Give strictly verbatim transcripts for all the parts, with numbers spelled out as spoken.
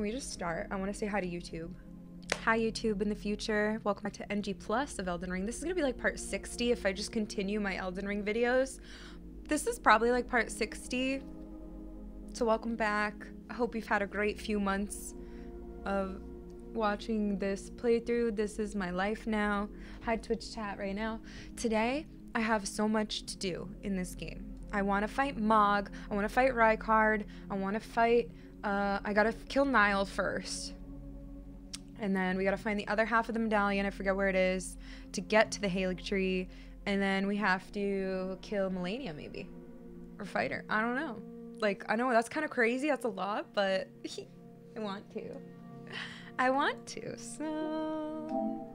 can we just start? I want to say hi to YouTube. Hi YouTube in the future. Welcome back to N G Plus of Elden Ring. This is gonna be like part sixty if I just continue my Elden Ring videos. This is probably like part sixty. So welcome back. I hope you've had a great few months of watching this playthrough. This is my life now. Hi Twitch chat right now. Today I have so much to do in this game. I want to fight Mog. I want to fight Rykard. I want to fight uh I gotta kill Niall first, and then we gotta find the other half of the medallion, I forget where it is, to get to the Halig tree, and then we have to kill Melania maybe, or fight her. I don't know, like I know that's kind of crazy, that's a lot, but I want to I want to so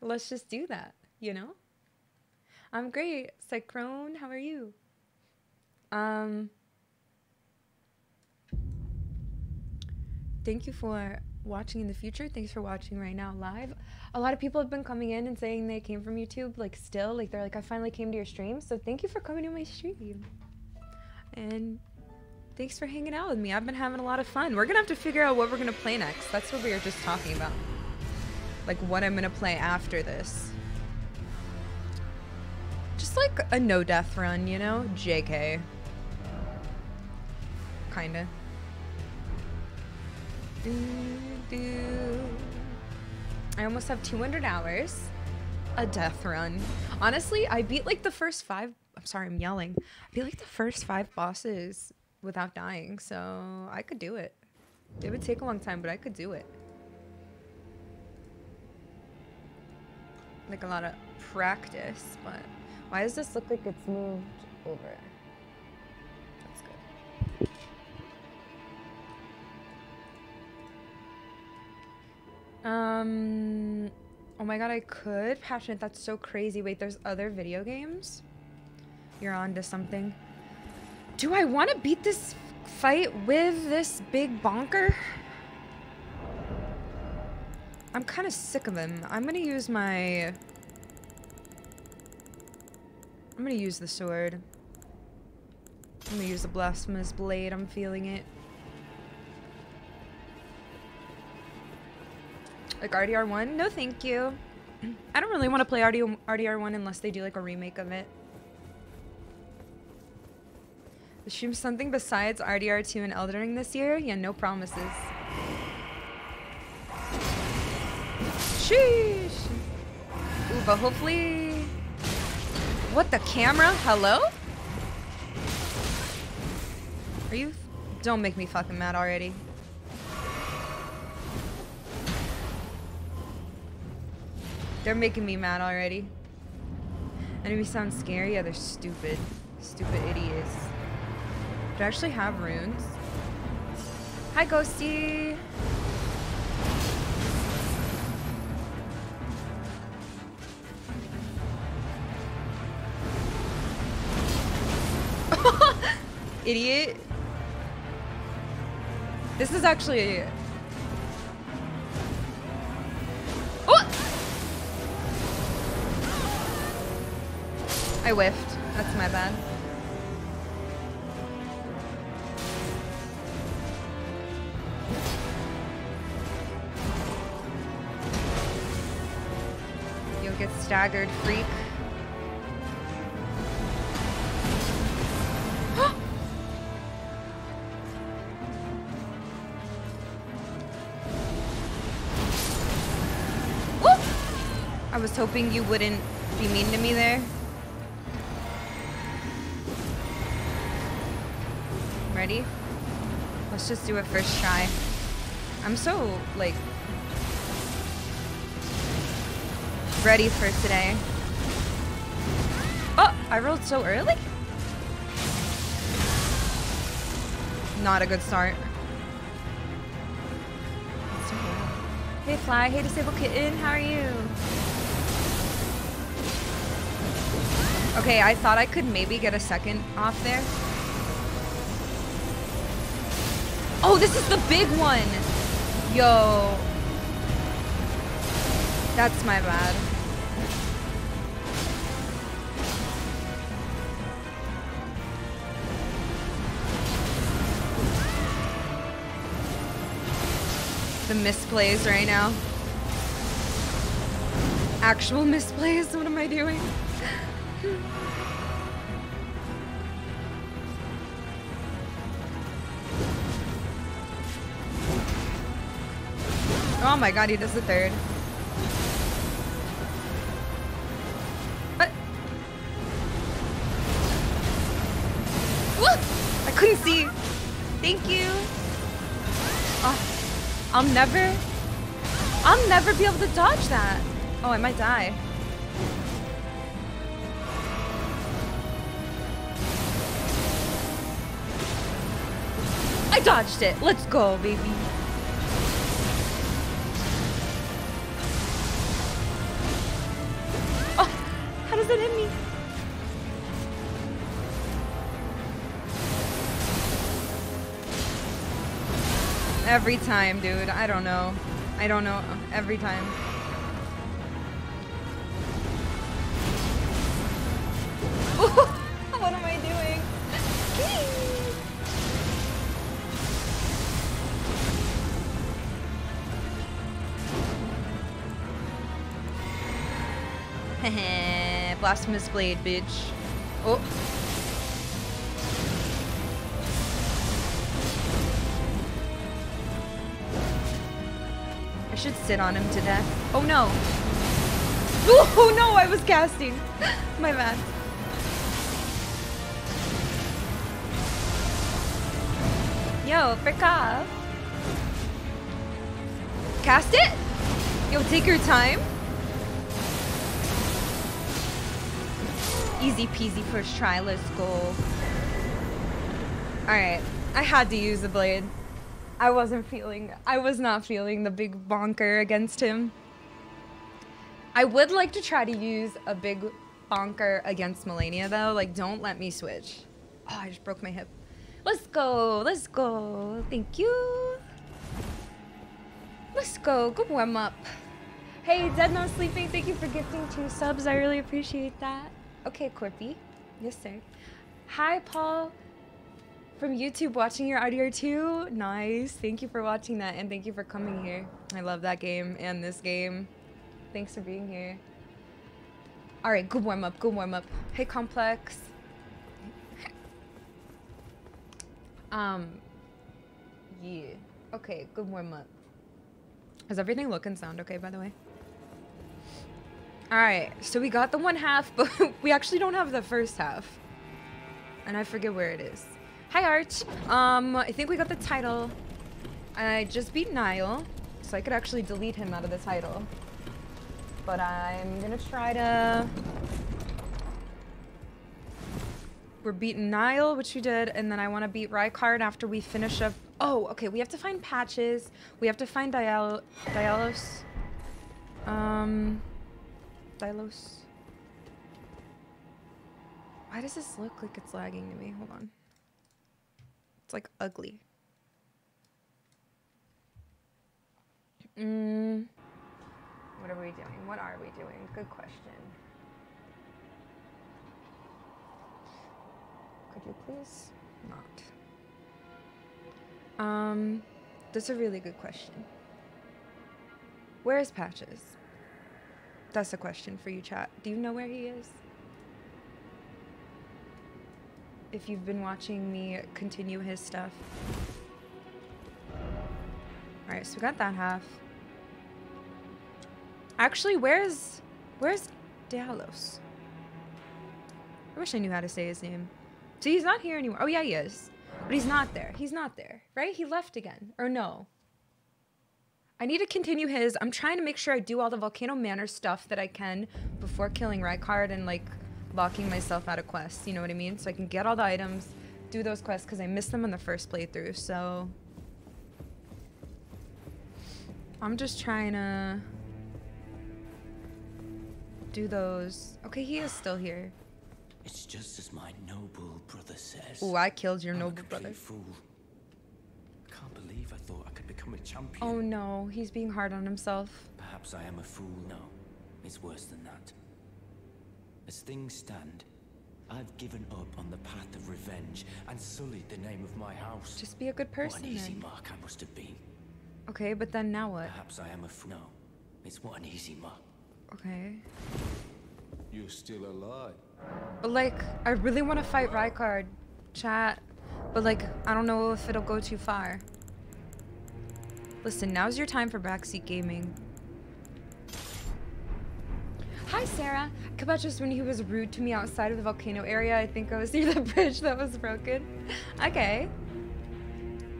let's just do that, you know. I'm great. Cycrone, how are you? Um, thank you for watching in the future. Thanks for watching right now live. A lot of people have been coming in and saying they came from YouTube, like still, like they're like, I finally came to your stream. So thank you for coming to my stream. And thanks for hanging out with me. I've been having a lot of fun. We're gonna have to figure out what we're gonna play next. That's what we were just talking about. Like what I'm gonna play after this. Just like a no death run, you know? J K. Kinda. Do, do. I almost have two hundred hours. A death run. Honestly, I beat like the first five. I'm sorry, I'm yelling. I beat like the first five bosses without dying, so I could do it. It would take a long time, but I could do it. Like a lot of practice, but. Why does this look like it's moved over? That's good. Um, oh my god, I could. Passionate, that's so crazy. Wait, there's other video games? You're on to something. Do I want to beat this fight with this big bonker? I'm kind of sick of him. I'm going to use my... I'm gonna use the sword. I'm gonna use the Blasphemous Blade. I'm feeling it. Like R D R one? No, thank you. I don't really want to play R D R one unless they do like a remake of it. Assume something besides R D R two and Elden Ring this year? Yeah, no promises. Sheesh! Ooh, but hopefully... What, the camera? Hello? Are you? Don't make me fucking mad already. They're making me mad already. Enemy sounds scary? Yeah, they're stupid. Stupid idiots. Do I actually have runes? Hi, Ghosty! Idiot. This is actually... Oh! I whiffed. That's my bad. You'll get staggered, freak. I was hoping you wouldn't be mean to me there. Ready? Let's just do it first try. I'm so, like, ready for today. Oh, I rolled so early? Not a good start. Hey, Fly. Hey, Disabled Kitten. How are you? Okay, I thought I could maybe get a second off there. Oh, this is the big one! Yo. That's my bad. the misplays right now. Actual misplays? What am I doing? Oh my god, he does the third. What? Whoa! I couldn't see. Thank you. Oh, I'll never, I'll never be able to dodge that. Oh, I might die. I dodged it. Let's go, baby. Oh, how does that hit me? Every time, dude. I don't know. I don't know. Every time. What am I doing? Hehe. Blasphemous blade, bitch. Oh. I should sit on him to death. Oh no. Oh no, I was casting. My bad. Yo, frick off. Cast it? Yo, take your time. Easy peasy first try, let's go. Alright, I had to use the blade. I wasn't feeling, I was not feeling the big bonker against him. I would like to try to use a big bonker against Millennia though. Like, don't let me switch. Oh, I just broke my hip. Let's go, let's go. Thank you. Let's go, good warm up. Hey, Dead No Sleeping, thank you for gifting two subs. I really appreciate that. Okay, Corpy. Yes, sir. Hi, Paul. From YouTube, watching your R D R two. Nice, thank you for watching that and thank you for coming here. I love that game and this game. Thanks for being here. All right, good warm up, good warm up. Hey, Complex. Um, yeah. Okay, good warm up. Does everything look and sound okay, by the way? Alright, so we got the one half, but we actually don't have the first half. And I forget where it is. Hi, Arch. Um, I think we got the title. I just beat Niall, so I could actually delete him out of the title. But I'm gonna try to... We're beating Niall, which we did, and then I want to beat Rykard after we finish up. Oh, okay, we have to find Patches. We have to find Dial Dialos. Um, Dialos. Why does this look like it's lagging to me? Hold on. It's like ugly. Mm. What are we doing? What are we doing? Good question. Could you please not? Um, that's a really good question. Where is Patches? That's a question for you, chat. Do you know where he is? If you've been watching me continue his stuff. All right, so we got that half. Actually, where's where's Dialos? I wish I knew how to say his name. So he's not here anymore. Oh, yeah, he is. But he's not there. He's not there. Right? He left again. Or no. I need to continue his. I'm trying to make sure I do all the Volcano Manor stuff that I can before killing Rykard and, like, locking myself out of quests. You know what I mean? So I can get all the items, do those quests, because I missed them on the first playthrough. So I'm just trying to do those. Okay, he is still here. It's just as my noble brother says. Ooh, I killed your I'm noble a brother. Fool. I can't believe I thought I could become a champion. Oh no, he's being hard on himself. Perhaps I am a fool now. It's worse than that. As things stand, I've given up on the path of revenge and sullied the name of my house. Just be a good person. What an easy then. Mark I must have been. Okay, but then now what? Perhaps I am a fool. No, it's not an easy mark. Okay. You're still alive. But like, I really want to fight Rykard, chat. But like, I don't know if it'll go too far. Listen, now's your time for backseat gaming. Hi, Sarah. Kabach, just when he was rude to me outside of the volcano area, I think I was near the bridge that was broken. Okay.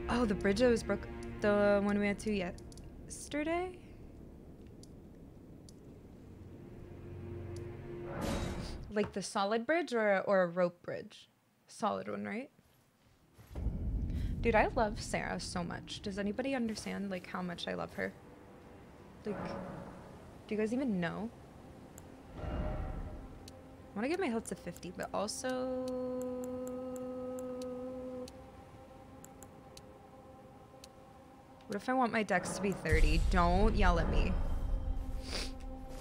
Oh, the bridge that was broken. The one we had to yesterday? Like the solid bridge or, or a rope bridge? Solid one, right? Dude, I love Sarah so much. Does anybody understand, like, how much I love her? Like, do you guys even know? I want to get my health to fifty, but also... What if I want my dex to be thirty? Don't yell at me.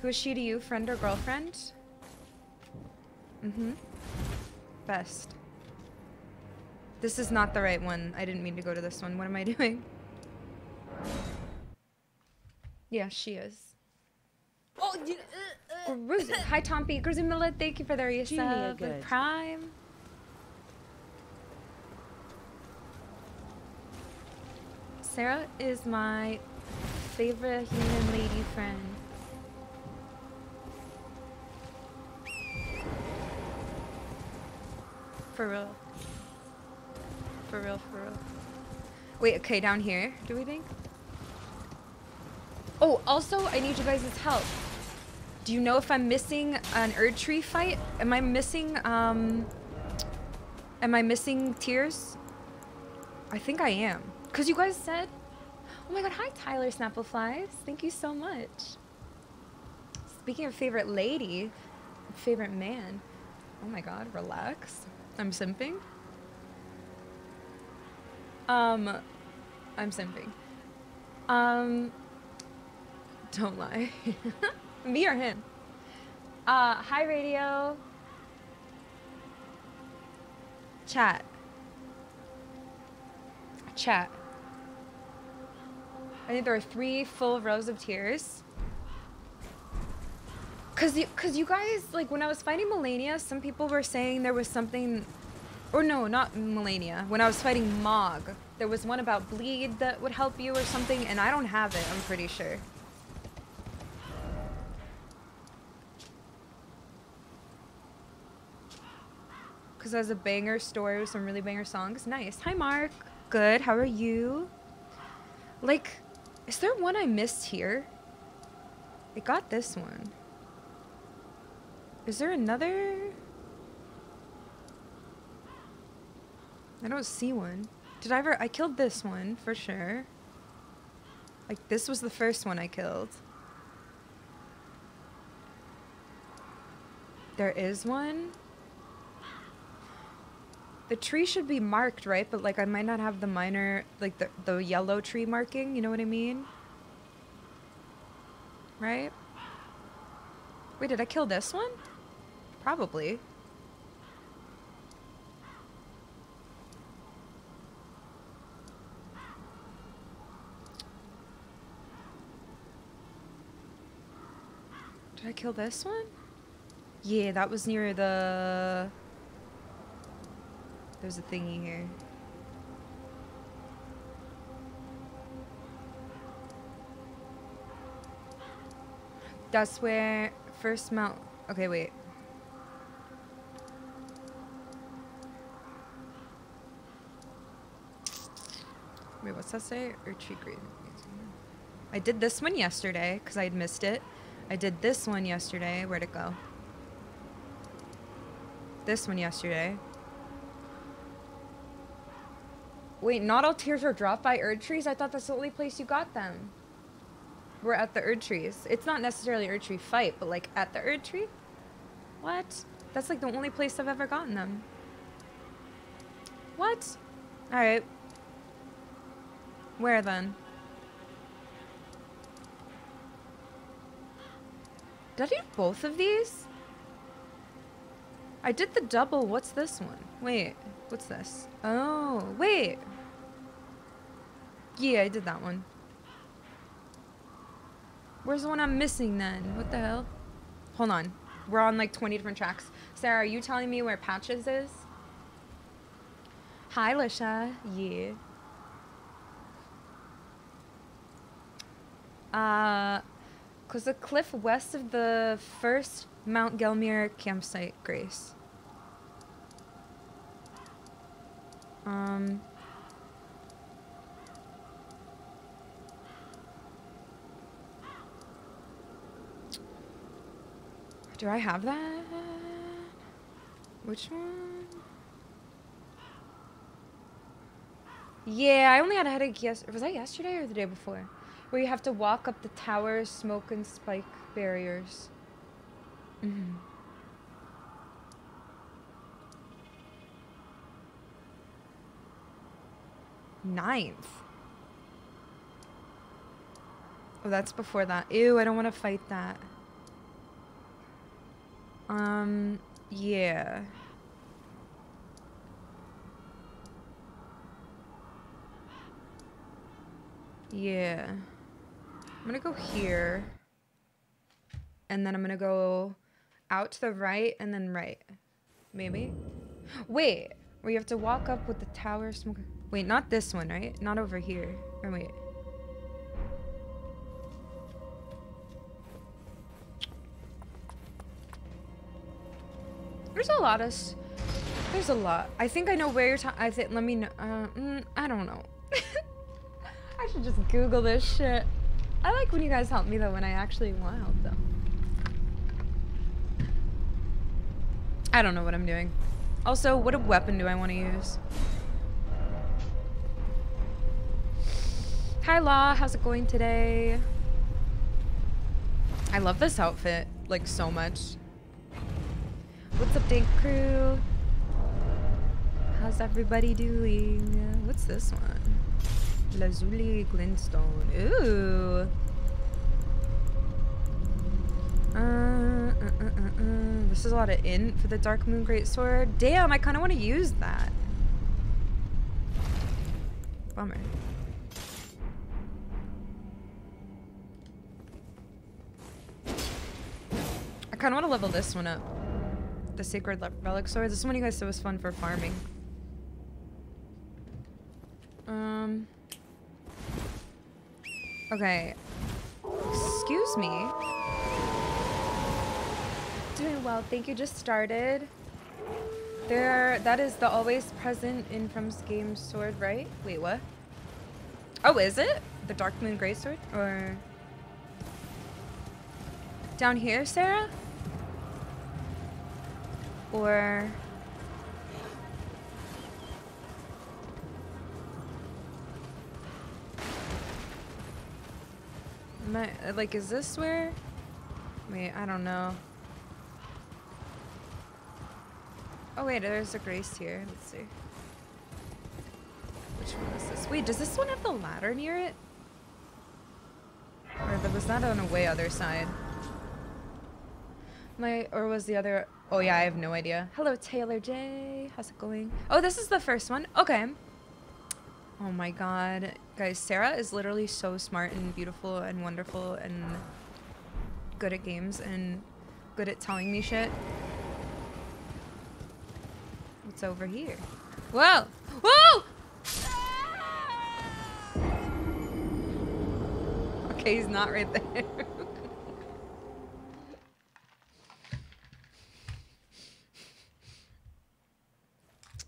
Who is she to you, friend or girlfriend? Mm-hmm. Best. This is not the right one. I didn't mean to go to this one. What am I doing? Yeah, she is. Oh, you... Hi, Tompi. Gruzimilla, thank you for the resub with Prime. Sarah is my favorite human lady friend. For real. For real, for real. Wait, okay, down here, do we think? Oh, also, I need you guys' help. Do you know if I'm missing an Erdtree fight? Am I missing, um... Am I missing tiers? I think I am. Because you guys said... Oh my god, hi Tyler Snappleflies. Thank you so much. Speaking of favorite lady, favorite man. Oh my god, relax. I'm simping. Um, I'm simping. Um, don't lie. Me or him? Uh, hi, radio. Chat. Chat. I think there are three full rows of tears. Cause you, cause you guys, like when I was fighting Melania, some people were saying there was something, or no, not Melania. When I was fighting Mog, there was one about bleed that would help you or something, and I don't have it, I'm pretty sure. Because as a banger story with some really banger songs. Nice. Hi, Mark. Good. How are you? Like, is there one I missed here? I got this one. Is there another? I don't see one. Did I ever? I killed this one for sure. Like, this was the first one I killed. There is one. The tree should be marked, right? But like I might not have the minor, like the, the yellow tree marking, you know what I mean? Right? Wait, did I kill this one? Probably. Did I kill this one? Yeah, that was near the... There's a thingy here. That's where first mount. Okay, wait. Wait, what's that say? Erdtree green. I did this one yesterday because I had missed it. I did this one yesterday. Where'd it go? This one yesterday. Wait, not all tears are dropped by Erdtrees? I thought that's the only place you got them. We're at the Erdtrees. It's not necessarily Erdtree fight, but like at the Erdtree? What? That's like the only place I've ever gotten them. What? Alright. Where then? Did I do both of these? I did the double. What's this one? Wait. What's this? Oh, wait. Yeah, I did that one. Where's the one I'm missing then? What the hell? Hold on. We're on like twenty different tracks. Sarah, are you telling me where Patches is? Hi, Lisha. Yeah. Uh, cause the cliff west of the first Mount Gelmir campsite, Grace. Um. Do I have that? Which one? Yeah, I only had a headache yes. Was that yesterday or the day before? Where you have to walk up the tower, smoke and spike barriers. Mm-hmm. Ninth. Oh, that's before that. Ew, I don't want to fight that. Um, yeah. Yeah. I'm gonna go here. And then I'm gonna go out to the right and then right. Maybe? Wait! Where you have to walk up with the tower smoke. Wait, not this one, right? Not over here. Or wait. There's a lot of... S There's a lot. I think I know where you're talking... I think... Let me know. Uh, mm, I don't know. I should just Google this shit. I like when you guys help me, though, when I actually want help, though. I don't know what I'm doing. Also, what a weapon do I want to use? Hi, Law. How's it going today? I love this outfit, like, so much. What's up, Dank Crew? How's everybody doing? What's this one? Lazuli Glintstone. Ooh. Uh, uh, uh, uh, uh. This is a lot of int for the Dark Moon Greatsword. Damn, I kind of want to use that. Bummer. I kind of want to level this one up. The Sacred Relic Sword. This is one you guys said was fun for farming. Um. Okay. Excuse me. Doing well. Thank you. Just started. There. That is the always present in From's Game sword, right? Wait, what? Oh, is it? The Dark Moon Greatsword? Or... Down here, Sarah? Or am I, like, is this where? Wait, I don't know. Oh wait, there's a Grace here. Let's see. Which one is this? Wait, does this one have the ladder near it? Or was that on a way other side? My or was the other? Oh yeah, I have no idea. Hello, Taylor J. How's it going? Oh, this is the first one. Okay. Oh my god. Guys, Sarah is literally so smart and beautiful and wonderful and good at games and good at telling me shit. What's over here? Whoa! Whoa! Okay, he's not right there.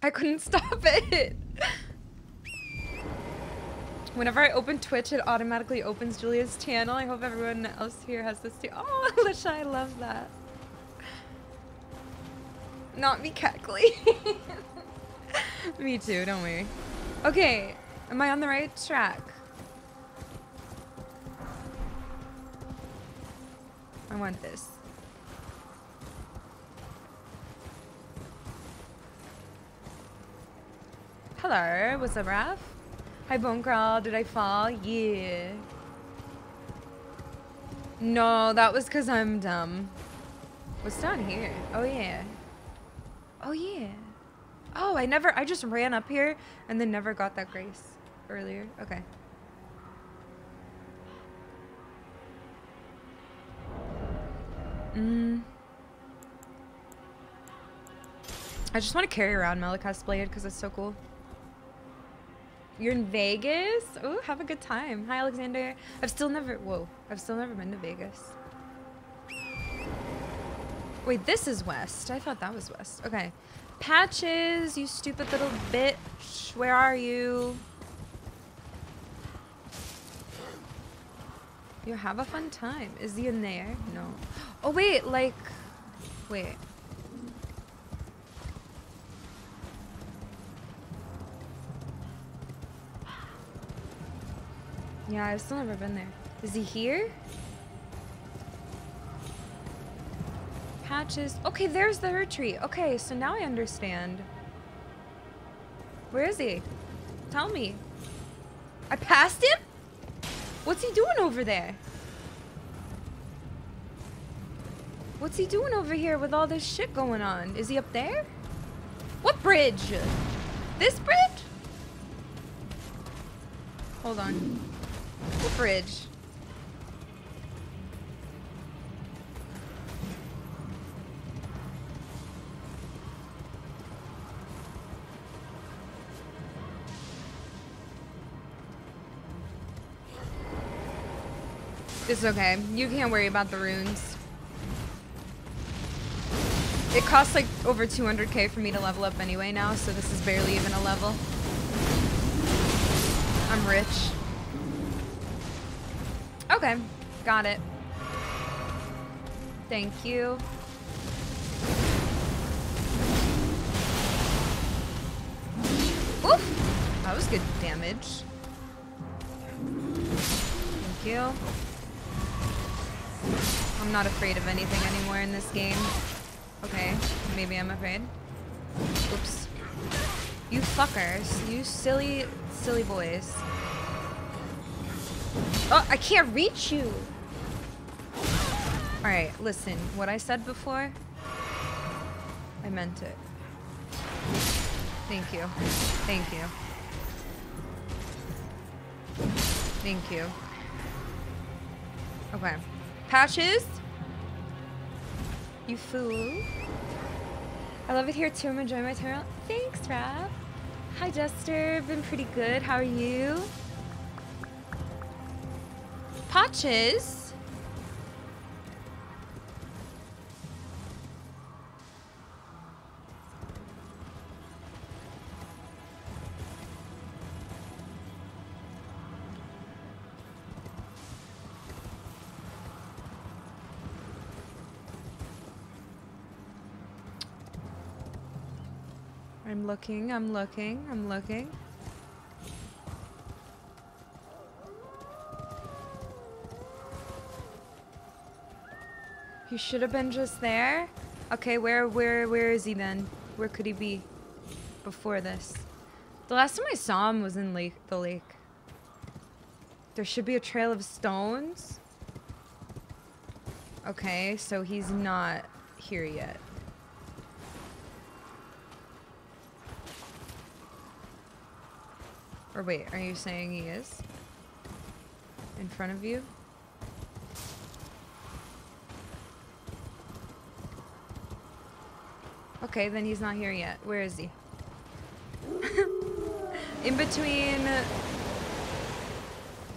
I couldn't stop it. Whenever I open Twitch, it automatically opens Julia's channel. I hope everyone else here has this too. Oh, Alicia, I love that. Not me cackling. Me too, don't worry. Okay, am I on the right track? I want this. Hello, what's up, Raph? Hi, Bonecrawl, did I fall? Yeah. No, that was because I'm dumb. What's down here? Oh, yeah. Oh, yeah. Oh, I never, I just ran up here and then never got that Grace earlier. Okay. Mm. I just want to carry around Malakith's Blade because it's so cool. You're in Vegas? Ooh, have a good time. Hi, Alexander. I've still never... Whoa. I've still never been to Vegas. Wait, this is west. I thought that was west. Okay. Patches, you stupid little bitch. Where are you? You have a fun time. Is he in there? No. Oh, wait. Like... Wait. Yeah, I've still never been there. Is he here? Patches. Okay, there's the retreat. Okay, so now I understand. Where is he? Tell me. I passed him? What's he doing over there? What's he doing over here with all this shit going on? Is he up there? What bridge? This bridge? Hold on. What bridge? It's okay. You can't worry about the runes. It costs like over two hundred K for me to level up anyway now, so this is barely even a level. I'm rich. Okay, got it. Thank you. Oof! That was good damage. Thank you. I'm not afraid of anything anymore in this game. Okay, maybe I'm afraid. Oops. You fuckers. You silly... Silly boys. Oh, I can't reach you. All right, listen. What I said before, I meant it. Thank you. Thank you. Thank you. Okay. Patches? You fool. I love it here too. I'm enjoying my time out. Thanks, Rob. Hi, Jester. Been pretty good. How are you? Patches? I'm looking, I'm looking, I'm looking. He should have been just there. Okay, where, where, where is he then? Where could he be before this? The last time I saw him was in lake, the lake. There should be a trail of stones. Okay, so he's not here yet. Or wait, are you saying he is? In front of you? Okay, then he's not here yet. Where is he? In between...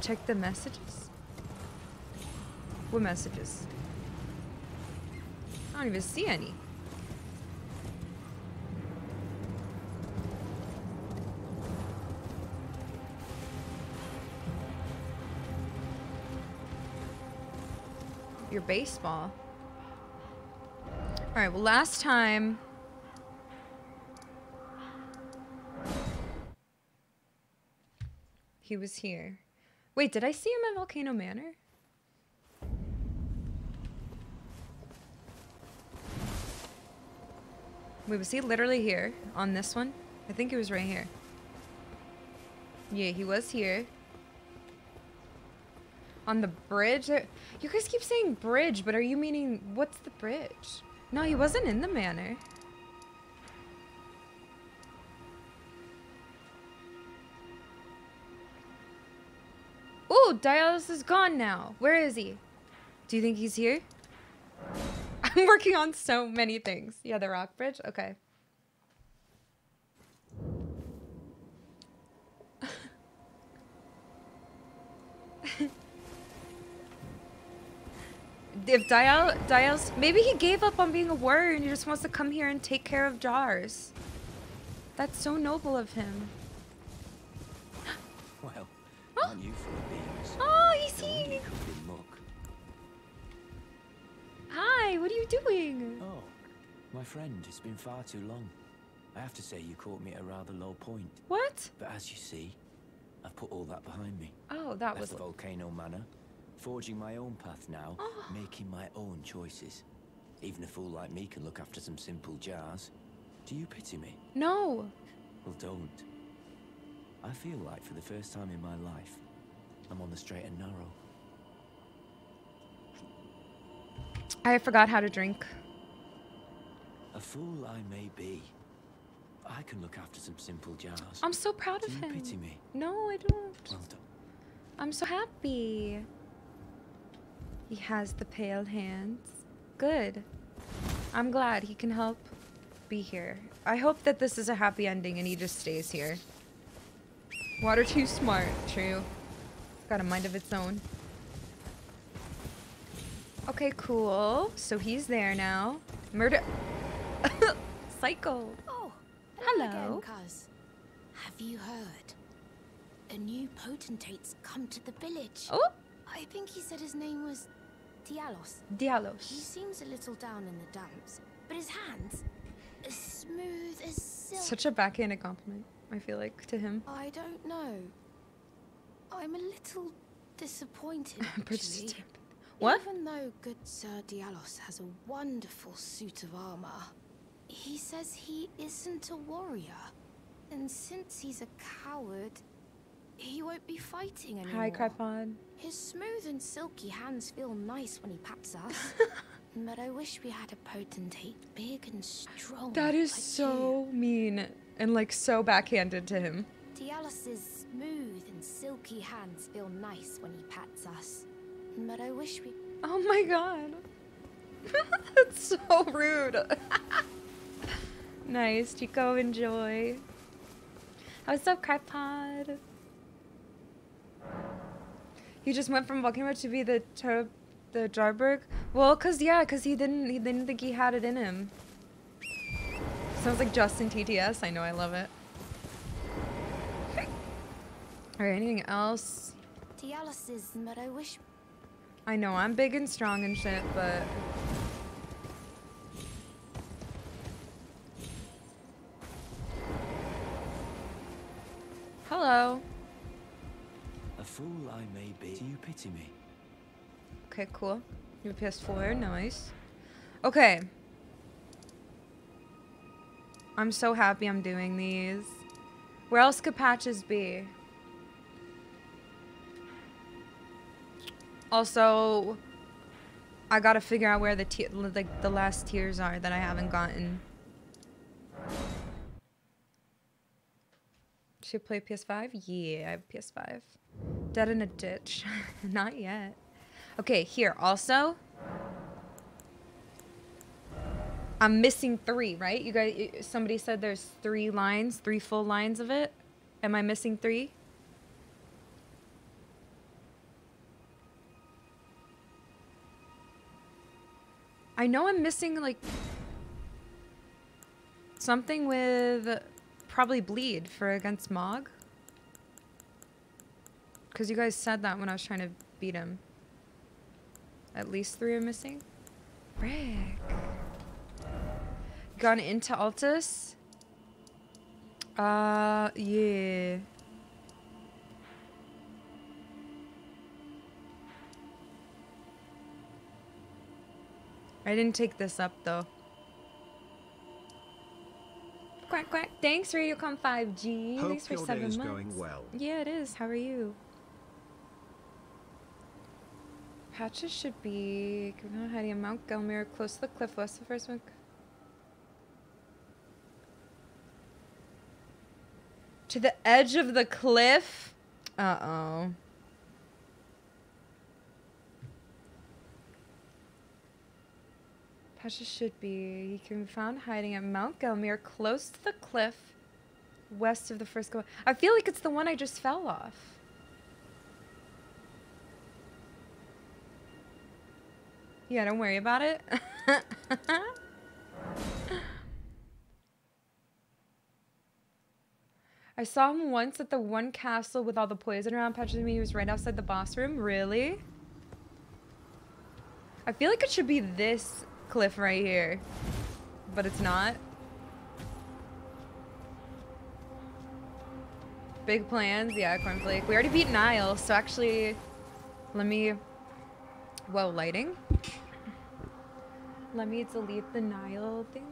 Check the messages? What messages? I don't even see any. Your baseball. All right, well, last time he was here. Wait, did I see him at Volcano Manor? Wait, was he literally here on this one? I think he was right here. Yeah, he was here. On the bridge? You guys keep saying bridge, but are you meaning what's the bridge? No, he wasn't in the manor. Ooh, Dialis is gone now. Where is he? Do you think he's here? I'm working on so many things. Yeah, the rock bridge. Okay. If Dial, Dial's, maybe he gave up on being a warrior and he just wants to come here and take care of Jars. That's so noble of him. Well, oh. On you for the beans. Oh, he's here. Hi, what are you doing? Oh, my friend, it's been far too long. I have to say you caught me at a rather low point. What? But as you see, I've put all that behind me. Oh, that Left was... the Volcano Manor. Forging my own path now, oh. Making my own choices. Even a fool like me can look after some simple jars. Do you pity me? No. Well, don't. I feel like for the first time in my life, I'm on the straight and narrow. I forgot how to drink. A fool I may be. But I can look after some simple jars. I'm so proud of him. Do you pity me? No, I don't. Well done. I'm so happy. He has the pale hands. Good. I'm glad he can help be here. I hope that this is a happy ending and he just stays here. Water too smart. True. It's got a mind of its own. Okay, cool. So he's there now. Murder. Psycho. Oh, hello. Cuz, have you heard? A new potentate's come to the village. Oh. I think he said his name was Dialos. Dialos. He seems a little down in the dumps, but his hands as smooth as silk. Such a backhanded compliment, I feel like, to him. I don't know. I'm a little disappointed. Actually. What? Even though good Sir Dialos has a wonderful suit of armor, he says he isn't a warrior, and since he's a coward, he won't be fighting anymore. Hi, Cripod. His smooth and silky hands feel nice when he pats us. But I wish we had a potentate big and strong. That is like so you. mean and like so backhanded to him. Dialos' smooth and silky hands feel nice when he pats us. But I wish we... Oh my god. That's so rude. Nice, Chico, enjoy. What's up, Cripod? He just went from Volcano to be the ter the Jarberg. Well, cause yeah, cause he didn't he didn't think he had it in him. Sounds like Justin T T S. I know, I love it. All right, anything else? Dialysis, but I wish. I know I'm big and strong and shit, but. Hello. Fool I may be. Do you pity me? Okay, cool. Your P S four, nice. Okay. I'm so happy I'm doing these. Where else could patches be? Also, I gotta figure out where the t like the last tiers are that I haven't gotten. Should I play P S five? Yeah, I have P S five. Dead in a ditch. Not yet. Okay, here. Also, I'm missing three, right? You guys, somebody said there's three lines, three full lines of it. Am I missing three? I know I'm missing, like, something with... probably bleed for against Mog. Because you guys said that when I was trying to beat him. At least three are missing. Brick. Gone into Altus? Uh, yeah. I didn't take this up though. Quack quack. Thanks, RadioCom five G. Hope Thanks for your seven day is months. Going well. Yeah, it is. How are you? Patches should be heading on Mount Gelmir, close to the cliff. West the first one. To the edge of the cliff. Uh oh. Kesha should be. He can be found hiding at Mount Gelmir, close to the cliff, west of the first go. I feel like it's the one I just fell off. Yeah, don't worry about it. I saw him once at the one castle with all the poison around. Patrick, he was right outside the boss room. Really? I feel like it should be this cliff right here, but it's not. Big plans. Yeah, cornflake. We already beat Niall, so actually, let me... Whoa, lighting. Let me delete the Niall thing.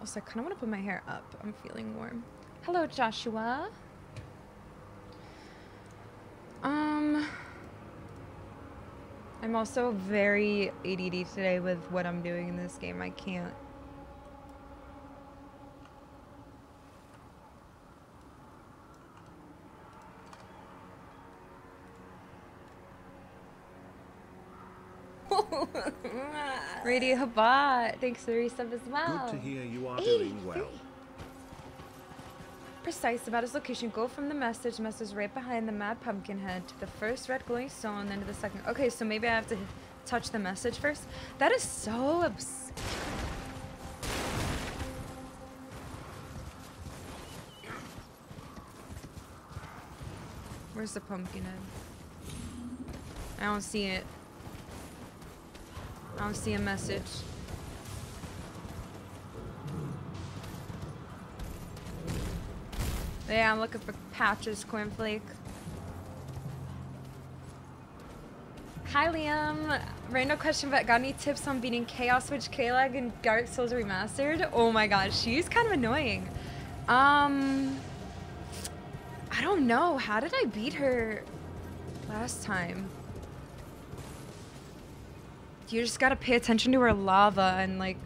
Also, I kind of want to put my hair up. I'm feeling warm. Hello, Joshua. Um, I'm also very A D D today with what I'm doing in this game. I can't. Radio Habat, thanks for the resub as well. Good to hear you are doing well. Precise about his location. Go from the message, message right behind the mad pumpkin head to the first red glowing stone, then to the second. Okay, so maybe I have to touch the message first. That is so obscure. Where's the pumpkin head? I don't see it. I don't see a message. Yeah, I'm looking for Patches, cornflake. Hi, Liam. Random question, but got any tips on beating Chaos Witch Kalag and Dark Souls Remastered? Oh my gosh, she's kind of annoying. Um, I don't know. How did I beat her last time? You just gotta pay attention to her lava and like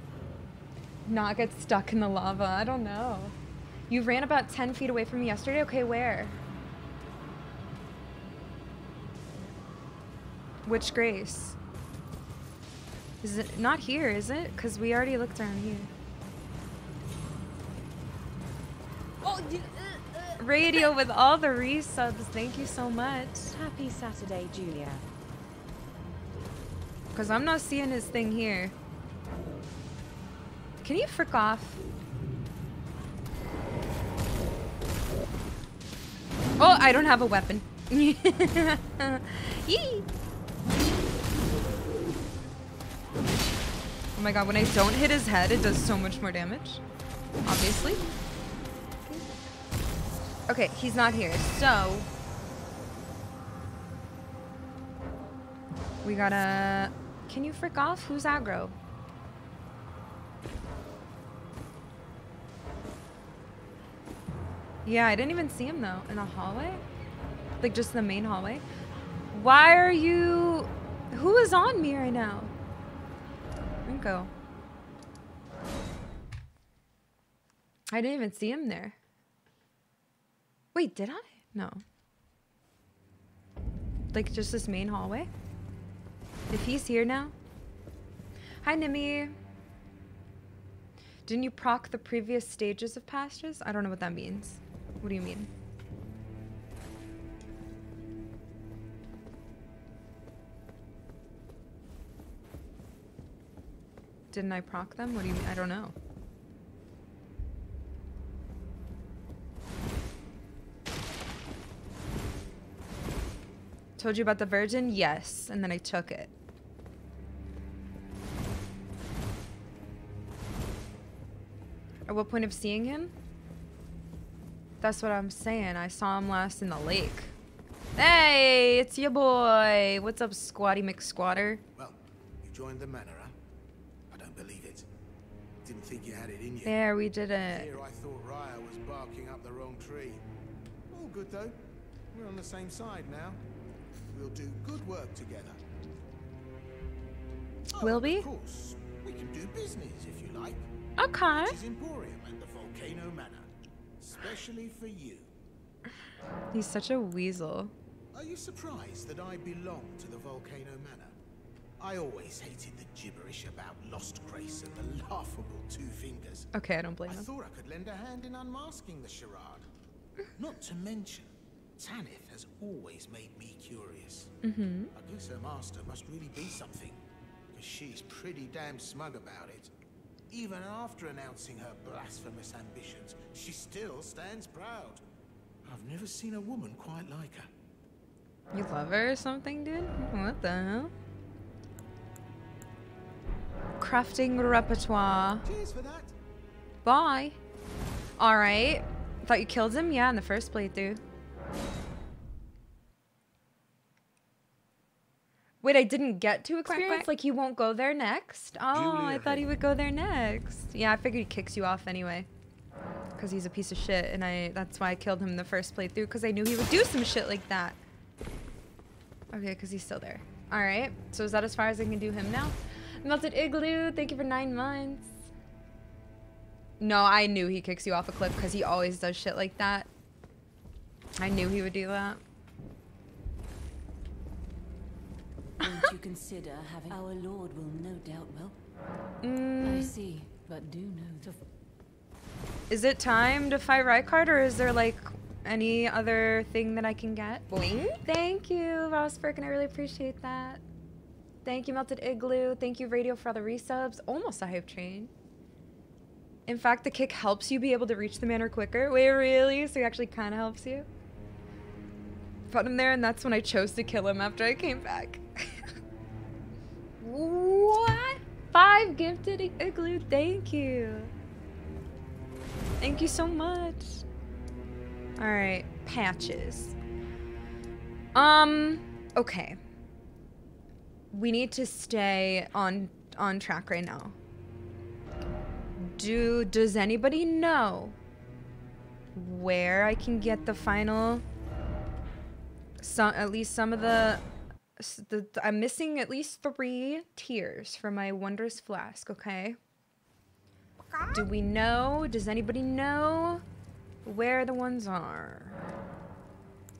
not get stuck in the lava. I don't know. You ran about ten feet away from me yesterday? Okay, where? Witch Grace. Is it not here, is it? Because we already looked around here. Oh, Radio with all the resubs. Thank you so much. Happy Saturday, Julia. Because I'm not seeing his thing here. Can you frick off? Oh, I don't have a weapon. Yee! Oh my god, when I don't hit his head, it does so much more damage. Obviously. Okay, he's not here, so... We gotta... Can you frick off? Who's aggro? Yeah, I didn't even see him though. In the hallway? Like just the main hallway? Why are you... Who is on me right now? Rinko. I didn't even see him there. Wait, did I? No. Like just this main hallway? If he's here now. Hi, Nimi. Didn't you proc the previous stages of pastures? I don't know what that means. What do you mean? Didn't I proc them? What do you mean? I don't know. Told you about the virgin? Yes. And then I took it. At what point of seeing him? That's what I'm saying. I saw him last in the lake. Hey, it's your boy. What's up, Squatty McSquatter? Well, you joined the manor, huh? I don't believe it. Didn't think you had it in you. There, we did it. Here I thought Raya was barking up the wrong tree. All good, though. We're on the same side now. We'll do good work together. Oh, will we? Of course. We can do business, if you like. Okay. This is Emporium and the Volcano Manor. Especially for you. He's such a weasel. Are you surprised that I belong to the Volcano Manor? I always hated the gibberish about Lost Grace and the laughable two fingers. Okay, I don't blame him. I thought I could lend a hand in unmasking the charade. Not to mention, Tanith has always made me curious. Mm-hmm. I guess her master must really be something, because she's pretty damn smug about it. Even after announcing her blasphemous ambitions, she still stands proud. I've never seen a woman quite like her. You love her or something, dude? What the hell? Crafting repertoire. Cheers for that. Bye. All right. Thought you killed him? Yeah, in the first playthrough. Wait, I didn't get to experience? Like, he won't go there next? Oh, I thought he would go there next. Yeah, I figured he kicks you off anyway. Because he's a piece of shit, and I that's why I killed him in the first playthrough, because I knew he would do some shit like that. Okay, because he's still there. All right, so is that as far as I can do him now? Melted Igloo, thank you for nine months. No, I knew he kicks you off a cliff because he always does shit like that. I knew he would do that. Don't you consider having our Lord will no doubt well? Mm. I see, but do know the. Is it time to fight Rykard, or is there like any other thing that I can get? Boing. Thank you, Rossberg, and I really appreciate that. Thank you, Melted Igloo. Thank you, Radio, for all the resubs. Almost a hype train. In fact, the kick helps you be able to reach the manor quicker. Wait, really? So he actually kind of helps you? Put him there, and that's when I chose to kill him after I came back. What? Five gifted Igloo, thank you. Thank you so much. All right, patches. Um, okay. We need to stay on, on track right now. Do, does anybody know where I can get the final, some, at least some of the, the, I'm missing at least three tiers for my wondrous flask, okay? Do we know, does anybody know where the ones are?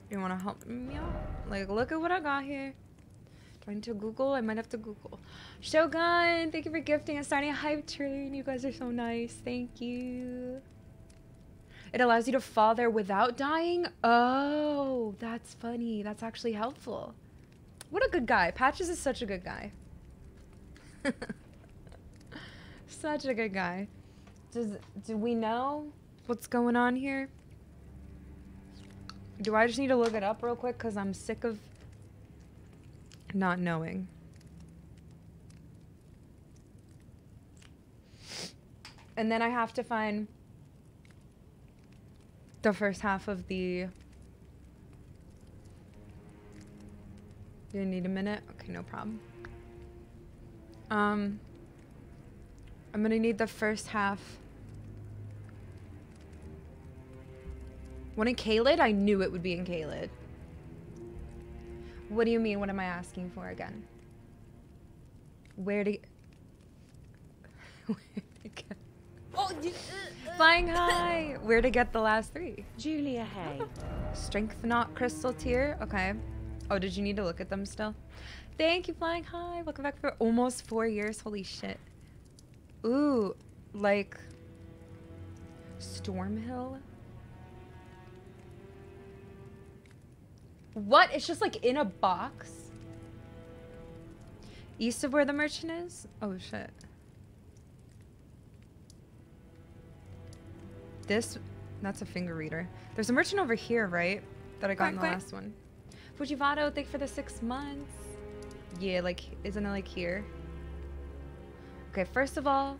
You wanna help me out? Like, look at what I got here. To Google, I might have to Google. Shogun, thank you for gifting and starting a hype train. You guys are so nice. Thank you. It allows you to fall there without dying. Oh, that's funny. That's actually helpful. What a good guy. Patches is such a good guy. Such a good guy. Does do we know what's going on here? Do I just need to look it up real quick because I'm sick of not knowing. And then I have to find the first half of the... Do you need a minute? Okay, no problem. Um, I'm gonna need the first half. When in Caelid, I knew it would be in Caelid. What do you mean? What am I asking for again? Where to... Where to get... Oh, uh, flying high! Where to get the last three? Julia Hay. Strength Knot Crystal Tier. Okay. Oh, did you need to look at them still? Thank you, Flying High. Welcome back for almost four years. Holy shit. Ooh. Like... Stormhill? What? It's just like in a box? East of where the merchant is? Oh shit. This, that's a finger reader. There's a merchant over here, right? That I got quack, in the quack. last one. Fujivado, thank you for the six months. Yeah, like, isn't it like here? Okay, first of all,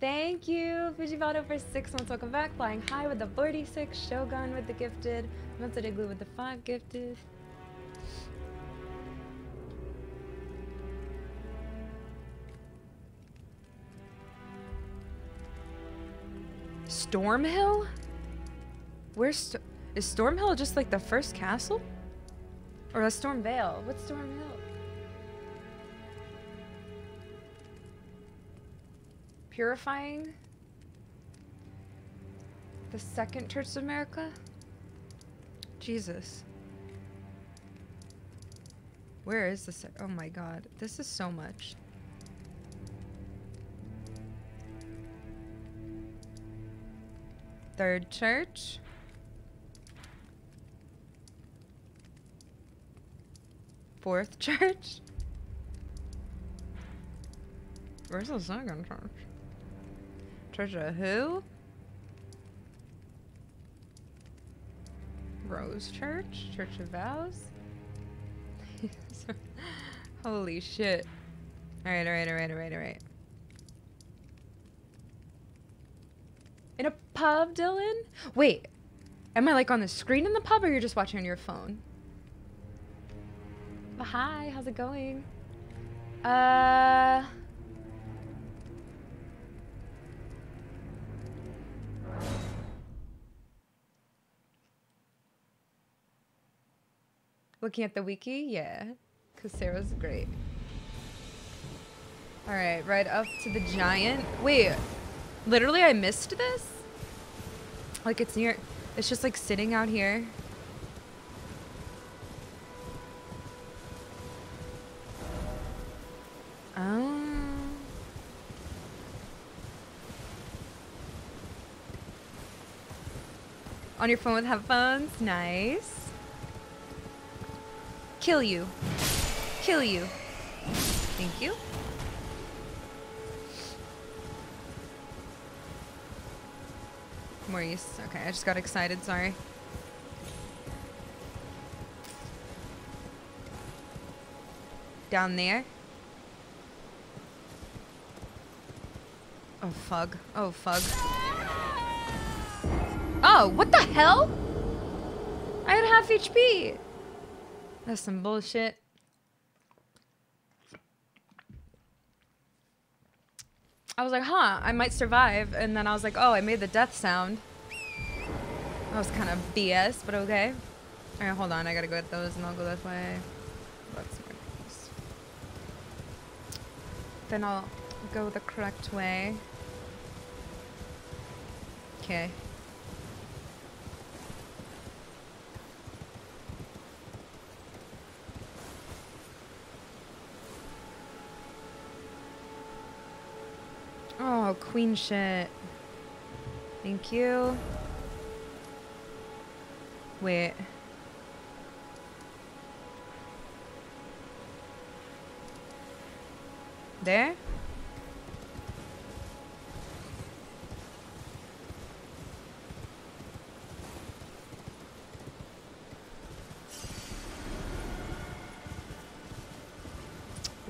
thank you, Fujivado, for six months. Welcome back. Flying High with the forty-six, Shogun with the gifted, Melted Igloo with the five gifted. Stormhill? Where's St is Stormhill just like the first castle? Or a Stormvale? What's Stormhill? Purifying the second Church of America? Jesus. Where is this? Oh my god. This is so much. Third church. Fourth church. Where's the second church? Church of who? Rose Church? Church of Vows? Holy shit. Alright, alright, alright, alright, alright. In a pub, Dylan? Wait. Am I like on the screen in the pub or you're just watching on your phone? Well, hi, how's it going? Uh... Looking at the wiki? Yeah. Because Sarah's great. Alright, right up to the giant. Wait. Literally, I missed this? Like, it's near... It's just, like, sitting out here. Um... On your phone with headphones? Nice. Kill you. Kill you. Thank you. Maurice. Okay, I just got excited. Sorry. Down there. Oh, fuck. Oh, fuck. Oh, what the hell? I had half H P. That's some bullshit. I was like, huh, I might survive. And then I was like, oh, I made the death sound. That was kind of B S, but okay. All right, hold on. I got to go at those and I'll go that way. That's more nice. Then I'll go the correct way. Okay. Oh, queen shit. Thank you. Wait. There?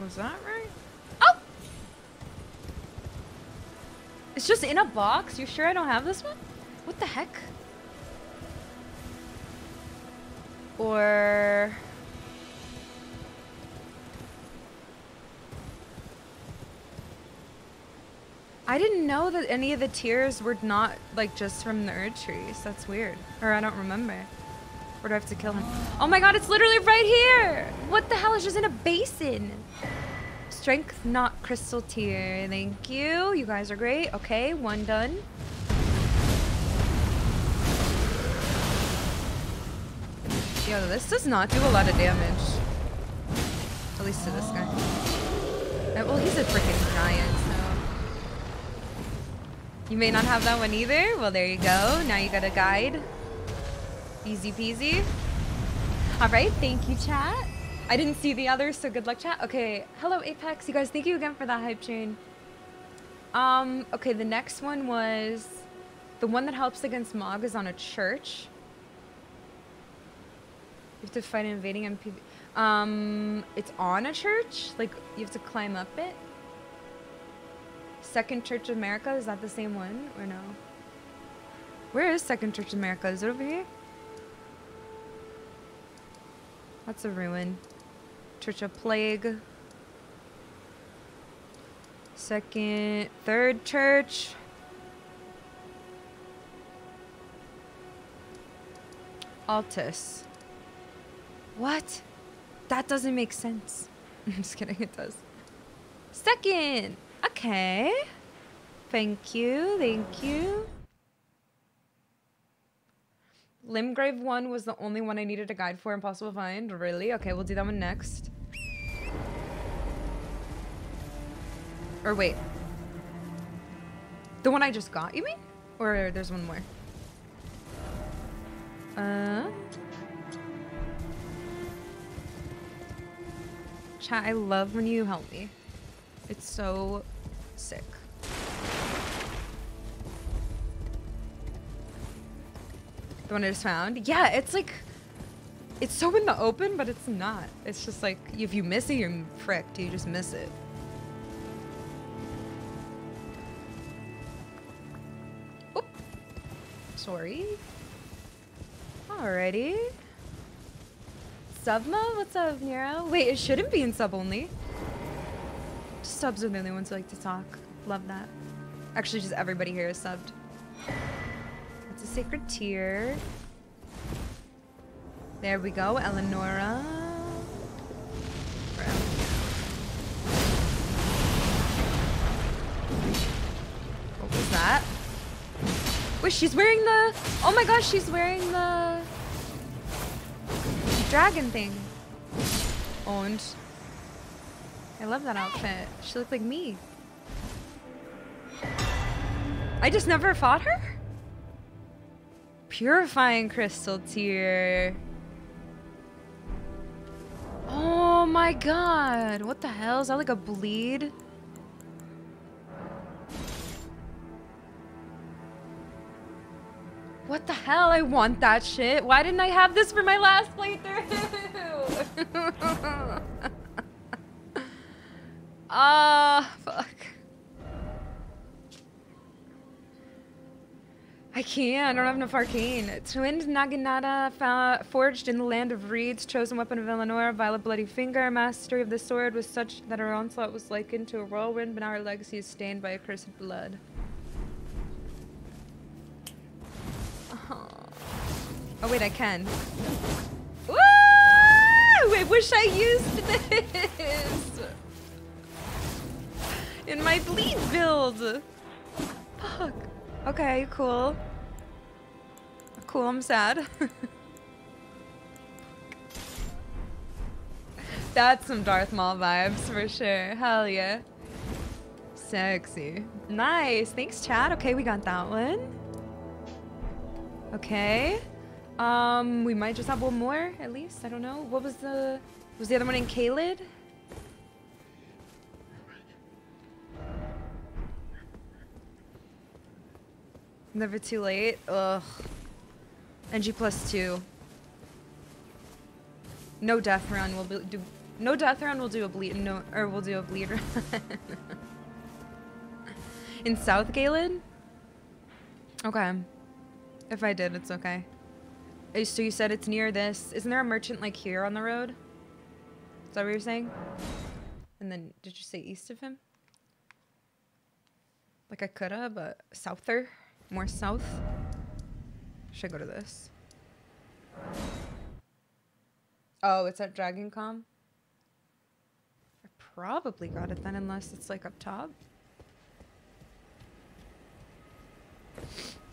Was that right? It's just in a box? You sure I don't have this one? What the heck? Or... I didn't know that any of the tiers were not, like, just from the Erd trees. That's weird. Or I don't remember. Or do I have to kill him? Oh my god, it's literally right here! What the hell? It's just in a basin! Strength, not crystal tier. Thank you. You guys are great. Okay, one done. Yo, this does not do a lot of damage. At least to this guy. Well, he's a freaking giant, so... You may not have that one either. Well, there you go. Now you got a guide. Easy peasy. Alright, thank you, chat. I didn't see the others, so good luck, chat. Okay, hello Apex, you guys, thank you again for that hype train. Um, okay, the next one was... The one that helps against Mog is on a church. You have to fight invading M P V. Um, it's on a church? Like, you have to climb up it? Second Church of America, is that the same one, or no? Where is Second Church of America? Is it over here? That's a ruin. Church of Plague. Second, third church. Altus. What? That doesn't make sense. I'm just kidding, it does. Second. Okay. Thank you, thank you. Limgrave one was the only one I needed a guide for. Impossible to find. Really? Okay, we'll do that one next. Or wait. The one I just got, you mean? Or there's one more? Uh... Chat, I love when you help me. It's so sick. The one I just found? Yeah, it's like... It's so in the open, but it's not. It's just like, if you miss it, you're fricked. You just miss it. Oop. Sorry. Alrighty. Sub mode? What's up, Nero? Wait, it shouldn't be in sub only. Just subs are the only ones who like to talk. Love that. Actually, just everybody here is subbed. That's a sacred tier. There we go, Eleonora. What was that? Wait, she's wearing the... Oh my gosh, she's wearing the... dragon thing. Owned. I love that outfit. She looked like me. I just never fought her? Purifying crystal tier. Oh my god, what the hell? Is that like a bleed? What the hell? I want that shit. Why didn't I have this for my last playthrough? Ah, uh, fuck. I can't. I don't have enough arcane. Twinned Naginata, forged in the land of reeds, chosen weapon of Eleonora, violet bloody finger. Mastery of the sword was such that her onslaught was likened to a whirlwind, but now her legacy is stained by accursed blood. Oh, oh wait, I can. Woo! I wish I used this in my bleed build. Fuck. Okay, cool. Cool, I'm sad. That's some Darth Maul vibes for sure. Hell yeah. Sexy. Nice. Thanks, chat. Okay, we got that one. Okay. Um, we might just have one more, at least. I don't know. What was the... Was the other one in Caelid? Never too late. Ugh. N G plus two. No death run. We'll do. No death run. We'll do a bleed. No, or we'll do a bleed run. In South Caelid. Okay. If I did, it's okay. So you said it's near this. Isn't there a merchant like here on the road? Is that what you're saying? And then did you say east of him? Like I coulda, but souther. More south. Should I go to this? Oh, it's at DragonCom. I probably got it then, unless it's like up top.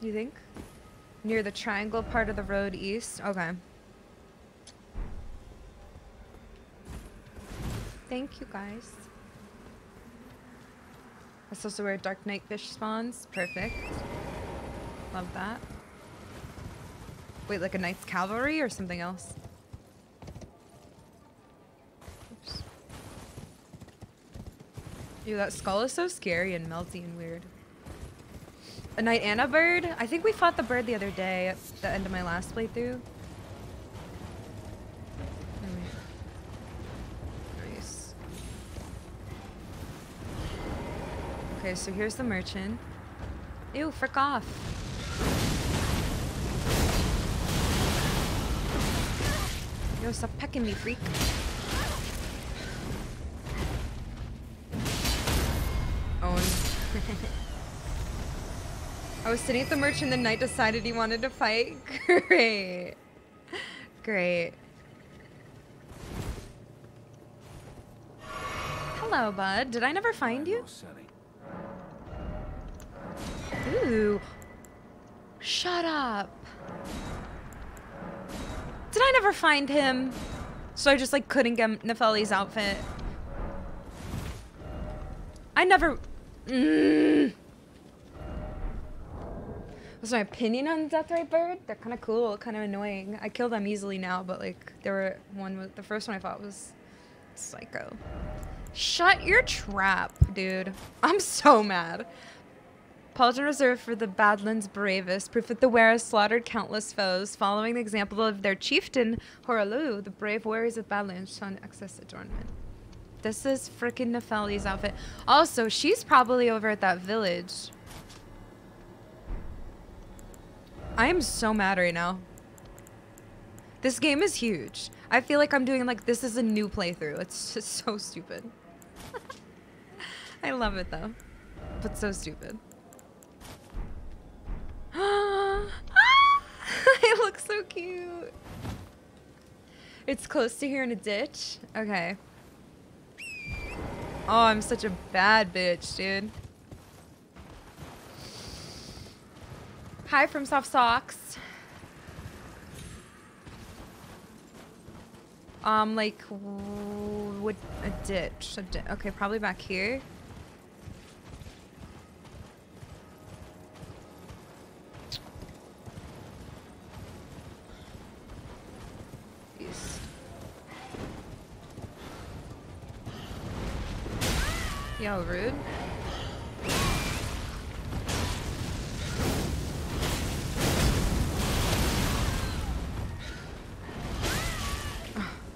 You think? Near the triangle part of the road east. Okay. Thank you guys. That's also where Dark Knight fish spawns. Perfect. Love that. Wait, like a knight's cavalry or something else? Oops. Ew, that skull is so scary and melty and weird. A knight and a bird? I think we fought the bird the other day at the end of my last playthrough. Anyway. Nice. Okay, so here's the merchant. Ew, frick off. Yo, stop pecking me, freak. Own. I was sitting at the merchant and the knight decided he wanted to fight. Great. Great. Hello, bud. Did I never find you? Ooh. Shut up. Did I never find him? So I just like couldn't get Nefeli's outfit. I never... Mm. What's my opinion on Death Ray Bird? They're kind of cool, kind of annoying. I kill them easily now, but like, there were one. The first one I fought was psycho. Shut your trap, dude. I'm so mad. Pauldron reserved for the Badlands bravest, proof that the wearers slaughtered countless foes, following the example of their chieftain, Horolu, the brave warriors of Badlands, shone excess adornment. This is frickin' Nefeli's outfit. Also, she's probably over at that village. I am so mad right now. This game is huge. I feel like I'm doing like, this is a new playthrough. It's just so stupid. I love it though, but so stupid. It looks so cute. It's close to here in a ditch. Okay. Oh, I'm such a bad bitch, dude. Hi from Soft Socks. Um, like, what, a ditch, a di okay, probably back here. East. Yo, rude.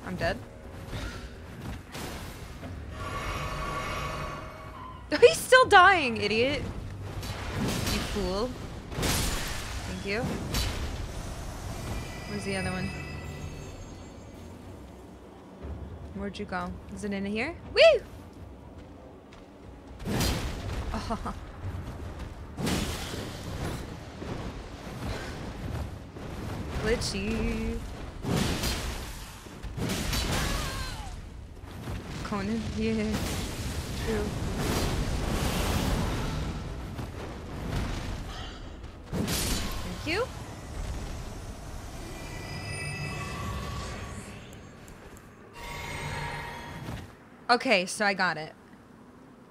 I'm dead. He's still dying, idiot. You fool. Thank you. Where's the other one? Where'd you go? Is it in here? Woo! Oh. Glitchy. Yeah, true. Thank you. Okay, so I got it.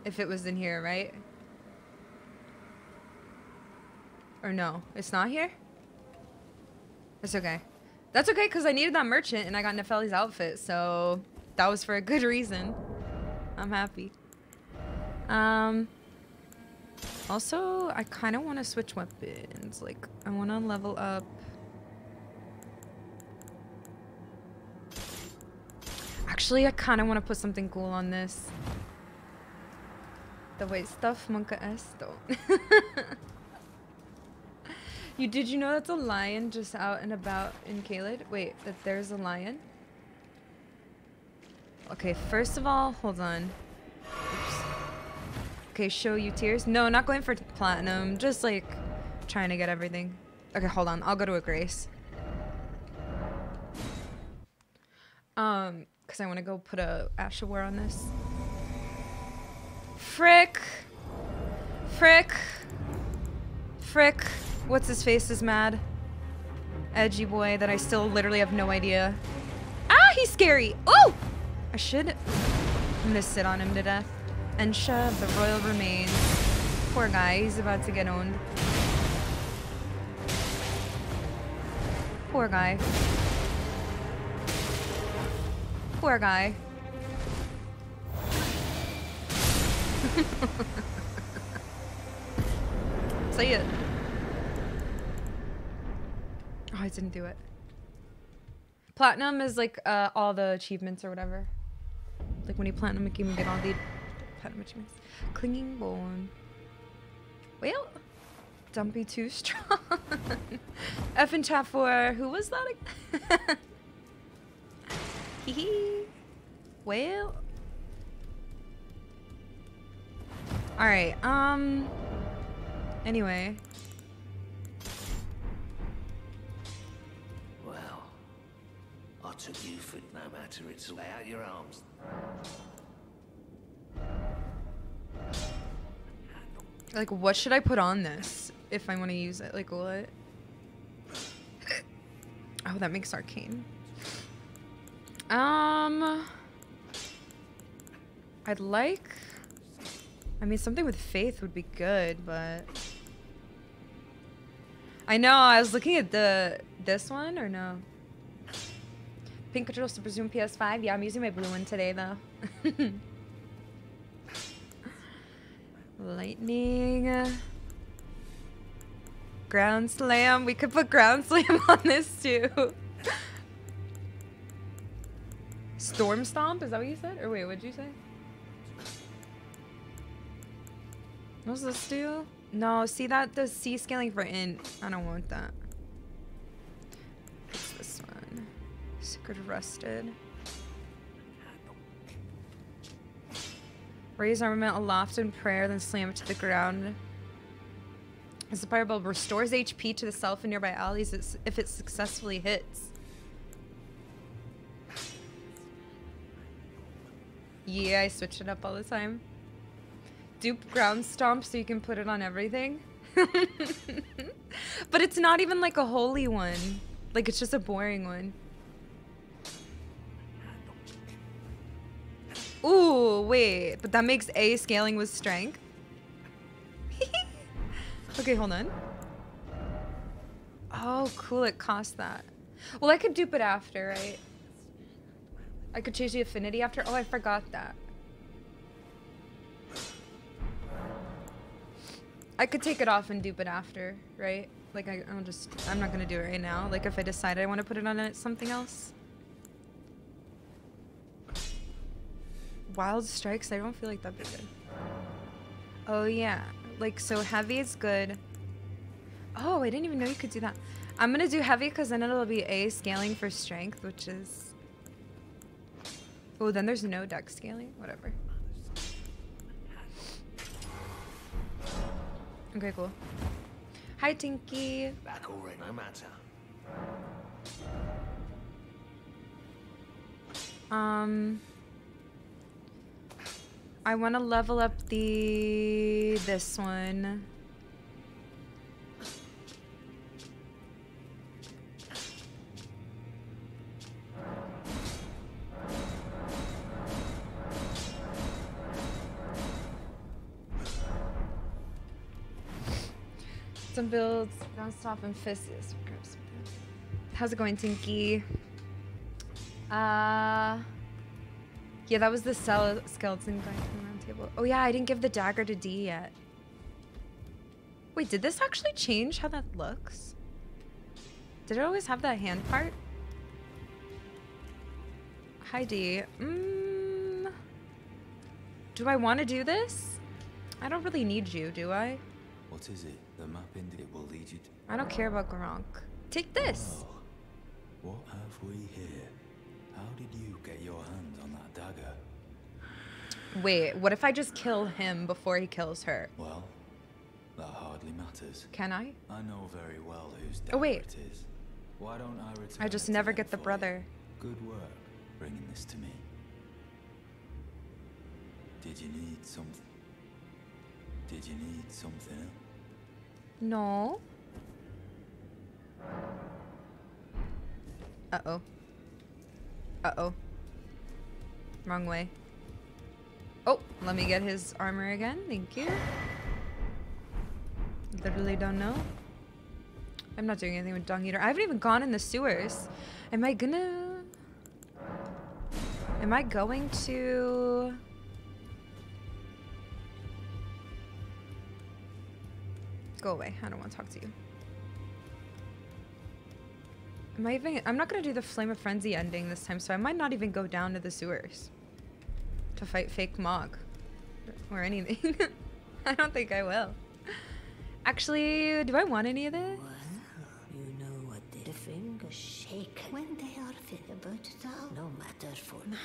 If it was in here, right? Or no, it's not here? It's okay. That's okay, because I needed that merchant and I got Nefeli's outfit, so... That was for a good reason. I'm happy. Um, also, I kind of want to switch weapons. Like, I want to level up. Actually, I kind of want to put something cool on this. The white stuff, Monka Esto. You did you know that's a lion just out and about in Caelid? Wait, that there's a lion? Okay, first of all, hold on. Oops. Okay, show you tears. No, not going for platinum. Just like trying to get everything. Okay, hold on. I'll go to a grace. Um, because I want to go put a Asha War on this. Frick. Frick. Frick. What's his face is mad. Edgy boy that I still literally have no idea. Ah, he's scary. Oh! I should. I'm gonna sit on him to death. Ensha of the Royal Remains. Poor guy, he's about to get owned. Poor guy. Poor guy. See it. Oh, I didn't do it. Platinum is like uh, all the achievements or whatever. Like when you platinum a game, you get all the platinum achievements. Clinging bone. Well, dumpy too strong. F in chat for who was that? Hee hee. Well. All right. Um. Anyway. Well, I took you for no matter. It's lay out your arms. Like, what should I put on this if I want to use it? Like, what? Oh, that makes arcane. Um, I'd like I mean, something with faith would be good, but... I know, I was looking at the... this one, or no? Pink controls to presume P S five? Yeah, I'm using my blue one today, though. Lightning... Ground Slam. We could put Ground Slam on this, too. Storm Stomp? Is that what you said? Or wait, what did you say? What does this do? No, see that? The C scaling for int. I don't want that. What's this one? Sacred Rusted. Raise armament aloft in prayer, then slam it to the ground. As the fireball restores H P to the self and nearby allies if it successfully hits. Yeah, I switch it up all the time. Do Ground Stomp so you can put it on everything. But it's not even like a holy one. Like, it's just a boring one. Ooh, wait. But that makes A scaling with strength. Okay, hold on. Oh, cool. It costs that. Well, I could dupe it after, right? I could change the affinity after. Oh, I forgot that. I could take it off and dupe it after, right? Like, I, I'll just... I'm not gonna do it right now. Like, if I decide I want to put it on it, something else. Wild Strikes? I don't feel like that'd be good. Oh, yeah. Like, so heavy is good. Oh, I didn't even know you could do that. I'm gonna do heavy because then it'll be A scaling for strength, which is... Oh, then there's no deck scaling. Whatever. Okay, cool. Hi, Tinky. Back already, no matter. Um, I want to level up the this one. Some builds, non-stop, and fists. How's it going, Tinky? Uh, yeah, that was the cell skeleton going to the round table. Oh yeah, I didn't give the dagger to D yet. Wait, did this actually change how that looks? Did it always have that hand part? Hi, D. Mm, do I want to do this? I don't really need you, do I? What is it? The map ended. It will lead you to... I don't care about Gronk. Take this! Oh, what have we here? How did you get your hands on that dagger? Wait, what if I just kill him before he kills her? Well, that hardly matters. Can I? I know very well whose dagger oh, wait. it is. Why don't I return I just never get the brother. You? Good work bringing this to me. Did you need something? Did you need something else? No. Uh-oh. Uh-oh. Wrong way. Oh, let me get his armor again. Thank you. Literally don't know. I'm not doing anything with Dung Eater. I haven't even gone in the sewers. Am I gonna... Am I going to... Go away. I don't want to talk to you. Am I even... I'm not going to do the Flame of Frenzy ending this time, so I might not even go down to the sewers to fight fake Mog or anything. I don't think I will. Actually, do I want any of this? Well, you know what their fingers shake when they are fit about it all. No matter for me.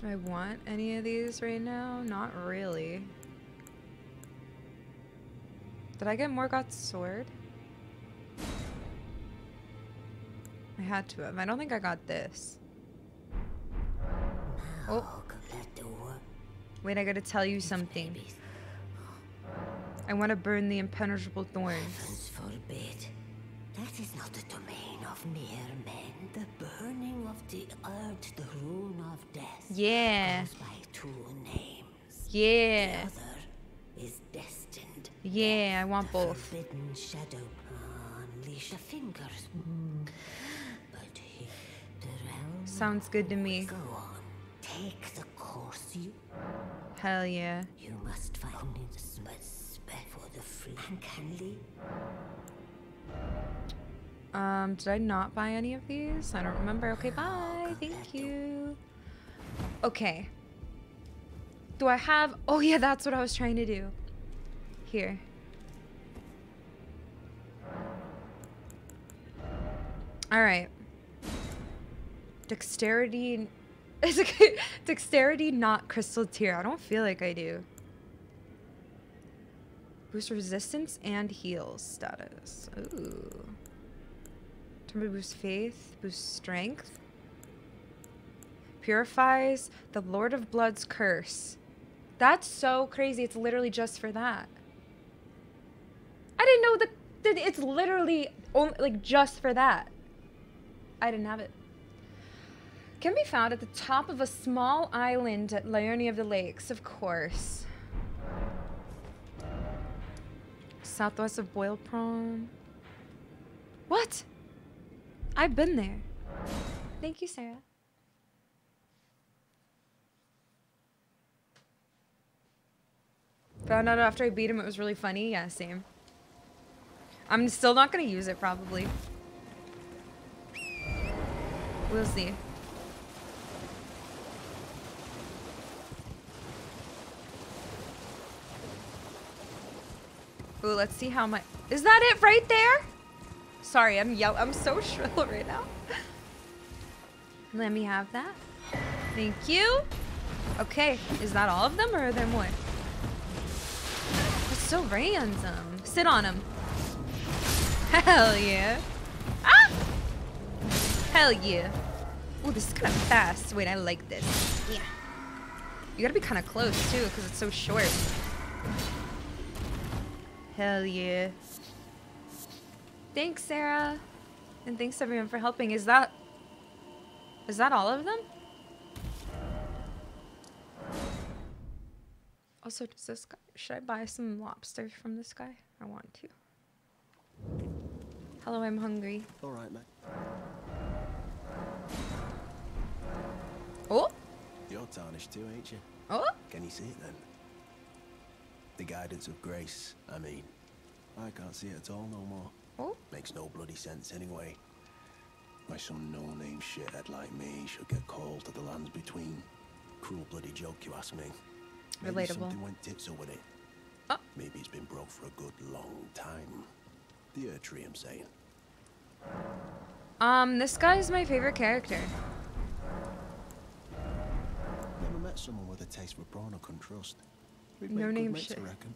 Do I want any of these right now? Not really. Did I get Morgoth's sword? I had to have. I don't think I got this. Oh. Wait, I gotta tell you something. I want to burn the impenetrable thorns. Heavens forbid. That This is not the domain of mere men. The burning of the earth, the rune of death. Yeah. Goes by two names. Yeah. The other is destined. Yeah, I want the both. Forbidden shadow unleash the fingers. Mm. But he, the realm. Sounds good to me. Go on. Take the course you. Hell yeah. You must find only the respect for the free and kindly. Um, did I not buy any of these? I don't remember. Okay, bye. Thank you. Okay. Do I have... Oh, yeah, that's what I was trying to do. Here. Alright. Dexterity... Dexterity, not crystal tier. I don't feel like I do. Boost resistance and heal status. Ooh. Turbo boosts faith, boosts strength. Purifies the Lord of Blood's curse. That's so crazy. It's literally just for that. I didn't know that. It's literally only, like, just for that. I didn't have it. Can be found at the top of a small island at Laonia of the Lakes, of course. Southwest of Boyle Prom. What? I've been there. Thank you, Sarah. Found out after I beat him it was really funny. Yeah, same. I'm still not gonna use it, probably. We'll see. Ooh, let's see how my... Is that it right there? Sorry, I'm yell- I'm so shrill right now. Let me have that. Thank you. Okay, is that all of them or are there more? It's so random. Sit on them. Hell yeah. Ah! Hell yeah. Ooh, this is kind of fast. Wait, I like this. Yeah. You gotta be kind of close too because it's so short. Hell yeah. Thanks, Sarah. And thanks everyone for helping. Is that... Is that all of them? Also, does this guy... Should I buy some lobster from this guy? I want to. Hello, I'm hungry. Alright, mate. Oh? You're tarnished too, ain't you? Oh? Can you see it then? The guidance of grace, I mean. I can't see it at all no more. Oh? Makes no bloody sense anyway. Why some no-name shithead like me should get called to the lands between. Cruel bloody joke, you ask me. Maybe Relatable. Something went tipsy with it. Oh. Maybe it's been broke for a good long time. The earth tree, I'm saying. Um, this guy is my favorite character. Never met someone with a taste for brawn I couldn't trust. We've no name shit. I reckon.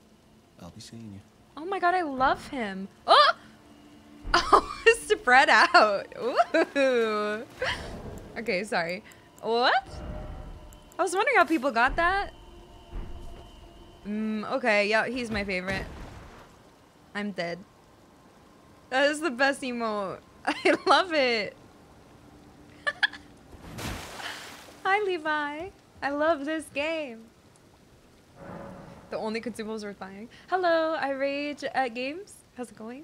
I'll be seeing you. Oh my god, I love him. Oh! Oh, spread out. Ooh. Okay, sorry. What? I was wondering how people got that. Mm, okay, yeah, he's my favorite. I'm dead. That is the best emote. I love it. Hi, Levi. I love this game. The only consumables worth buying. Hello, I rage at games. How's it going?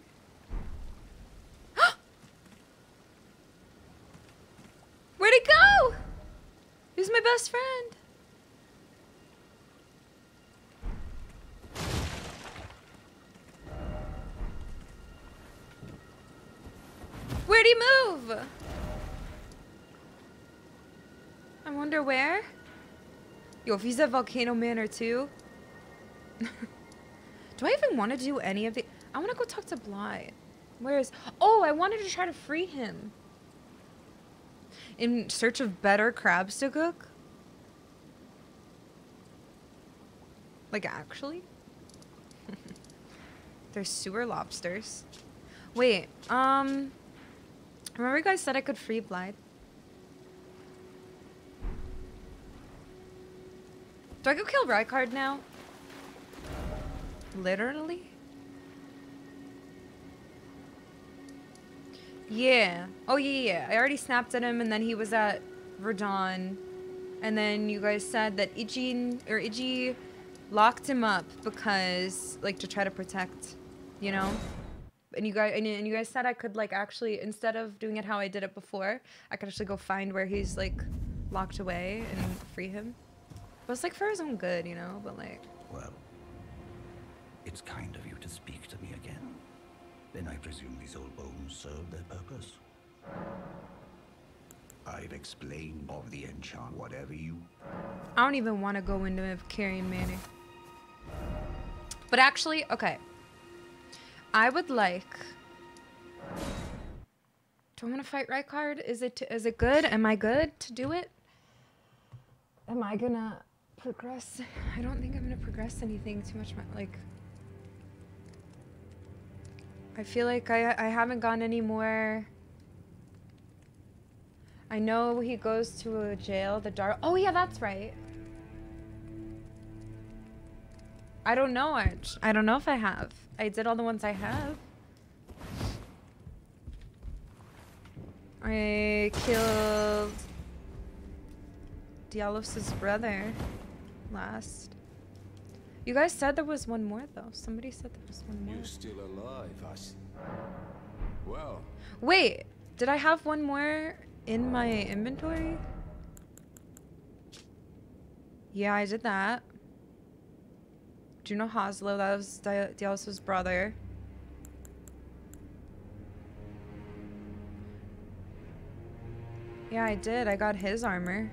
Where'd it go? He's my best friend. Where'd he move? I wonder where. Yo, if he's at Volcano Manor too. Do I even want to do any of the... I want to go talk to Bly. Where is... Oh, I wanted to try to free him. In search of better crabs to cook? Like, actually? There's sewer lobsters. Wait, um... Remember you guys said I could free Bly? Do I go kill Rykard now? Literally? Yeah. Oh, yeah, yeah. I already snapped at him, and then he was at Verdun. And then you guys said that Ijin, or Iji locked him up because, like, to try to protect, you know? And you guys, and you guys said I could, like, actually, instead of doing it how I did it before, I could actually go find where he's, like, locked away and free him. But it's, like, for his own good, you know? But, like... Well, it's kind of you to speak to me again. Then I presume these old bones serve their purpose. I've explained of the enchant, whatever you... I don't even want to go into it with Carrion Manor. But actually, okay. I would like... Do I want to fight Rykard? Is it, is it good? Am I good to do it? Am I gonna progress? I don't think I'm gonna progress anything too much. Like... I feel like I, I haven't gone any more... I know he goes to a jail, the dark... Oh, yeah, that's right. I don't know. I, I don't know if I have. I did all the ones I have. I killed... Dialos' brother last. You guys said there was one more, though. Somebody said there was one more. You're still alive, I see. Well... Wait, did I have one more... in my inventory? Yeah, I did that. Juno Hoslow, that was Dialos' brother. Yeah, I did. I got his armor.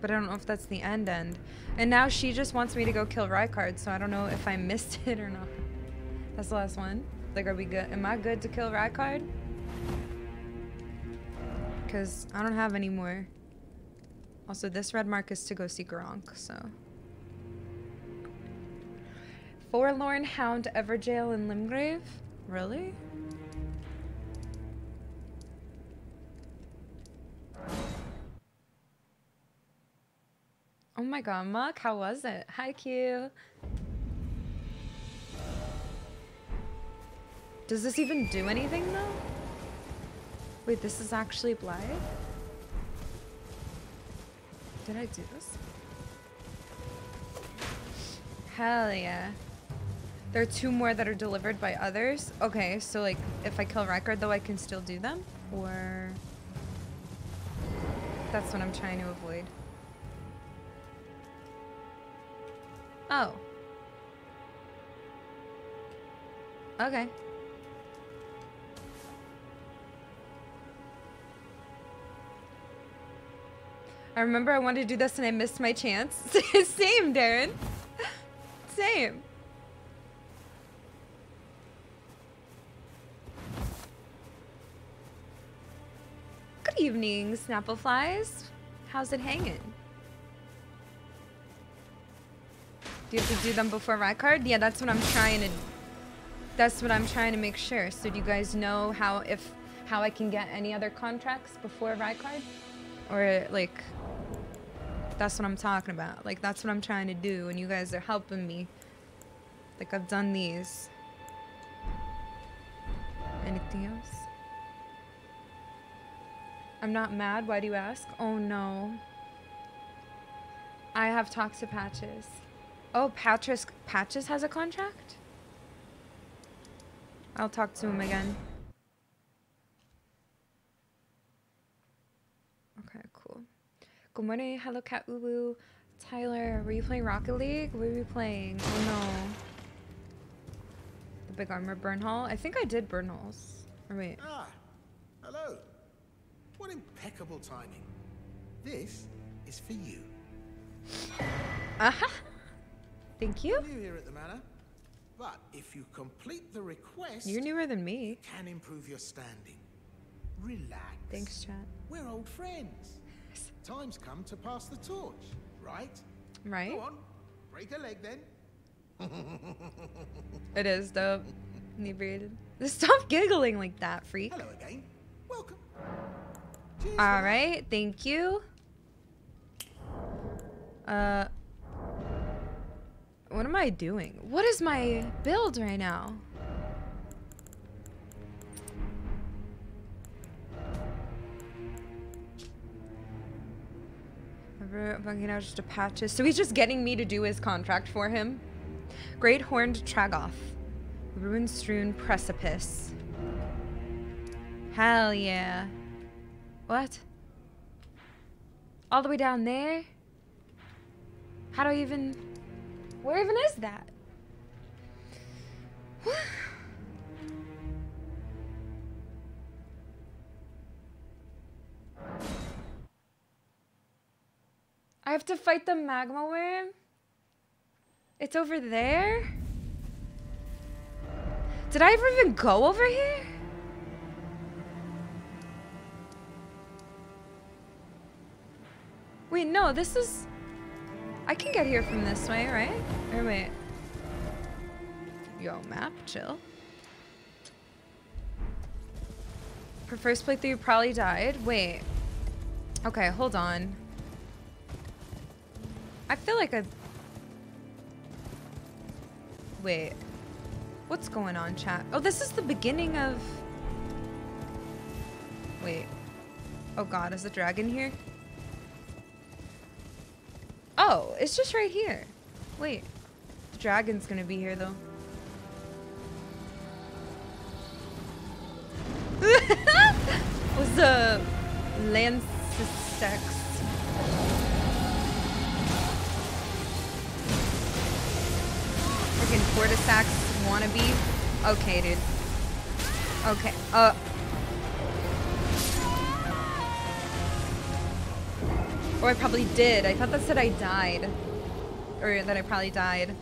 But I don't know if that's the end end. And now she just wants me to go kill Rykard, so I don't know if I missed it or not. That's the last one. Like, are we good? Am I good to kill Rykard? Because I don't have any more. Also, this red mark is to go see Gronk, so. Forlorn Hound, Everjail, and Limgrave? Really? Oh my god, Muck, how was it? Hi, Q. Does this even do anything, though? Wait, this is actually Blythe? Did I do this? Hell yeah. There are two more that are delivered by others. Okay, so like, if I kill Rykard though, I can still do them? Or... That's what I'm trying to avoid. Oh. Okay. I remember I wanted to do this and I missed my chance. Same, Darren. Same. Good evening, Snappleflies. How's it hanging? Do you have to do them before Rykard? Yeah, that's what I'm trying to... That's what I'm trying to make sure. So do you guys know how, if, how I can get any other contracts before Rykard? Or like... That's what I'm talking about. Like, that's what I'm trying to do, and you guys are helping me. Like, I've done these. Anything else? I'm not mad. Why do you ask? Oh, no. I have talked to Patches. Oh, Patches, Patches has a contract? I'll talk to him again. Okay, cool. Good morning, hello Cat Ubu. Tyler, were you playing Rocket League? What were you playing? Oh no. The big armor burn hall? I think I did burn halls. Or wait. Ah, hello. What impeccable timing. This is for you. Aha! Thank you. You're new here at the manor, but if you complete the request... You're newer than me. You can improve your standing. Relax. Thanks, chat. We're old friends. Time's come to pass the torch, right? Right. Go on, break a leg then. It is dope. Inebriated. Stop giggling like that, freak. Hello again. Welcome. Cheers, all right, thank you. Uh, what am I doing? What is my build right now? Never bugging out, just a patches. So he's just getting me to do his contract for him. Great Horned Tragoth. Ruin-strewn precipice. Hell yeah. What? All the way down there? How do I even... Where even is that? I have to fight the magma worm? It's over there? Did I ever even go over here? Wait, no, this is... I can get here from this way, right? Or wait. Yo, map, chill. For first playthrough, probably died. Wait. Okay, hold on. I feel like I... Wait. What's going on, chat? Oh, this is the beginning of... Wait. Oh god, is the dragon here? Oh, it's just right here. Wait. The dragon's gonna be here, though. Was the... Lancesex... Freaking Cordyceps wannabe? Okay, dude. Okay. Uh... Oh, I probably did. I thought that said I died. Or that I probably died.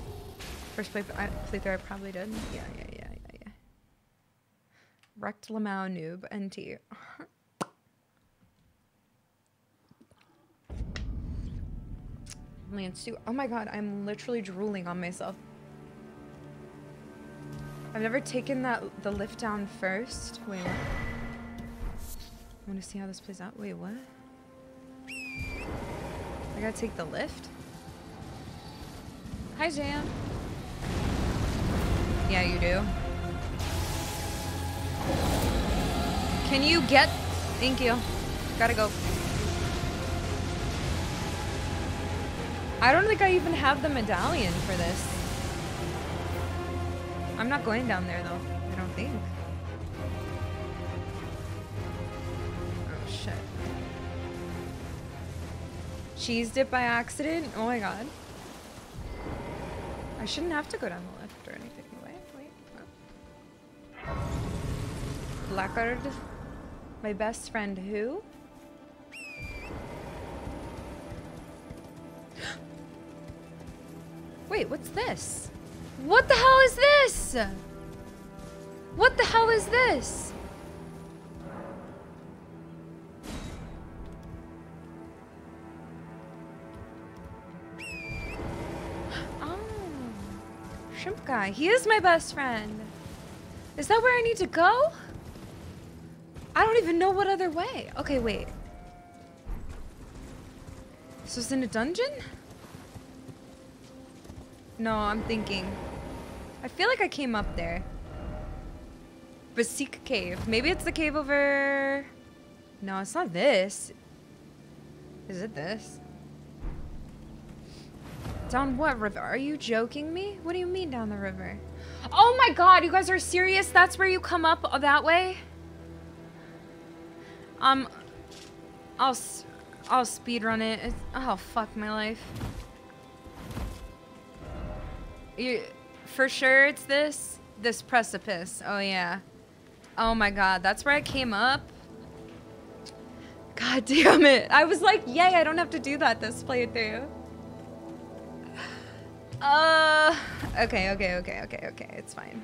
First play I, playthrough, I probably did. Yeah, yeah, yeah, yeah, yeah. Wrecked Lamau noob, N T. Lance two. Oh my god, I'm literally drooling on myself. I've never taken that the lift down first. Wait, what? I want to see how this plays out. Wait, what? I gotta take the lift? Hi, Jam. Yeah, you do. Can you get... Thank you. Gotta go. I don't think I even have the medallion for this. I'm not going down there, though. I don't think. Oh, shit. Cheesed it by accident? Oh my god. I shouldn't have to go down the lift or anything. Wait, wait. Oh. Blackguard. My best friend who? Wait, what's this? What the hell is this? What the hell is this? Shrimp guy. He is my best friend. Is that where I need to go? I don't even know what other way. Okay, wait. This was in a dungeon? No, I'm thinking. I feel like I came up there. Basik cave. Maybe it's the cave over... No, it's not this. Is it this? Down what river? Are you joking me? What do you mean down the river? Oh my god, you guys are serious? That's where you come up that way? Um, I'll, I'll speedrun it. It's, oh, fuck my life. You, for sure it's this? This precipice. Oh yeah. Oh my god, that's where I came up? God damn it. I was like, yay, I don't have to do that this playthrough. Uh, okay, okay, okay, okay, okay, it's fine.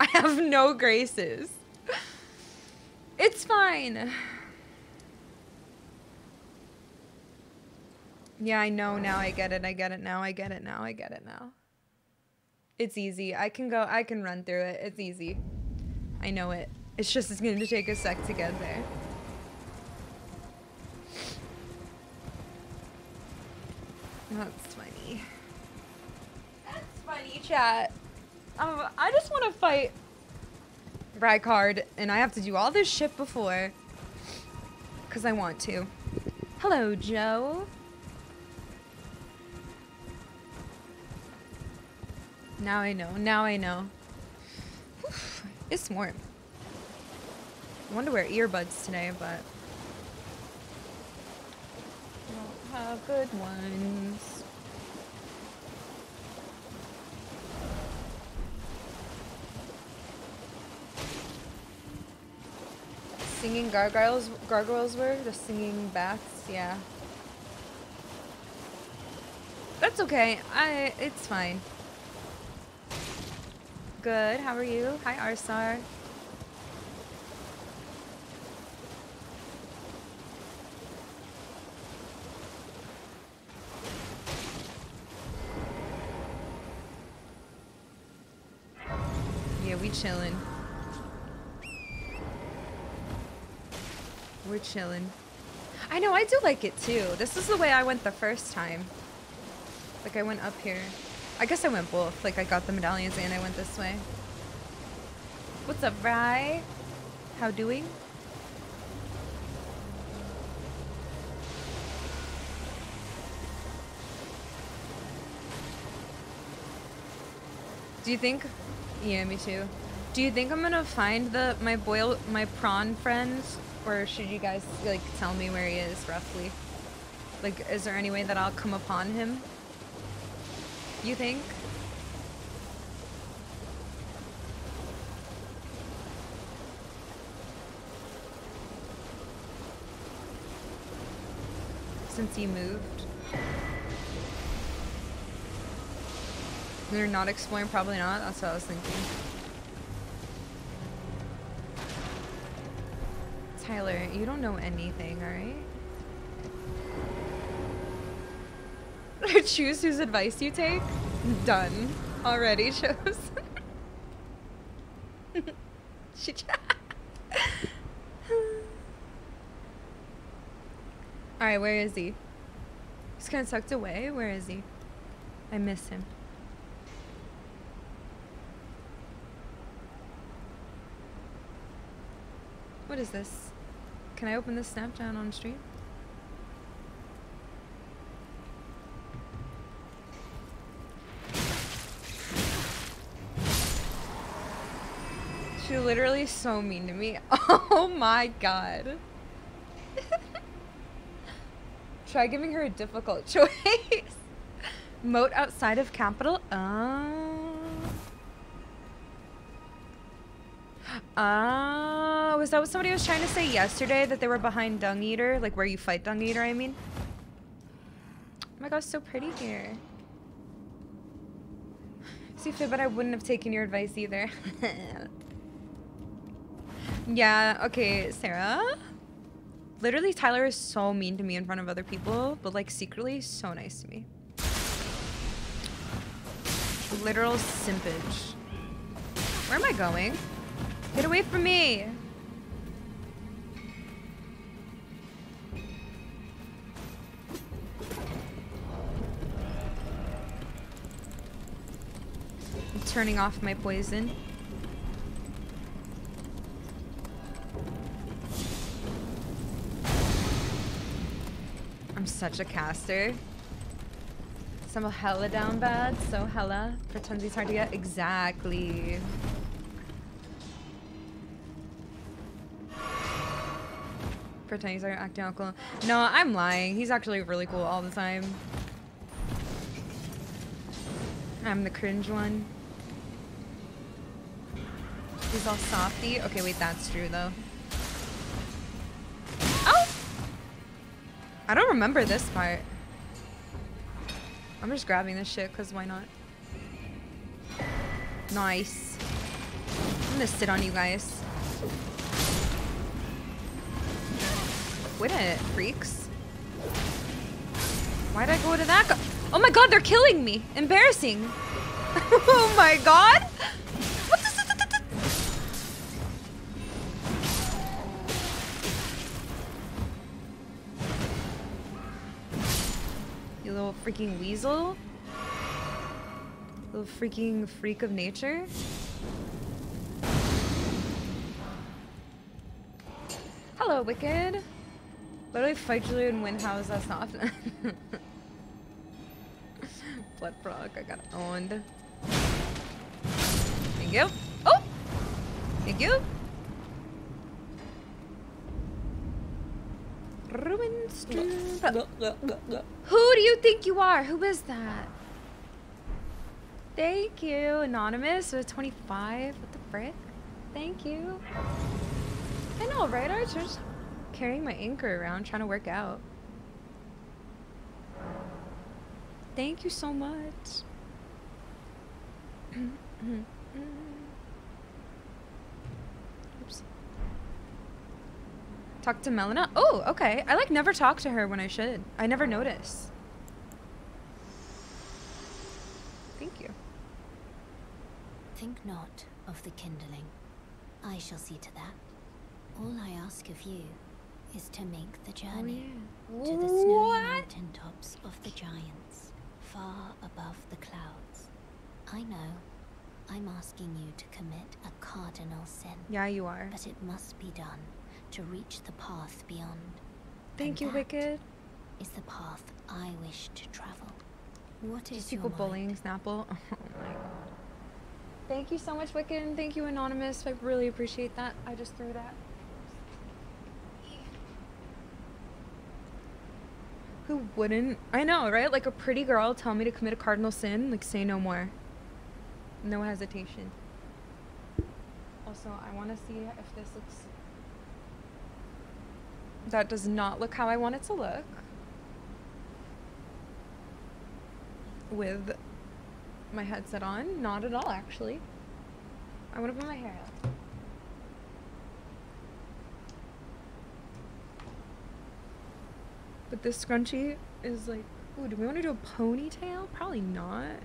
I have no graces. It's fine. Yeah, I know now, I get it, I get it now, I get it now, I get it now. It's easy, I can go, I can run through it, it's easy. I know it. It's just it's gonna take a sec to get there. That's funny. That's funny, chat. Um, I just want to fight Rykard, and I have to do all this shit before. Because I want to. Hello, Joe. Now I know. Now I know. Oof, it's warm. I want to wear earbuds today, but I don't have good ones. Singing gargoyles, gargoyles were the singing bats. Yeah, that's okay. I it's fine. Good. How are you? Hi, Arsar. Yeah, we chillin'. We're chilling. I know, I do like it too. This is the way I went the first time. Like, I went up here. I guess I went both. Like, I got the medallions and I went this way. What's up, Rye? How doing? Do you think? Yeah, me too. Do you think I'm gonna find the my boil my prawn friends? Or should you guys, like, tell me where he is, roughly? Like, is there any way that I'll come upon him? You think? Since he moved? They're not exploring? Probably not. That's what I was thinking. Tyler, you don't know anything, alright? Choose whose advice you take? Done. Already chose. Alright, where is he? He's kind of tucked away. Where is he? I miss him. What is this? Can I open this Snapchat on stream? She's literally so mean to me. Oh my god. Try giving her a difficult choice. Moat outside of capital? Oh. Ah, uh, was that what somebody was trying to say yesterday? That they were behind Dung Eater? Like, where you fight Dung Eater, I mean? Oh my gosh, so pretty here. See, Fib, but I wouldn't have taken your advice either. Yeah, okay, Sarah? Literally, Tyler is so mean to me in front of other people, but, like, secretly, so nice to me. Literal simpage. Where am I going? Get away from me! I'm turning off my poison. I'm such a caster. Some hella down bad, so hella. Pretends he's hard to get. Exactly. Pretend he's acting all cool. No, I'm lying. He's actually really cool all the time. I'm the cringe one. He's all softy. Okay, wait, that's true though. Oh! I don't remember this part. I'm just grabbing this shit because why not? Nice. I'm gonna sit on you guys. Quit it, freaks. Why'd I go to that? Go oh my god, they're killing me. Embarrassing. Oh my god. What this, this, this, this? You little freaking weasel. Little freaking freak of nature. Hello, Wicked. Literally fight Julia and win house, that's not often. Blood frog, I got owned. Thank you. Oh! Thank you. Ruined stream. Who do you think you are? Who is that? Thank you, Anonymous with twenty-five. What the frick? Thank you. I know, right? I was just carrying my anchor around, trying to work out. Thank you so much. Oops. Talk to Melina. Oh, okay. I like never talk to her when I should. I never notice. Thank you. Think not of the kindling. I shall see to that. All I ask of you is to make the journey oh, yeah. to the snowy mountain tops of the giants, far above the clouds. I know I'm asking you to commit a cardinal sin. Yeah, you are. But it must be done to reach the path beyond. Thank and you, Wicked. Is the path I wish to travel. What is people bullying Snapple? Oh my god. Thank you so much, Wicked, and thank you, Anonymous. I really appreciate that. I just threw that. Who wouldn't? I know, right? Like a pretty girl tell me to commit a cardinal sin, like say no more. No hesitation. Also, I want to see if this looks... That does not look how I want it to look. With my headset on. Not at all, actually. I want to put my hair up. But this scrunchie is like... Ooh, do we want to do a ponytail? Probably not.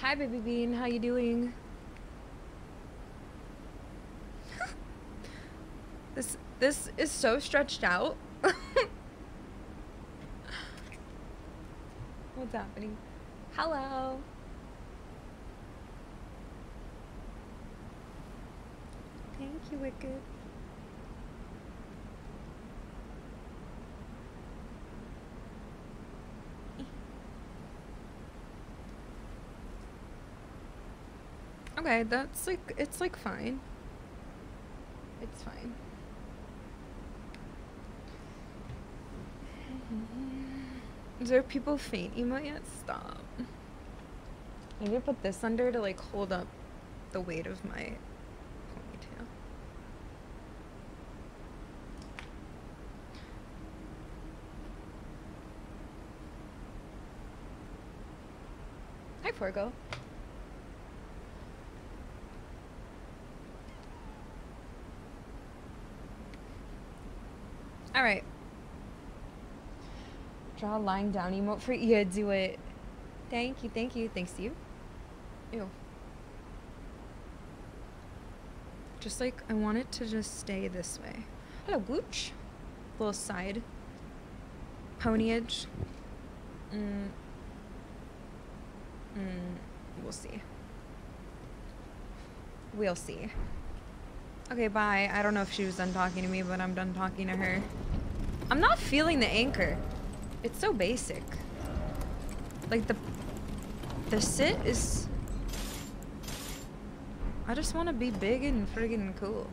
Hi, Baby Bean. How you doing? this this is so stretched out. What's happening? Hello. Thank you, Wicked. Okay, that's like, it's like fine. It's fine. Is there people faint emote yet? Stop. I need to put this under to like hold up the weight of my ponytail. Hi, Forgo. All right. Draw a lying down emote for you. Yeah, do it. Thank you, thank you. Thanks to you. Ew. Just like, I want it to just stay this way. Hello, Gooch. Little side. Ponyage. Mm. Mm. We'll see. We'll see. Okay, bye. I don't know if she was done talking to me, but I'm done talking to her. I'm not feeling the anchor. It's so basic. Like, the... The sit is... I just want to be big and friggin' cool.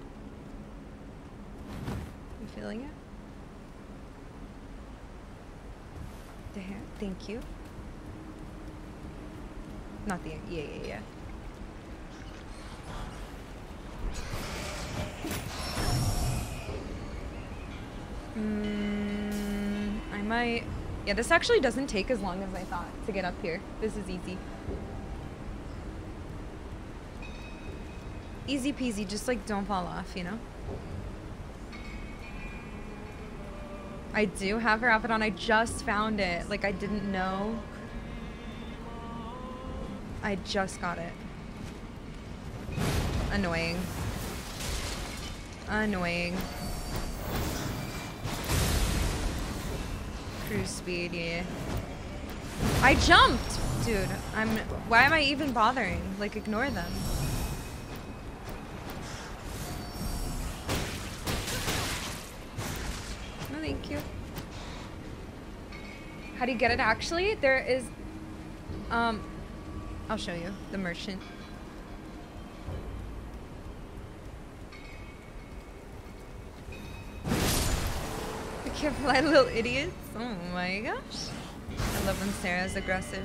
You feeling it? The hair? Thank you. Not the... Yeah, yeah, yeah. Mm, I might... Yeah, this actually doesn't take as long as I thought to get up here. This is easy. Easy peasy, just like don't fall off, you know? I do have her outfit on. I just found it. Like, I didn't know. I just got it. Annoying. Annoying. Cruise speed, yeah. I jumped! Dude, I'm... Why am I even bothering? Like, ignore them. Thank you. How do you get it? Actually, there is, um, I'll show you the merchant. I can't fly, little idiots. Oh my gosh. I love when Sarah's aggressive.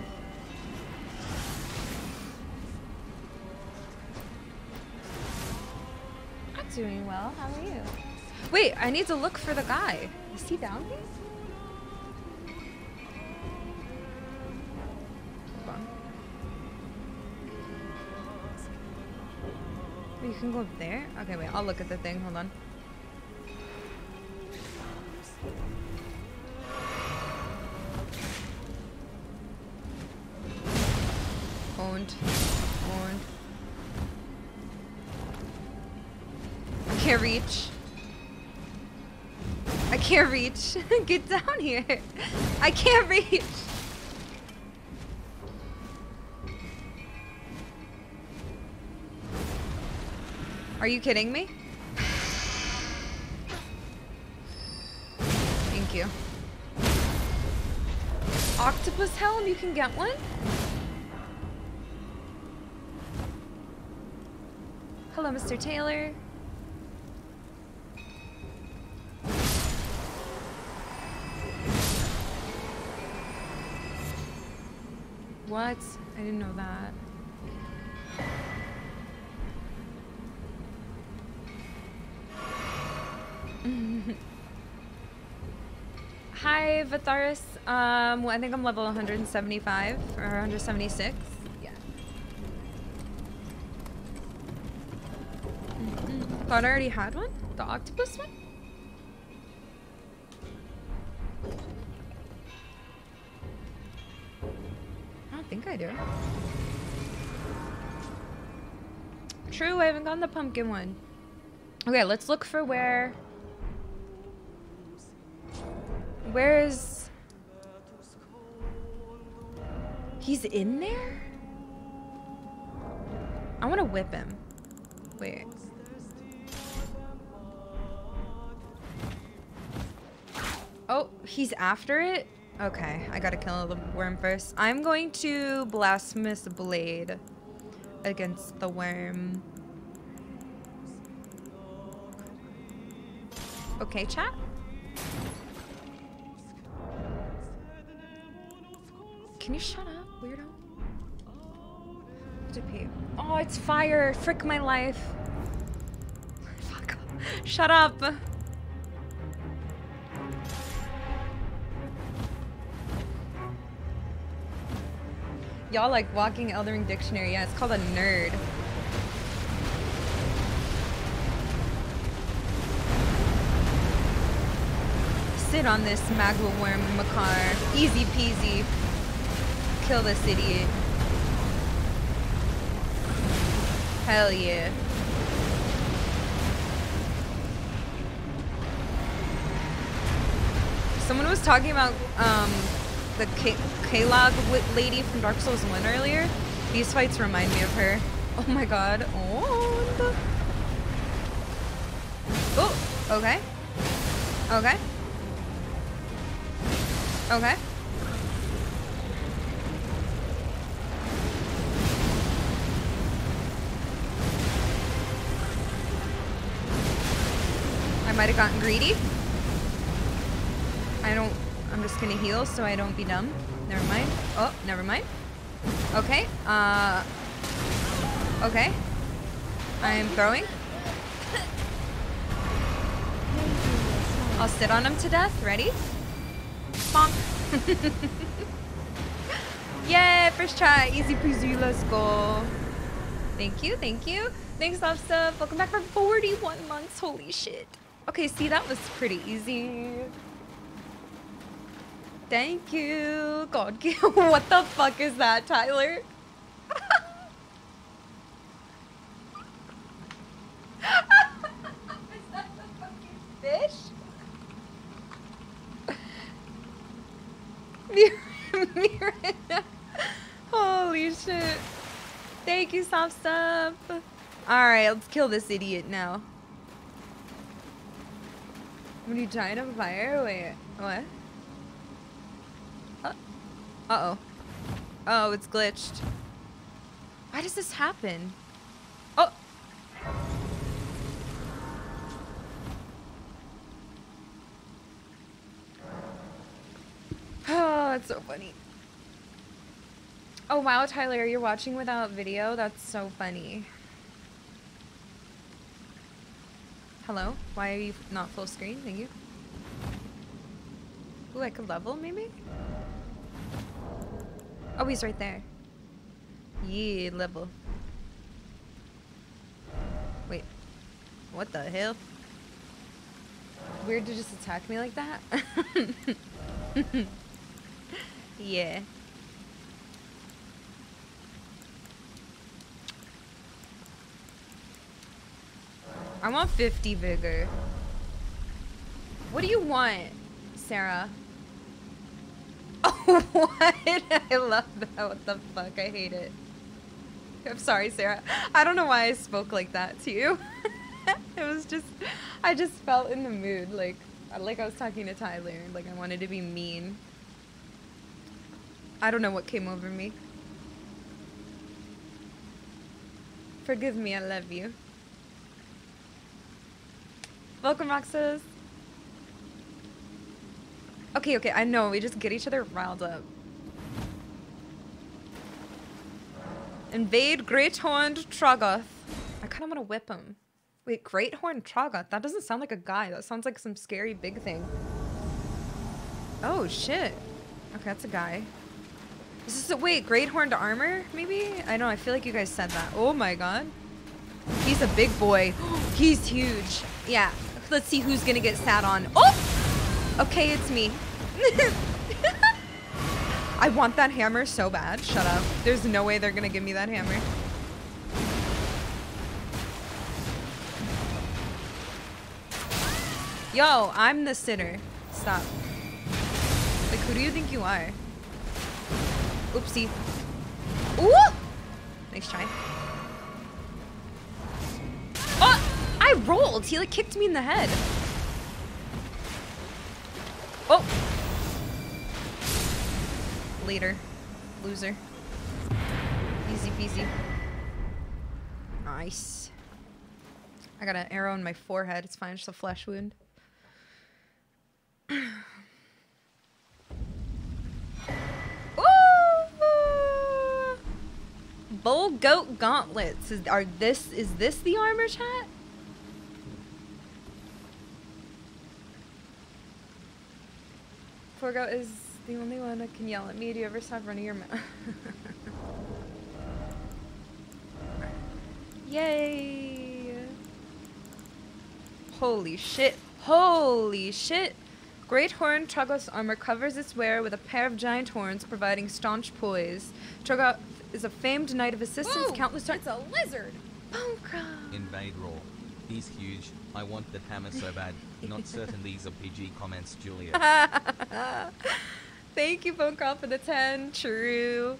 I'm doing well. How are you? Wait, I need to look for the guy. Is he down here? Hold on. You can go up there? Okay, wait, I'll look at the thing. Hold on. Owned. Owned. I can't reach. I can't reach. Get down here. I can't reach. Are you kidding me? Thank you. Octopus helm, you can get one? Hello, Mister Taylor. What? I didn't know that. Hi, Vatharis. Um, well, I think I'm level one hundred seventy-five or one hundred seventy-six. Yeah. Mm-hmm. Thought I already had one? The octopus one? I think I do. True, I haven't gotten the pumpkin one. Okay, let's look for where... Where is... He's in there? I want to whip him. Wait. Oh, he's after it? Okay, I gotta kill the worm first. I'm going to Blasphemous Blade against the worm. Okay, chat? Can you shut up, weirdo? Oh, it's fire! Frick my life! Fuck. Shut up! Y'all like walking Eldering Dictionary. Yeah, it's called a nerd. Sit on this magma worm, Makar. Easy peasy. Kill this idiot. Hell yeah. Someone was talking about, um, the Kalog lady from Dark Souls one earlier. These fights remind me of her. Oh my god. Oh, oh okay. Okay. Okay. I might have gotten greedy. I don't... I'm just gonna heal so I don't be dumb. Never mind. Oh, never mind. Okay. Uh. Okay. I'm throwing. I'll sit on him to death. Ready? Bonk. Yeah, first try. Easy peasy. Let's go. Thank you. Thank you. Thanks, Love Stuff. Welcome back for forty-one months. Holy shit. Okay, see, that was pretty easy. Thank you. God, what the fuck is that, Tyler? Is that the fucking fish? Miranda. Holy shit. Thank you, Soft Stuff. Alright, let's kill this idiot now. What are you dying of a fire? Wait, what? Uh oh. Oh, it's glitched. Why does this happen? Oh! Oh, that's so funny. Oh, wow, Tyler, you're watching without video? That's so funny. Hello? Why are you not full screen? Thank you. Ooh, like a level, maybe? Oh, he's right there. Yeah, level. Wait. What the hell? Weird to just attack me like that? Yeah. I want fifty vigor. What do you want, Sarah? Oh, what? I love that. What the fuck? I hate it. I'm sorry, Sarah. I don't know why I spoke like that to you. It was just, I just felt in the mood. Like, like I was talking to Tyler. Like, I wanted to be mean. I don't know what came over me. Forgive me, I love you. Welcome, Roxas. Okay, okay, I know. We just get each other riled up. Invade Great Horned Trogoth. I kind of want to whip him. Wait, Great Horned Trogoth? That doesn't sound like a guy. That sounds like some scary big thing. Oh, shit. Okay, that's a guy. Is this a- wait, Great Horned Armor, maybe? I know, I feel like you guys said that. Oh my god. He's a big boy. He's huge. Yeah. Let's see who's gonna get sat on. Oh! Okay, it's me. I want that hammer so bad. Shut up. There's no way they're gonna give me that hammer. Yo, I'm the sitter. Stop. Like, who do you think you are? Oopsie. Ooh! Nice try. Oh! I rolled! He, like, kicked me in the head. Oh! Later. Loser. Easy peasy. Nice. I got an arrow in my forehead. It's fine. It's just a flesh wound. Bull goat gauntlets. Is, are this is this the armor, chat? Poor goat is the only one that can yell at me. Do you ever stop running your mouth? Yay! Holy shit! Holy shit! Great Horned Trogoth's armor covers its wearer with a pair of giant horns, providing staunch poise. Trogoth is a famed knight of assistance. Whoa, countless times. It's a lizard! Bonecrow! Invade Raw. He's huge. I want that hammer so bad. Not certain these are P G comments, Julia. Thank you, Bonecrow, for the ten. True.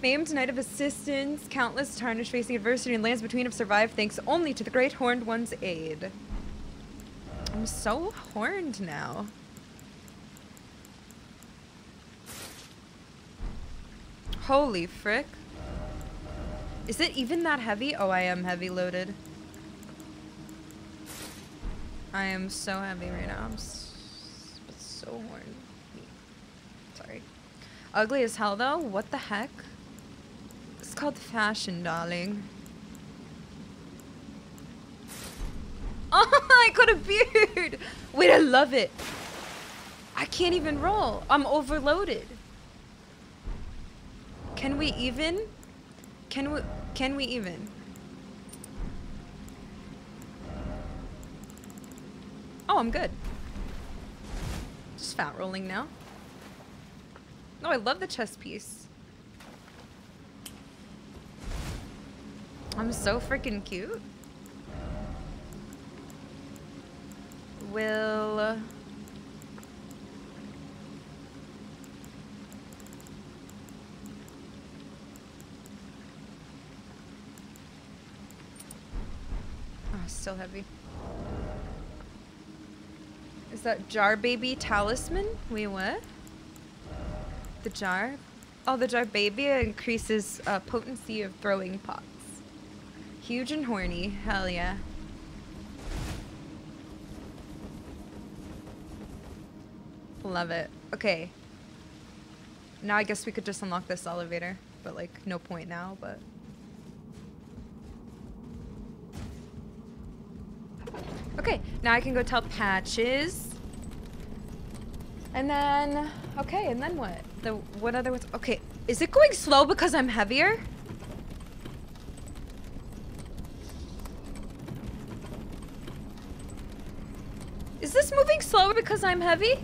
Famed knight of assistance. Countless tarnished facing adversity and lands between have survived thanks only to the Great Horned One's aid. I'm so horned now. Holy frick. Is it even that heavy? Oh, I am heavy loaded. I am so heavy right now. I'm s so horny. Sorry. Ugly as hell though. What the heck? It's called fashion, darling. Oh, I got a beard. Wait, I love it. I can't even roll. I'm overloaded. Can we even? Can we, can we even? Oh, I'm good. Just fat rolling now. No, oh, I love the chest piece. I'm so freaking cute. Will... still heavy. Is that Jar Baby Talisman? Wait, what? The jar? Oh, the Jar Baby increases uh, potency of throwing pots. Huge and horny. Hell yeah. Love it. Okay. Now I guess we could just unlock this elevator. But like, no point now, but... Okay, now I can go tell Patches. And then... Okay, and then what? The what other ones? Okay, is it going slow because I'm heavier? Is this moving slower because I'm heavy?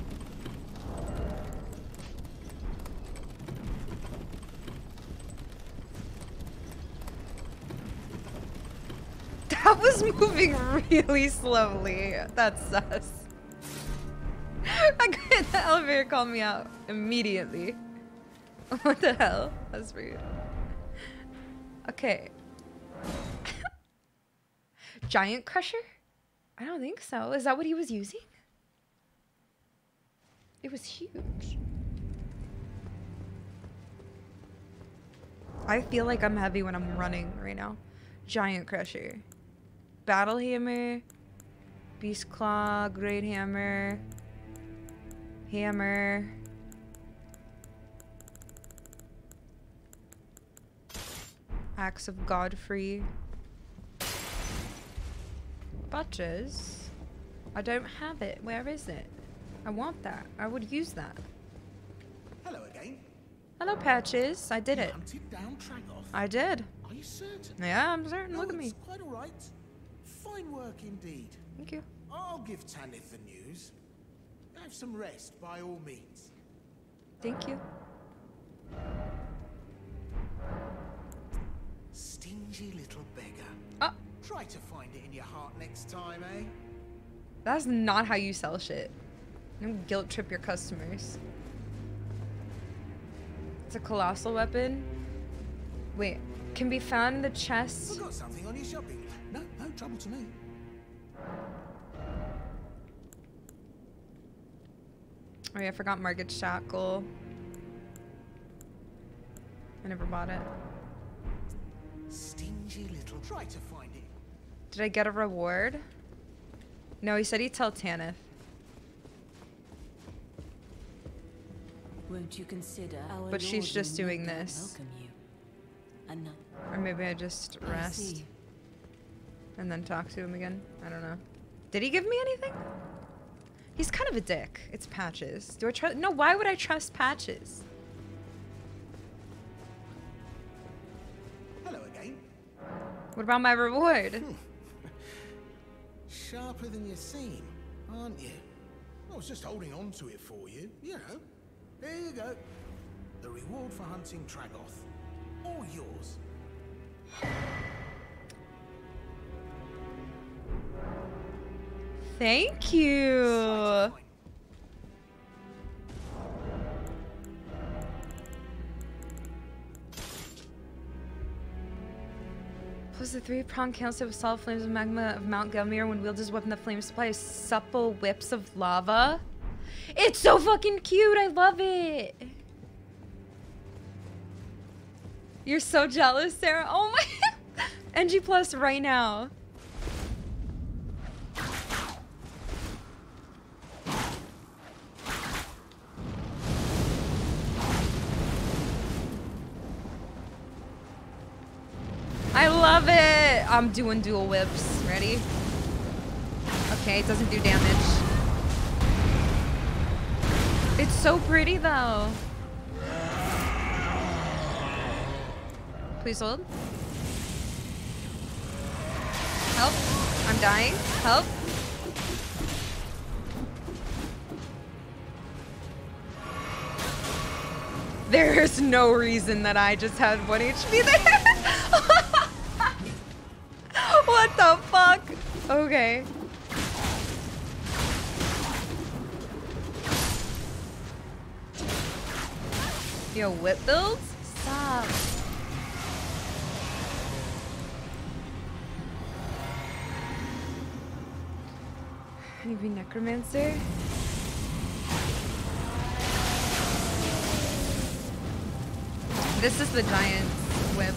That was moving really slowly. That's sus. I got the elevator called me out immediately. What the hell? That's rude. Okay. Giant Crusher? I don't think so. Is that what he was using? It was huge. I feel like I'm heavy when I'm running right now. Giant Crusher. Battle Hammer. Beast Claw. Great Hammer. Hammer. Axe of Godfrey. Butchers? I don't have it. Where is it? I want that. I would use that. Hello again. Hello, Patches. I did it. Down, I did. Are you certain? Yeah, I'm certain. No, look at me. Quite all right. Fine work indeed. Thank you. I'll give Tanith the news. Have some rest, by all means. Thank you. Stingy little beggar. Oh. Try to find it in your heart next time, eh? That's not how you sell shit. Don't guilt trip your customers. It's a colossal weapon. Wait, can be found in the chest. Forgot something on your shopping. No, no trouble to me. Oh yeah, I forgot Market Shackle. I never bought it. Stingy little. Try to find it. Did I get a reward? No, he said he'd tell Tanith. Won't you consider our but she's just doing this. You. Or maybe I just rest. I and then talk to him again. I don't know. Did he give me anything? He's kind of a dick. It's Patches. Do I trust? No, why would I trust Patches? Hello again. What about my reward? Hmm. Sharper than you seem, aren't you? I was just holding on to it for you. You know. There you go. The reward for hunting Tragoth. All yours. Thank you. Plus the three-pronged canister of solid flames of magma of Mount Gelmir when wields his weapon the flame supplies supple whips of lava. It's so fucking cute. I love it. You're so jealous, Sarah. Oh my. N G plus right now. I love it! I'm doing dual whips. Ready? Okay, it doesn't do damage. It's so pretty though. Please hold. Help. I'm dying. Help. There's no reason that I just had one H P there. What the fuck? Okay. Yo, whip builds? Stop. Maybe necromancer? This is the giant's whip.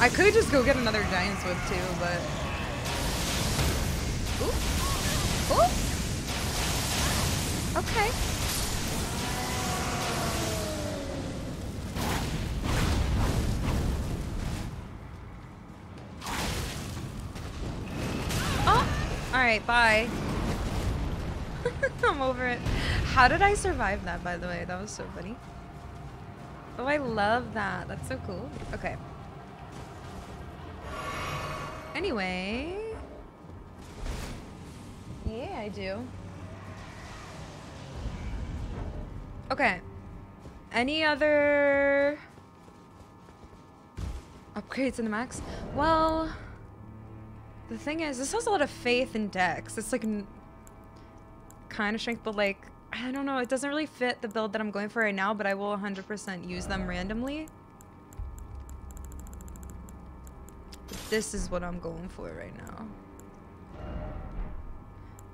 I could just go get another giant's whip too, but... Ooh. Ooh. Okay. Oh! Alright, bye. I'm over it. How did I survive that, by the way? That was so funny. Oh, I love that. That's so cool. Okay. Anyway. Yeah, I do. Okay. Any other upgrades in the max? Well, the thing is, this has a lot of faith in dex. It's like kind of strength, but like, I don't know, it doesn't really fit the build that I'm going for right now, but I will one hundred percent use them randomly. But this is what I'm going for right now.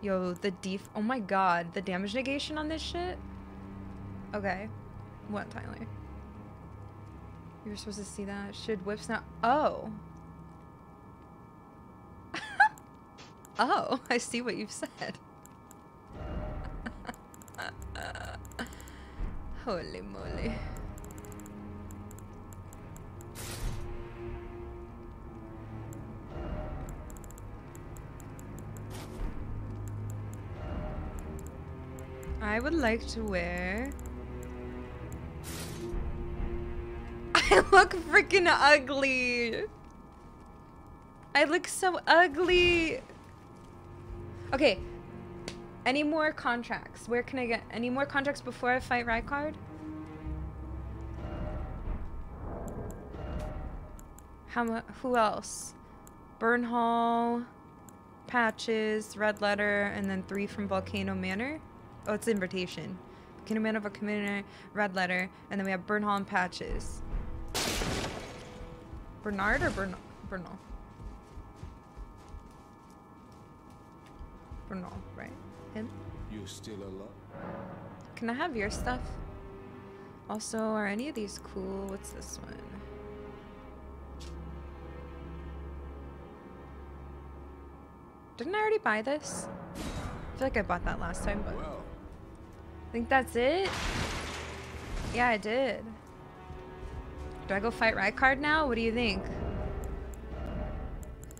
Yo, the def- oh my god, the damage negation on this shit? Okay. What, Tyler? You were supposed to see that. Should whips not- oh. Oh, I see what you've said. Holy moly. I would like to wear... I look freaking ugly! I look so ugly! Okay. Any more contracts? Where can I get any more contracts before I fight Rykard? How mu- who else? Burn Hall, Patches, Red Letter, and then three from Volcano Manor. Oh, it's Invitation. Volcano Manor, Volcano Manor, Red Letter, and then we have Burn Hall and Patches. Bernard or Bern- Bernal? Bernal, right? Him? You still alive? Can I have your stuff? Also, are any of these cool? What's this one? Didn't I already buy this? I feel like I bought that last time, but well. I think that's it. Yeah, I did. Do I go fight Rykard now? What do you think?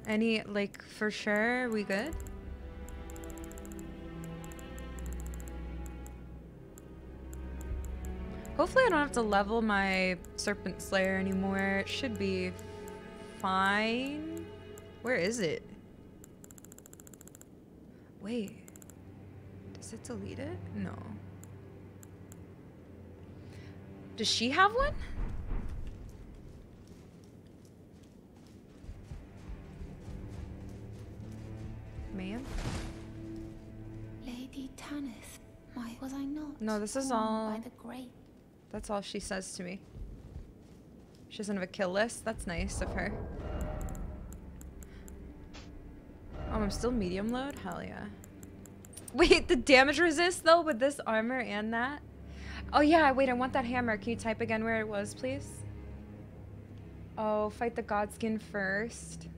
Any, like, for sure? We good? Hopefully I don't have to level my Serpent Slayer anymore. It should be fine. Where is it? Wait. Does it delete it? No. Does she have one? Ma'am? Lady Tanith, why was I not? No, this is all by the great. That's all she says to me. She doesn't have a kill list. That's nice of her. Oh, I'm still medium load? Hell yeah. Wait, the damage resist though with this armor and that? Oh yeah, wait, I want that hammer. Can you type again where it was, please? Oh, fight the godskin first.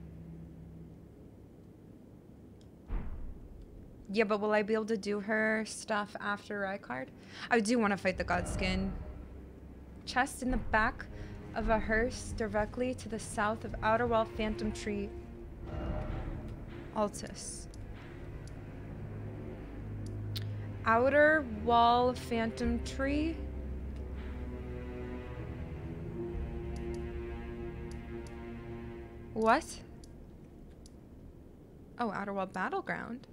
Yeah, but will I be able to do her stuff after Rykard? I do want to fight the godskin. Chest in the back of a hearse directly to the south of Outerwell Phantom Tree Altus. Outer Wall Phantom Tree. What? Oh, Outer Wall Battleground.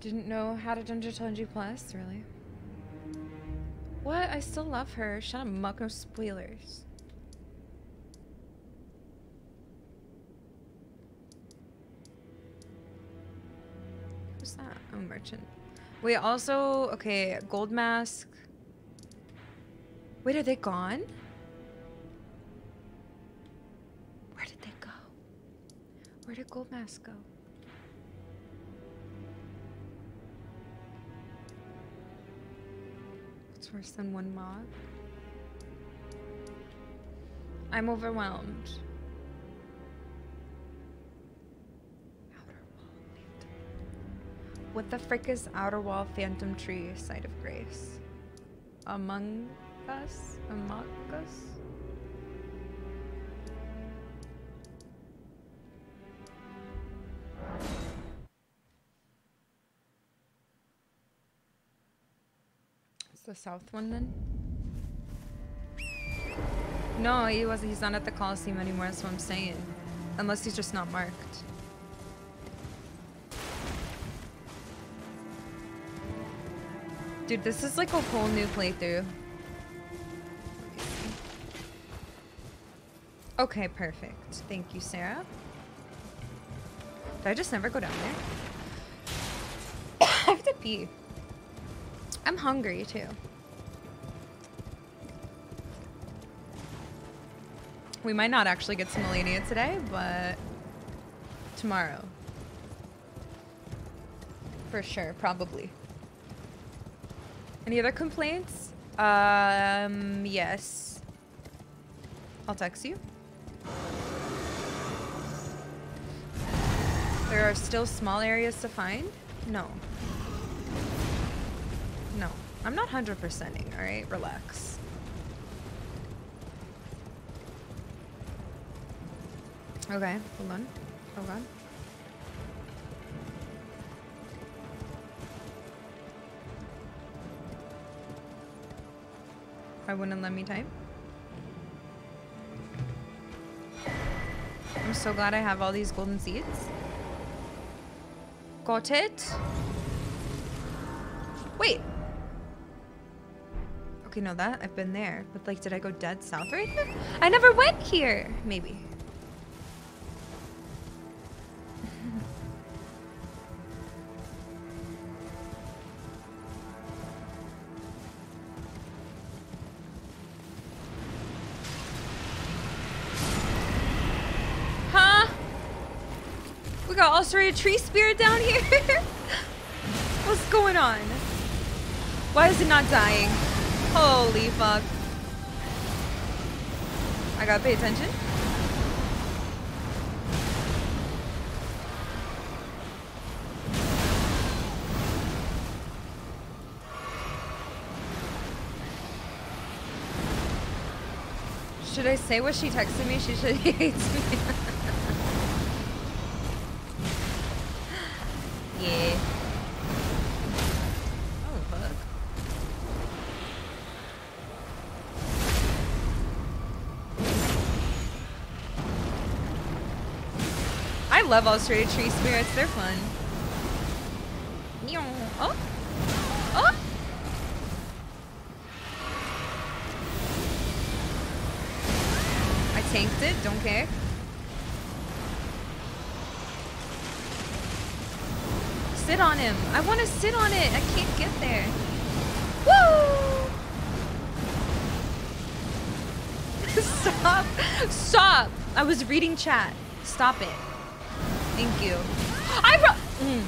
Didn't know how to dungeon till N G Plus, really. What? I still love her. Shut up, muck. No spoilers. Who's that? Oh, merchant. Wait, also, okay, gold mask. Wait, are they gone? Where did Where did Gold Mask go? It's worse than one mob. I'm overwhelmed. Outer Wall Phantom. What the frick is Outer Wall Phantom Tree, Site of Grace? Among us? Among us? It's the south one then? No, he was he's not at the Colosseum anymore, that's what I'm saying. Unless he's just not marked. Dude, this is like a whole new playthrough. Okay, perfect. Thank you, Sarah. Did I just never go down there? I have to pee. I'm hungry too. We might not actually get some Melania today, but tomorrow. For sure, probably. Any other complaints? Um, yes. I'll text you. There are still small areas to find? No. No. I'm not one hundred percenting, alright? Relax. Okay, hold on. Hold on. I wouldn't let me type. I'm so glad I have all these golden seeds. Got it? Wait. Okay, no, that I've been there. But like, did I go dead south right here? I never went here. Maybe. Sorry, a tree spirit down here? What's going on? Why is it not dying? Holy fuck. I gotta pay attention. Should I say what she texted me? She should hate me. I love Australia tree spirits, they're fun. Oh! Oh! I tanked it, don't care. Sit on him. I want to sit on it. I can't get there. Woo! Stop! Stop! I was reading chat. Stop it. Thank you. I ro- mm.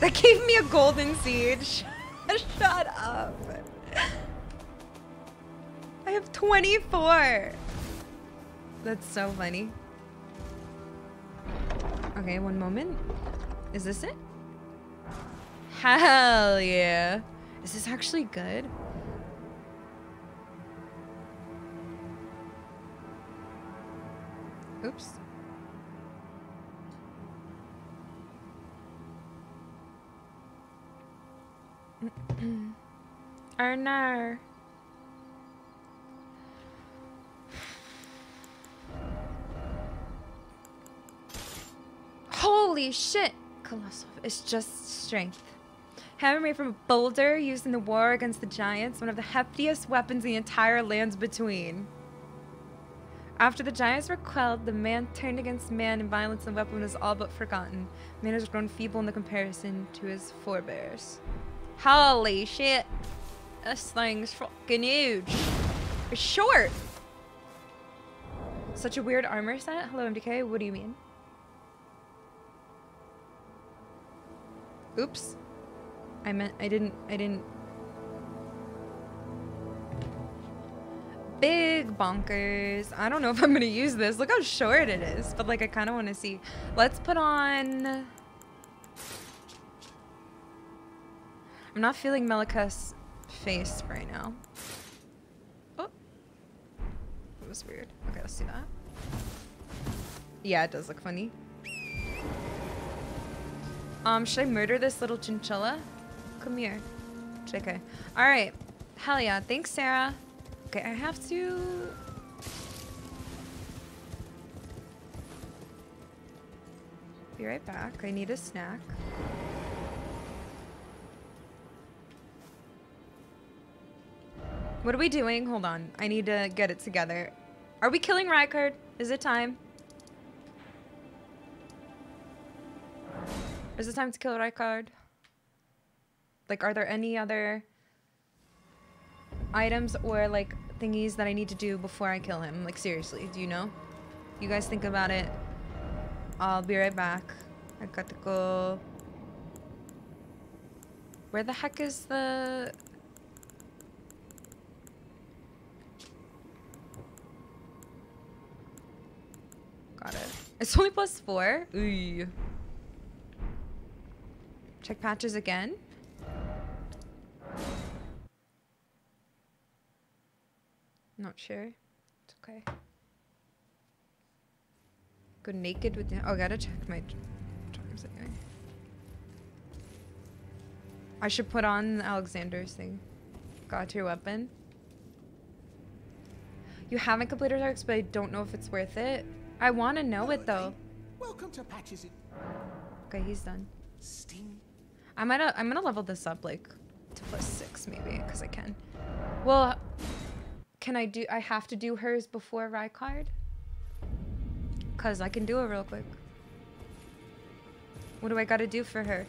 That gave me a golden seed. Shut up. twenty-four. That's so funny. Okay, one moment. Is this it? Hell yeah. Is this actually good? Oops. Arnar. Holy shit! Colossal. It's just strength. Hammermaid from Boulder, used in the war against the Giants, one of the heftiest weapons the entire lands between. After the Giants were quelled, the man turned against man, and violence and weapon was all but forgotten. Man has grown feeble in the comparison to his forebears. Holy shit. This thing's fucking huge. It's short. Such a weird armor set? Hello, M D K. What do you mean? Oops. I meant I didn't I didn't Big bonkers. I don't know if I'm gonna use this. Look how short it is, but like I kinda wanna see. Let's put on, I'm not feeling Melika's face right now. Oh, that was weird. Okay, let's do that. Yeah, it does look funny. Um, should I murder this little chinchilla? Come here. J K. Alright. Hell yeah. Thanks, Sarah. Okay, I have to... be right back. I need a snack. What are we doing? Hold on. I need to get it together. Are we killing Rykard? Is it time? Is it time to kill Rykard? Like, are there any other items or, like, thingies that I need to do before I kill him? Like, seriously, do you know? You guys think about it. I'll be right back. I got to go. Where the heck is the... Got it. It's only plus four? Ooh. Check patches again. Not sure. It's okay. Go naked with the. Oh, gotta check my charms anyway. I should put on Alexander's thing. Got your weapon. You haven't completed arcs, but I don't know if it's worth it. I want to know Hello, it though. Welcome to patches. Okay, he's done. Sting. I might, I'm gonna level this up like to plus six maybe, because I can. Well, can I do, I have to do hers before Rykard? Because I can do it real quick. What do I gotta do for her?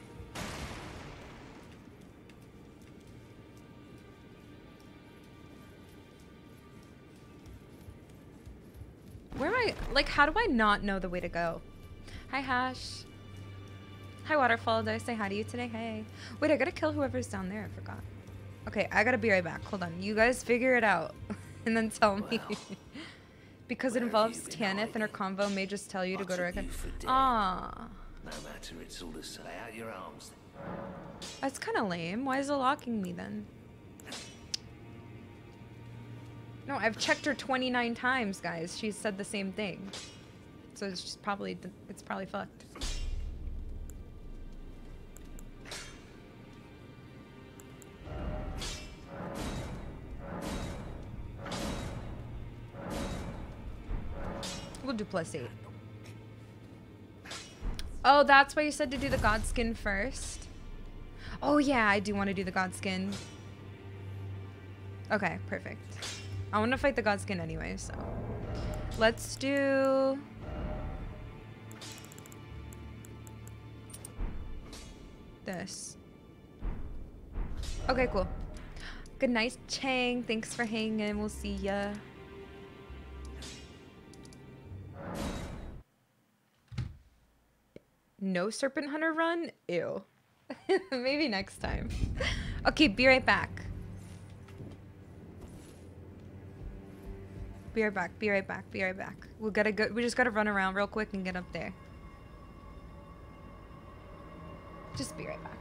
Where am I, like how do I not know the way to go? Hi Hash. Hi Waterfall, did I say hi to you today? Hey. Wait, I gotta kill whoever's down there, I forgot. Okay, I gotta be right back, hold on. You guys figure it out, and then tell me. Well, because it involves Tanith and her convo may just tell you what to go to Rykard. Aww. No matter, it's all the same. Lay out your arms. That's kinda lame, why is it locking me then? No, I've checked her twenty-nine times, guys. She's said the same thing. So it's just probably, it's probably fucked. We'll do plus eight. Oh, that's why you said to do the Godskin first. Oh yeah, I do want to do the Godskin. Okay, perfect. I want to fight the Godskin anyway, so let's do. This. Okay, cool. Good night, Chang. Thanks for hanging. We'll see ya. No Serpent Hunter run? Ew. Maybe next time. Okay, be right back. Be right back, be right back, be right back. We'll gotta go, we just gotta run around real quick and get up there. Just be right back.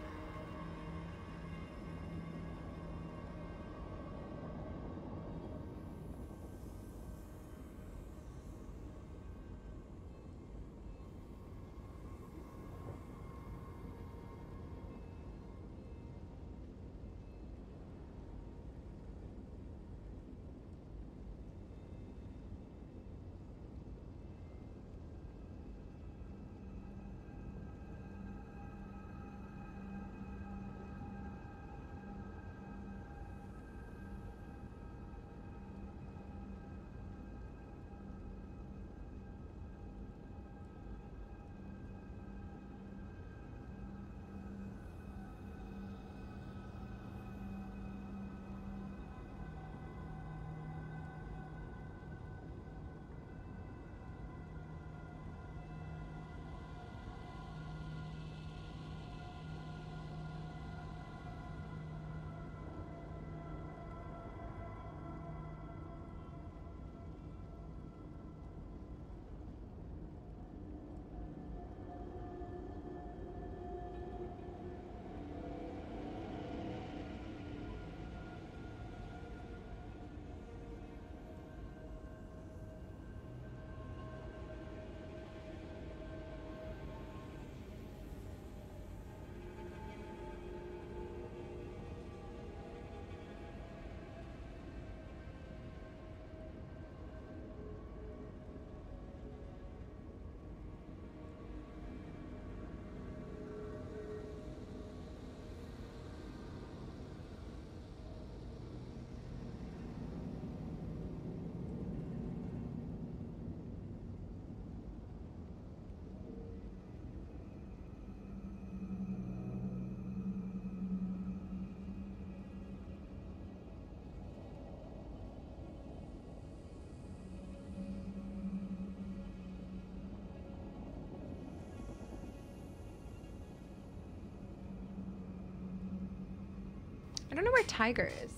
I don't know where Tiger is.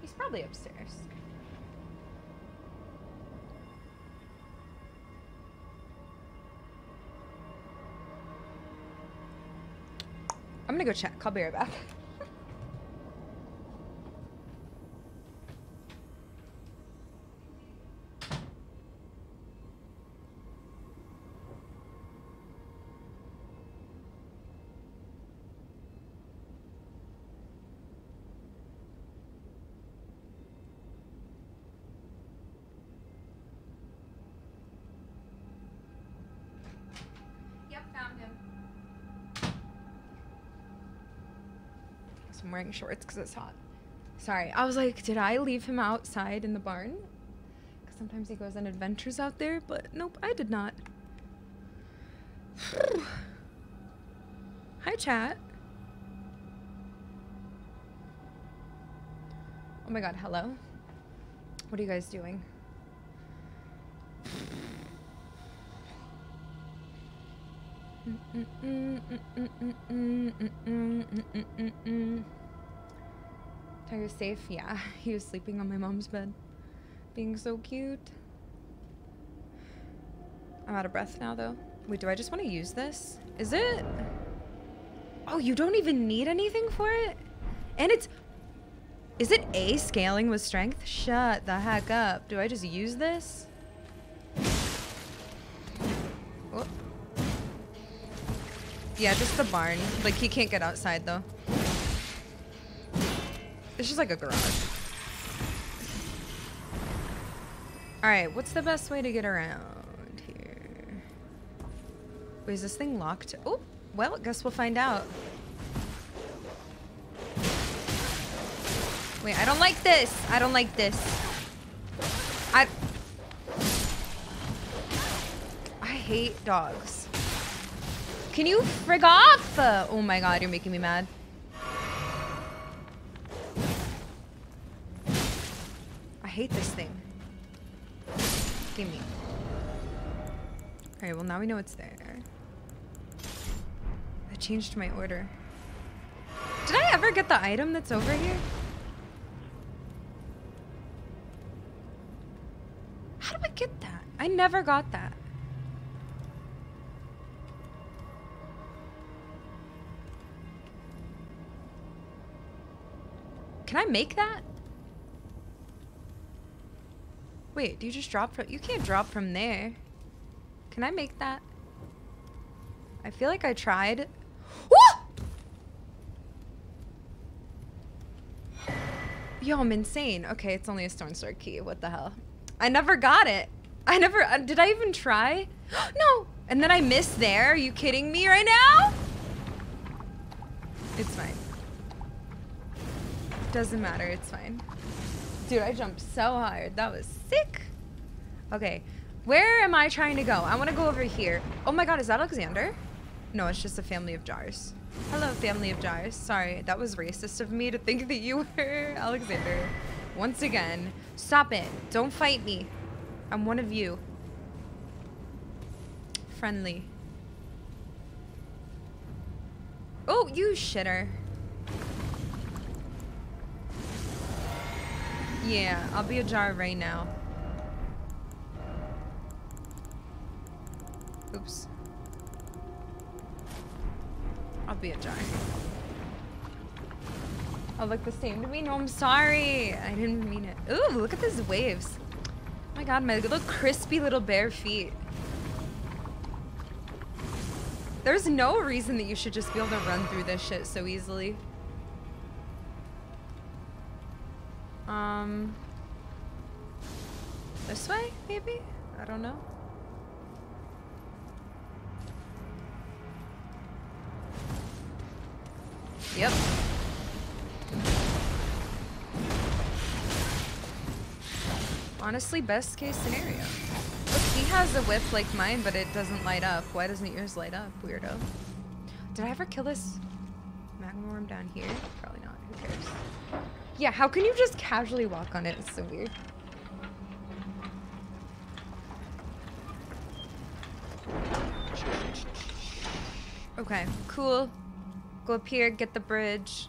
He's probably upstairs. I'm gonna go check. I'll be right back. I'm wearing shorts because it's hot. Sorry, I was like, did I leave him outside in the barn? Because sometimes he goes on adventures out there, but nope, I did not. Hi, chat. Oh my god, hello. What are you guys doing? Tiger's safe? Yeah, he was sleeping on my mom's bed. Being so cute. I'm out of breath now though. Wait, do I just want to use this? Is it? Oh, you don't even need anything for it? And it's... Is it A, scaling with strength? Shut the heck up. Do I just use this? Oh. Yeah, just the barn. Like, he can't get outside, though. It's just like a garage. Alright, what's the best way to get around here? Wait, is this thing locked? Oh, well, guess we'll find out. Wait, I don't like this. I don't like this. I... I hate dogs. Can you frig off? Uh, oh my god, you're making me mad. I hate this thing. Give me. Alright, well now we know it's there. I changed my order. Did I ever get the item that's over here? How do I get that? I never got that. Can I make that? Wait, do you just drop from... You can't drop from there. Can I make that? I feel like I tried. Woo! Yo, I'm insane. Okay, it's only a stone star key. What the hell? I never got it. I never... Uh, did I even try? No! And then I missed there? Are you kidding me right now? It's fine. Doesn't matter, it's fine. Dude, I jumped so hard. That was sick. Okay, where am I trying to go? I want to go over here. Oh my god, is that Alexander? No, it's just a family of jars. Hello, family of jars. Sorry, that was racist of me to think that you were Alexander. Once again, stop it. Don't fight me. I'm one of you. Friendly. Oh, you shitter. Yeah, I'll be a jar right now. Oops. I'll be a jar. Oh, look the same to me? No, I'm sorry. I didn't mean it. Ooh, look at those waves. Oh my god, my little crispy little bare feet. There's no reason that you should just be able to run through this shit so easily. Um, this way, maybe? I don't know. Yep. Honestly, best case scenario. Look, he has a whip like mine, but it doesn't light up. Why doesn't yours light up, weirdo? Did I ever kill this magmaworm down here? Probably not. Who cares? Yeah, how can you just casually walk on it? It's so weird. Okay, cool. Go up here, get the bridge.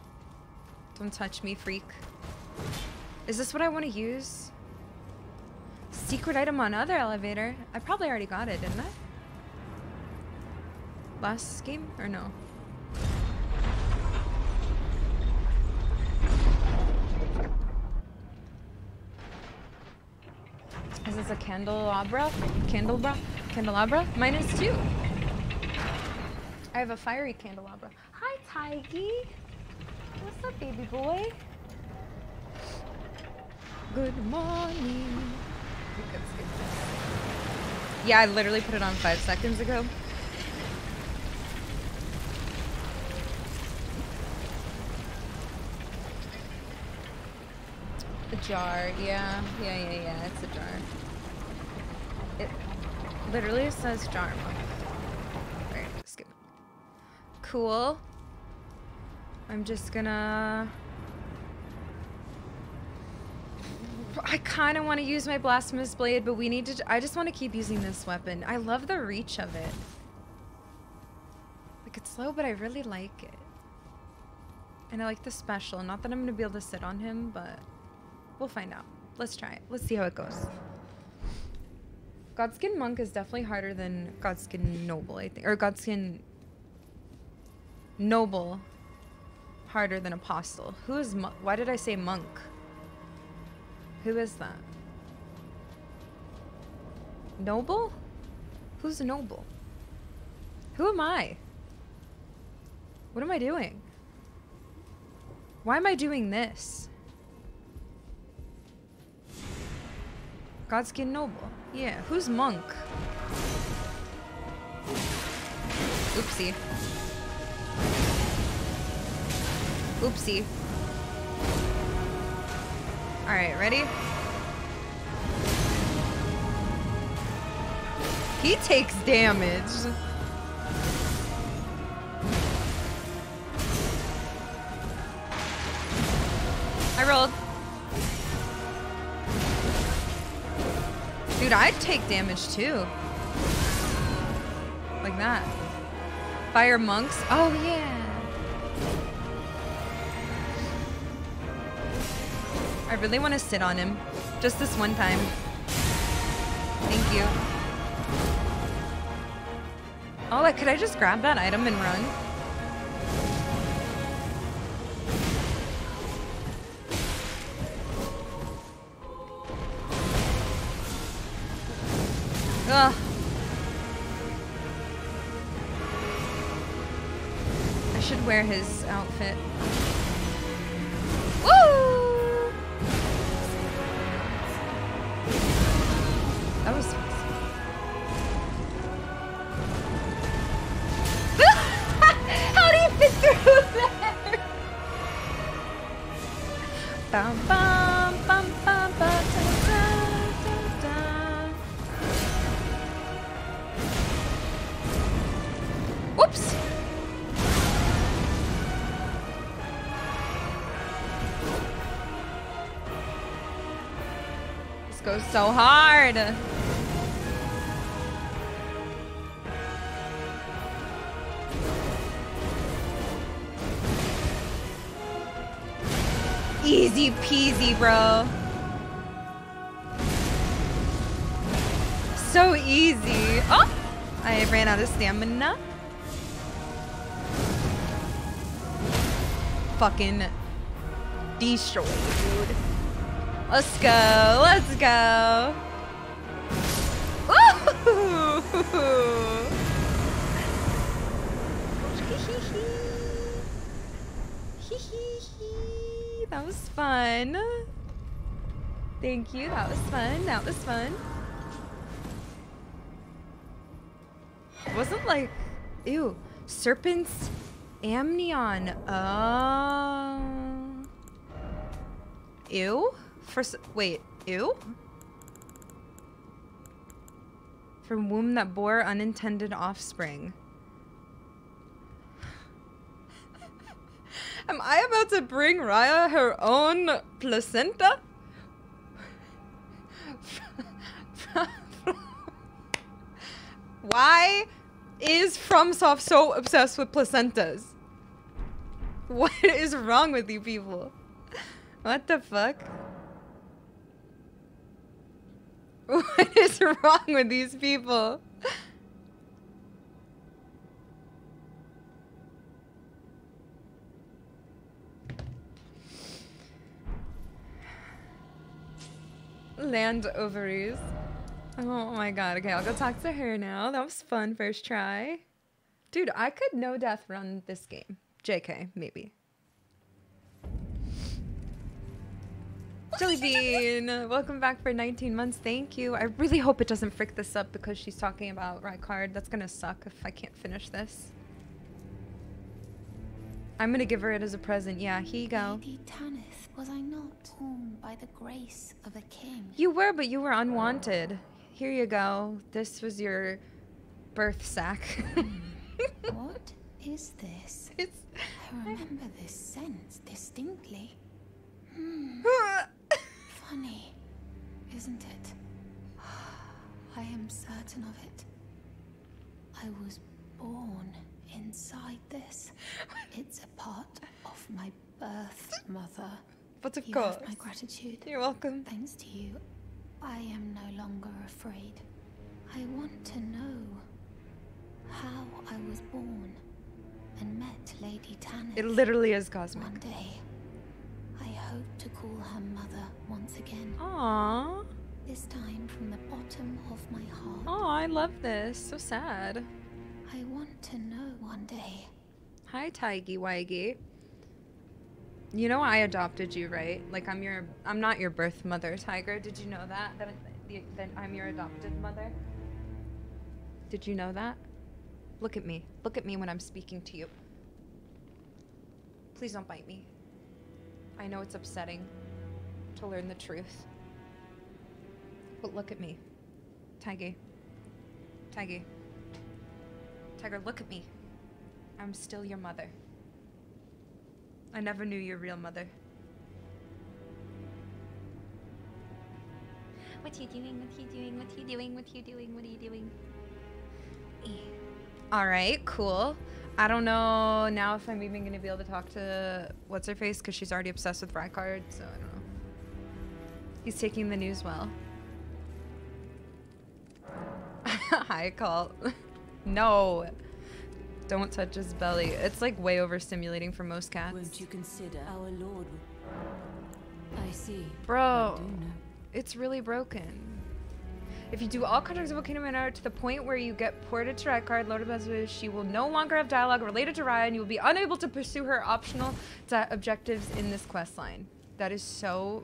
Don't touch me, freak. Is this what I want to use? Secret item on other elevator. I probably already got it, didn't I? Last game? Or no? Is this a candelabra? Candelabra? Candelabra? Minus two. I have a fiery candelabra. Hi, Tiggy. What's up, baby boy? Good morning. Yeah, I literally put it on five seconds ago. A jar, yeah. Yeah, yeah, yeah, it's a jar. It literally says jar. Alright, skip. Cool. I'm just gonna... I kind of want to use my Blasphemous Blade, but we need to... I just want to keep using this weapon. I love the reach of it. Like, it's slow, but I really like it. And I like the special. Not that I'm going to be able to sit on him, but... We'll find out. Let's try it. Let's see how it goes. Godskin Monk is definitely harder than Godskin Noble, I think. Or Godskin... Noble. Harder than Apostle. Who is... Mo- Why did I say Monk? Who is that? Noble? Who's Noble? Who am I? What am I doing? Why am I doing this? Godskin Noble. Yeah, who's Monk? Oopsie. Oopsie. All right, ready? He takes damage. I rolled. Dude, I'd take damage too. Like that. Fire monks. Oh, yeah. I really want to sit on him. Just this one time. Thank you. Oh, like, could I just grab that item and run? Ugh. I should wear his outfit. Woo! That was how do you fit through there? Bum, bum, bum, bum, ba, da, da, da, da. Whoops! This goes so hard. Easy peasy, bro. So easy. Oh! I ran out of stamina. Fucking destroyed, dude. Let's go. Let's go. Woo! That was fun. Thank you. That was fun. That was fun. It wasn't like, ew, Serpent's Amnion. Um, uh, ew. First, wait, ew. From womb that bore unintended offspring. Am I about to bring Raya her own placenta? Why is FromSoft so obsessed with placentas? What is wrong with you people? What the fuck? What is wrong with these people? Land ovaries. Oh my god. Okay, I'll go talk to her now. That was fun first try. Dude, I could no death run this game. J K, maybe. Jellybean, welcome back for nineteen months. Thank you. I really hope it doesn't frick this up because she's talking about Rykard. That's gonna suck if I can't finish this. I'm gonna give her it as a present. Yeah, here you go. Lady Tanith, was I not owned by the grace of a king? You were, but you were unwanted. Here you go. This was your birth sack. What is this? It's... I remember this sense distinctly. Hmm. Funny, isn't it? I am certain of it. I was born inside this. It's a part of my birth, mother. But of you course. Have my gratitude. You're welcome. Thanks to you, I am no longer afraid. I want to know how I was born and met Lady Tanith. It literally is cosmic. One day, I hope to call her mother once again. Aww. This time from the bottom of my heart. Oh, I love this. So sad. I want to know one day. Hi, Tiggy Wiggy. You know I adopted you, right? Like I'm your, I'm not your birth mother, Tiger. Did you know that? That, that I'm your adopted mother? Did you know that? Look at me. Look at me when I'm speaking to you. Please don't bite me. I know it's upsetting to learn the truth. But look at me. Tiggy. Tiggy. Tiger, look at me. I'm still your mother. I never knew your real mother. What are you doing? What are you doing? What are you doing? What are you doing? What are you doing? All right, cool. I don't know now if I'm even gonna be able to talk to what's-her-face because she's already obsessed with Rykard, so I don't know. He's taking the news well. Hi, Colt. No, don't touch his belly. It's like way overstimulating for most cats. Won't you consider our Lord? I see. Bro, it's really broken. If you do all contracts of Kingdom Manor to the point where you get ported to Rykard, Lord of Bezos, she will no longer have dialogue related to Raya, and you will be unable to pursue her optional objectives in this quest line. That is so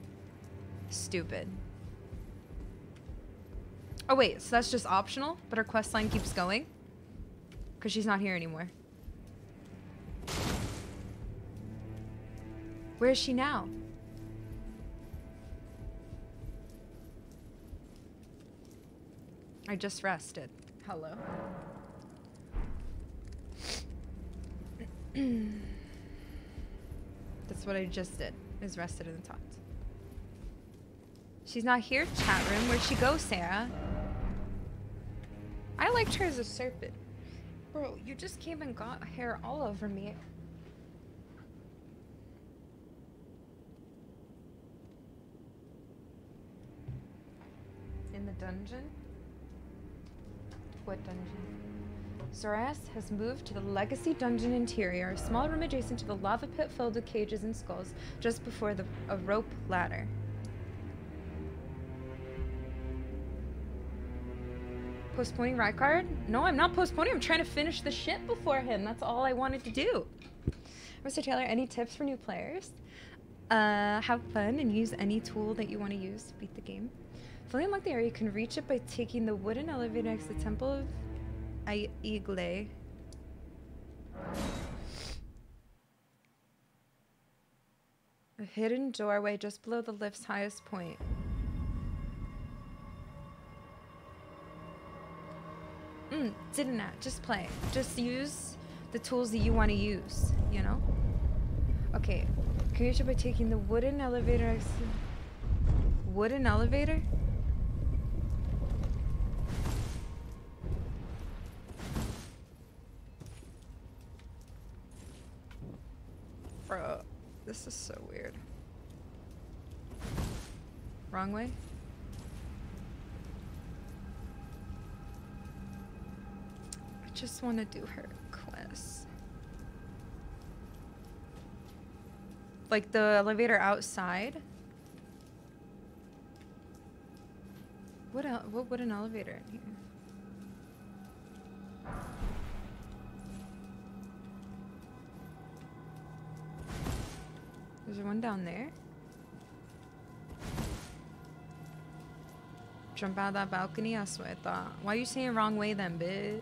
stupid. Oh wait, so that's just optional, but her quest line keeps going because she's not here anymore. Where is she now? I just rested. Hello. That's what I just did, is rested and talked. She's not here, chat room. Where'd she go, Sarah? I liked her as a serpent. Bro, you just came and got hair all over me. In the dungeon? What dungeon? Zoras has moved to the Legacy Dungeon interior, a small room adjacent to the lava pit filled with cages and skulls, just before the, a rope ladder. Postponing Rykard? No, I'm not postponing. I'm trying to finish the shit before him. That's all I wanted to do. Mister Taylor, any tips for new players? Uh, have fun and use any tool that you want to use to beat the game. Fully unlock the area, you can reach it by taking the wooden elevator next to the Temple of Aigle. A hidden doorway just below the lift's highest point. Mm, didn't that? Just play. Just use the tools that you want to use, you know? Okay. Can you reach it by taking the wooden elevator next to the wooden elevator? Bro, this is so weird. Wrong way? I just want to do her quest. Like the elevator outside? What, el what would an elevator in here? There's one down there. Jump out of that balcony, that's what I thought. Why are you saying wrong way then, bitch?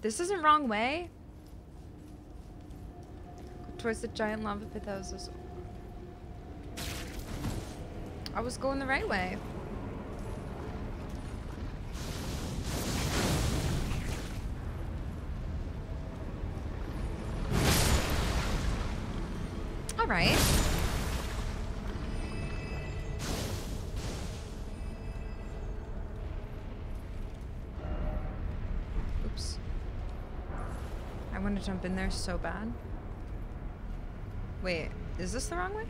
This isn't wrong way? Go towards the giant lava pit that was this one. I was going the right way. Right. Oops. I want to jump in there so bad. Wait, is this the wrong way?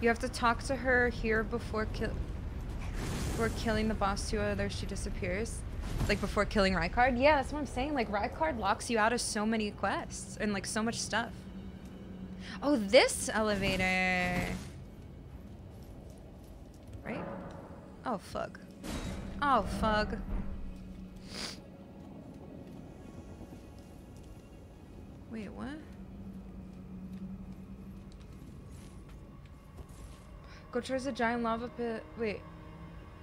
You have to talk to her here before kill before killing the boss too, or she disappears. Like before killing Rykard? Yeah, that's what I'm saying. Like Rykard locks you out of so many quests and like so much stuff. Oh, this elevator. Right? Oh, fuck. Oh, fuck. Wait, what? Go towards the giant lava pit. Wait.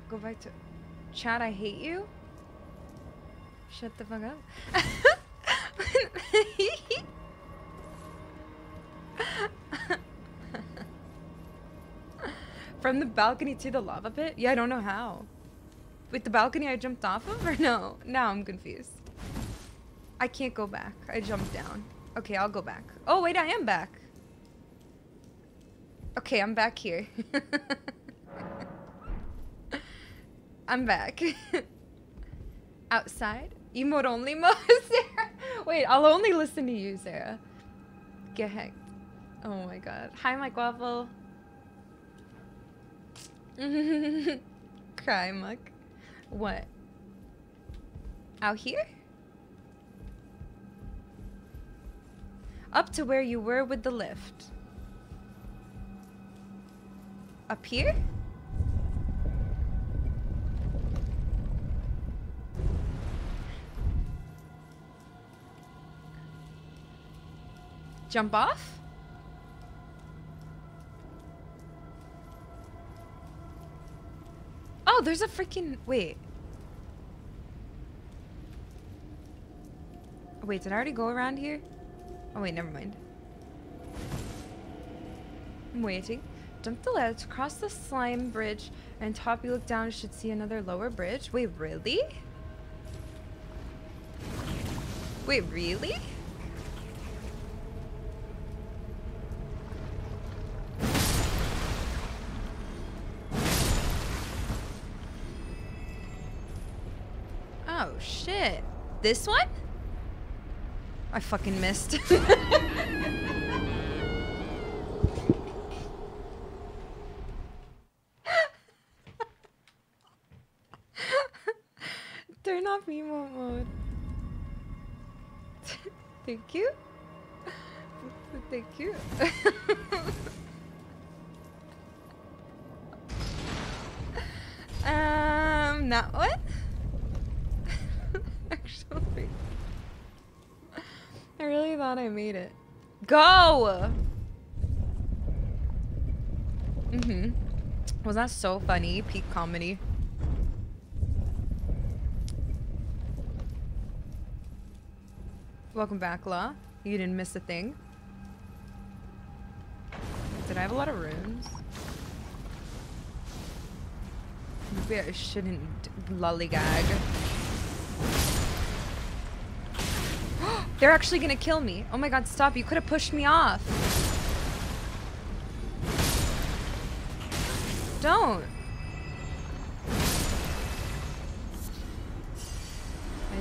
Go back to... Chad, I hate you? Shut the fuck up. From the balcony to the lava pit? Yeah, I don't know how. Wait, the balcony I jumped off of or no? Now I'm confused. I can't go back. I jumped down. Okay, I'll go back. Oh, wait, I am back. Okay, I'm back here. I'm back. Outside? Emote only mode, Sarah? Wait, I'll only listen to you, Sarah. Get hecked. Oh my god. Hi, Mike Waffle. Cry, Muck. What? Out here? Up to where you were with the lift. Up here? Jump off? Oh, there's a freaking... Wait. Wait, did I already go around here? Oh, wait, never mind. I'm waiting. Jump the ledge, cross the slime bridge, and top you look down, you should see another lower bridge. Wait, really? Wait, really? Shit. This one? I fucking missed. Turn off emote mode. Thank you. Thank you. um, that one? Actually, I really thought I made it. Go! Mm-hmm. Was that so funny? Peak comedy. Welcome back, La. You didn't miss a thing. Did I have a lot of runes? Maybe I shouldn't lollygag. They're actually gonna kill me. Oh my god, stop. You could have pushed me off. Don't.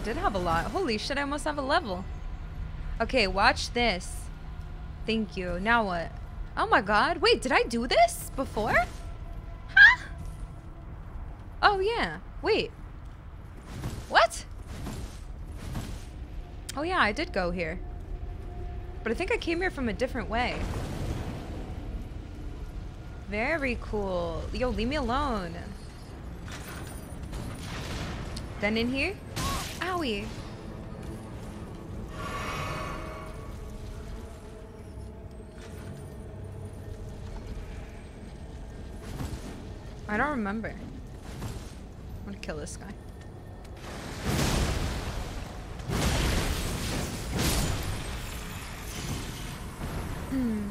did have a lot. Holy shit, I almost have a level. Okay, watch this. Thank you. Now what? Oh my god. Wait, did I do this before? Huh? Oh yeah. Wait. What? Oh yeah, I did go here. But I think I came here from a different way. Very cool. Yo, leave me alone. Then in here? Owie. I don't remember. I'm gonna kill this guy. Hmm.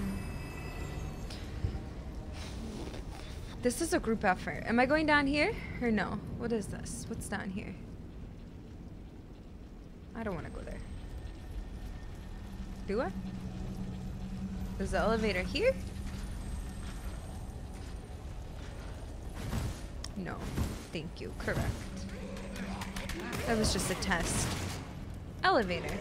This is a group effort. Am I going down here or no? What is this? What's down here? I don't want to go there. Do I? Is the elevator here? No. Thank you. Correct. That was just a test. Elevator.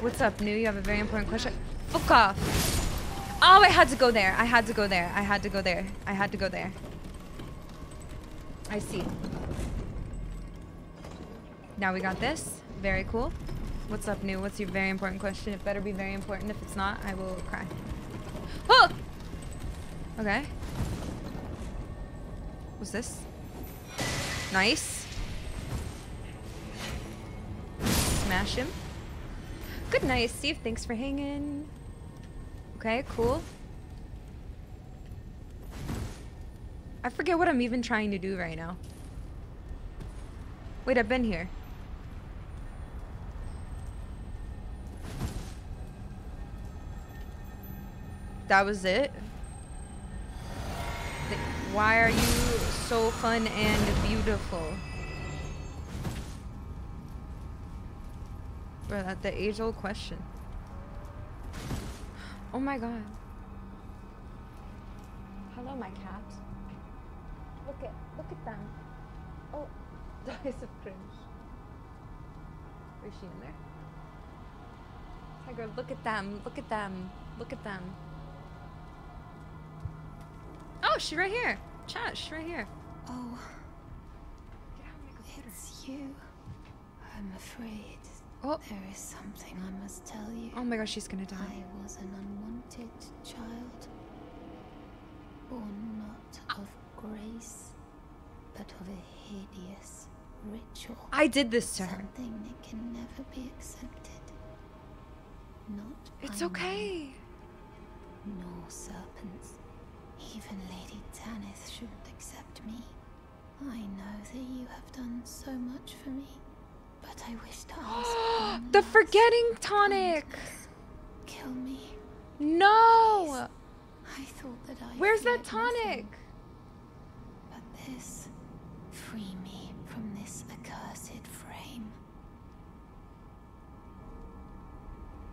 What's up, New? You have a very important question. Fuck off. Oh, I had to go there. I had to go there. I had to go there. I had to go there. I see. Now we got this. Very cool. What's up, New? What's your very important question? It better be very important. If it's not, I will cry. Oh! Okay. What's this? Nice. Smash him. Good night, Steve. Thanks for hanging. Okay, cool. I forget what I'm even trying to do right now. Wait, I've been here. That was it? Why are you so fun and beautiful? Bro, that's the age-old question. Oh my god. Hello, my cat. Look at, look at them. Oh, that is a cringe. Is she in there? Tiger, look at them, look at them, look at them. Oh, she right here. Chat, she right here. Oh. Get out of my computer. It's you. I'm afraid. Oh. There is something I must tell you. Oh my gosh, she's gonna die. I was an unwanted child, born not of grace, but of a hideous ritual. I did this to her. Something that can never be accepted. Not. It's okay. Man, no serpents. Even Lady Tanith shouldn't accept me. I know that you have done so much for me. But I wish to ask the forgetting tonic. Kill me. No. Please. I thought that I. Where's that tonic? Nothing. But this, free me from this accursed frame.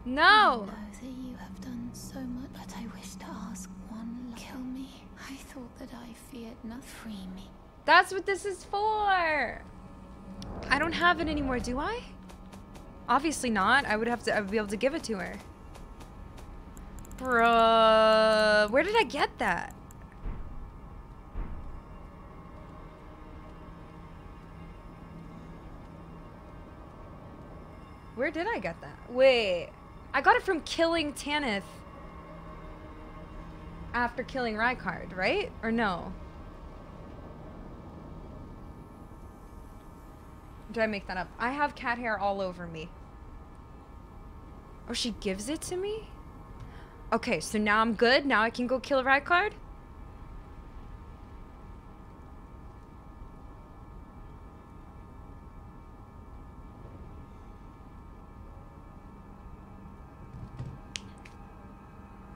No. I know that you have done so much, but I wish to ask one. Love. Kill me. I thought that I feared not. Free me. That's what this is for. I don't have it anymore, do I? Obviously not. I would have to I would be able to give it to her. Bruh. Where did I get that? Where did I get that? Wait. I got it from killing Tanith after killing Rykard, right? Or no? Did I make that up? I have cat hair all over me. Oh, she gives it to me? Okay, so now I'm good? Now I can go kill Rykard?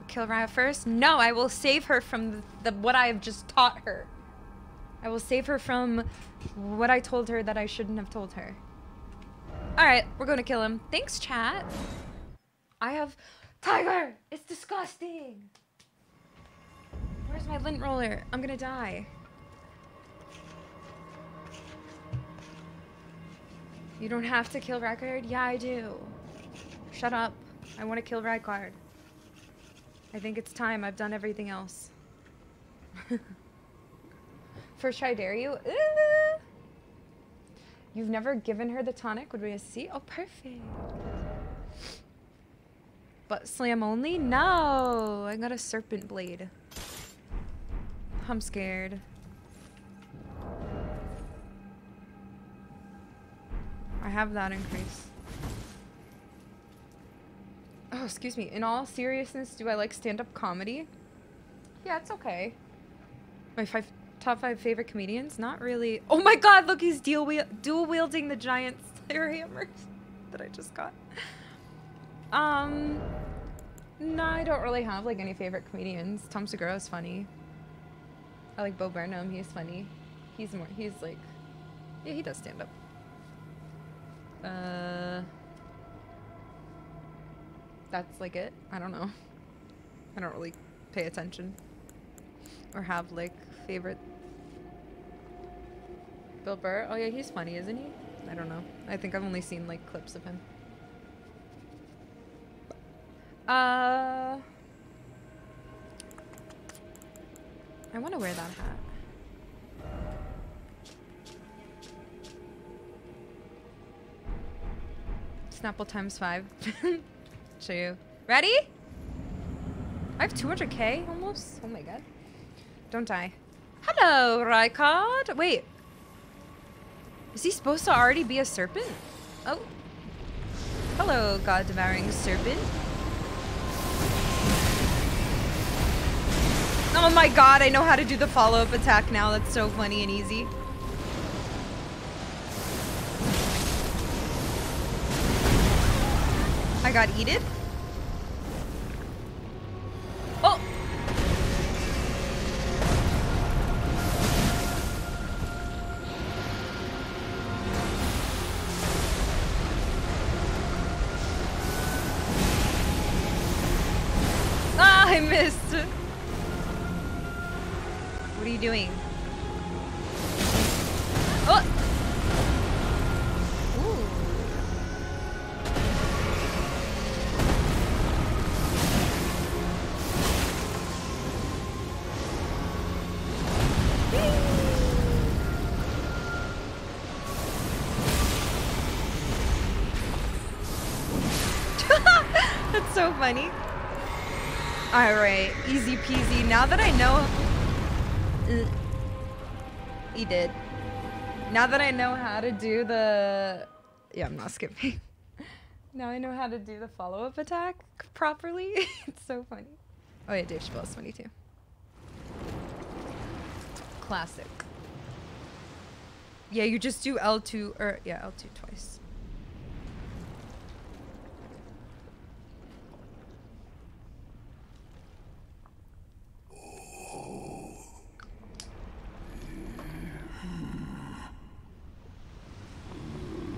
Kill Raya first? No, I will save her from the, the what I have just taught her. I will save her from what I told her that I shouldn't have told her. Alright, we're going to kill him. Thanks, chat. I have... Tiger! It's disgusting! Where's my lint roller? I'm gonna die. You don't have to kill Rykard? Yeah, I do. Shut up. I want to kill Rykard. I think it's time. I've done everything else. First try, dare you? Ooh. You've never given her the tonic? Would we see? Oh, perfect. But slam only? No! I got a serpent blade. I'm scared. I have that increase. Oh, excuse me. In all seriousness, do I like stand-up comedy? Yeah, it's okay. My five top five favorite comedians? Not really. Oh my god, look, he's dual wheel dual wielding the giant slayer hammers that I just got. Um, no, I don't really have like any favorite comedians. Tom Segura is funny. I like Bo Burnham. He's funny. He's more. He's like, yeah, he does stand up. Uh, that's like it. I don't know. I don't really pay attention or have like favorite. Bill Burr. Oh yeah, he's funny, isn't he? I don't know. I think I've only seen like clips of him. Uh, I want to wear that hat. Snapple times five. Show you. Ready? I have two hundred K almost. Oh my god. Don't die. Hello, Rykard. Wait. Is he supposed to already be a serpent? Oh. Hello, God-devouring serpent. Oh my god, I know how to do the follow-up attack now. That's so funny and easy. I got eaten. Oh! Ah, I missed. What are you doing? Oh! Ooh. That's so funny. All right, easy peasy. Now that I know. He did. Now that I know how to do the... Yeah, I'm not skipping. Now I know how to do the follow-up attack properly. It's so funny. Oh yeah, Dave Chappelle's funny too. Classic. Yeah, you just do L two, or yeah, L two twice.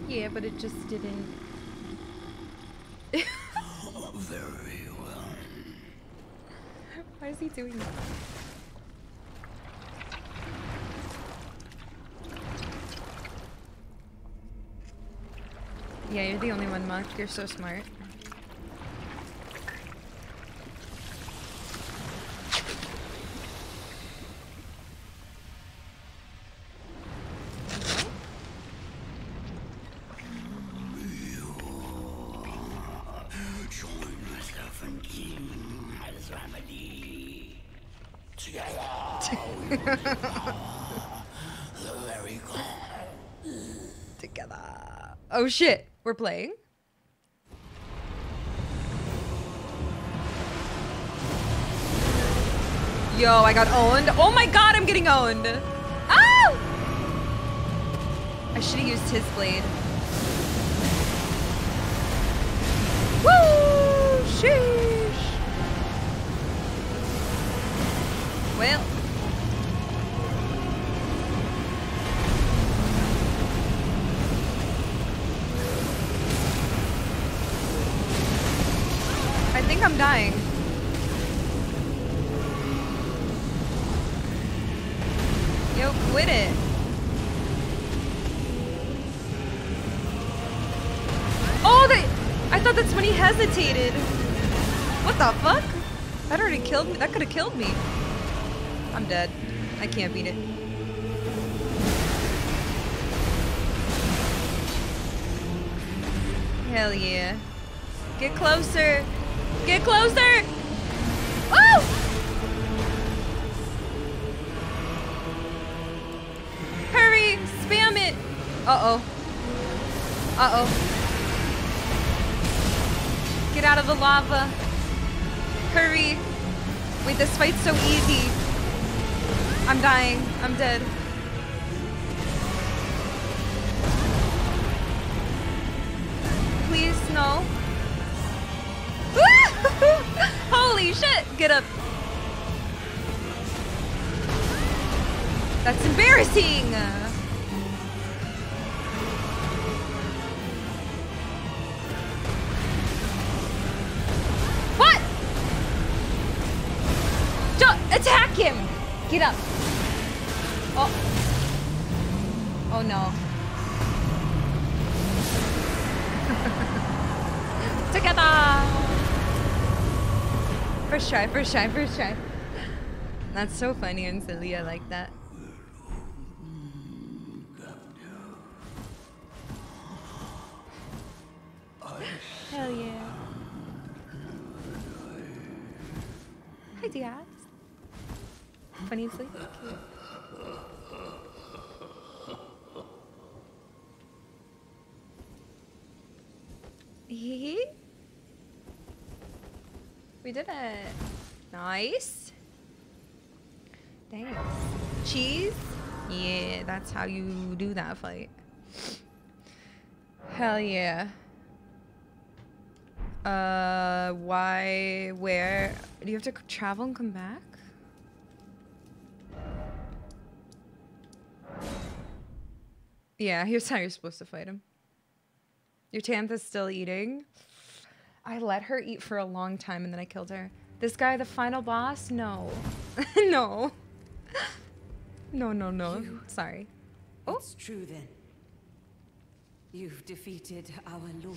Yeah, but it just didn't. Very well. Why is he doing that? Yeah, you're the only one, Mach. You're so smart. Together. Oh shit, we're playing? Yo, I got owned. Oh my god, I'm getting owned. Oh! I should have used his blade. Woo! Sheesh. Well. I think I'm dying. Yo, quit it. Oh, they... I thought that's when he hesitated. What the fuck? That already killed me. That could have killed me. I'm dead. I can't beat it. Hell yeah. Get closer. Get closer! Oh! Hurry! Spam it! Uh-oh. Uh-oh. Get out of the lava. Hurry. Wait, this fight's so easy. I'm dying. I'm dead. Please, no. Holy shit! Get up. That's embarrassing! What? Don't attack him! Get up. Oh. Oh no. Together! First try, first try, first try. That's so funny and silly, I like that. Hell yeah. Hi, Diaz. Funny and silly? Cute. We did it. Nice. Thanks. Cheese? Yeah, that's how you do that fight. Hell yeah. Uh, why, where? Do you have to travel and come back? Yeah, here's how you're supposed to fight him. Your Tantha's still eating. I let her eat for a long time and then I killed her. This guy, the final boss? No. No. No, no, no. You. Sorry. Oh. It's true then. You've defeated our lord.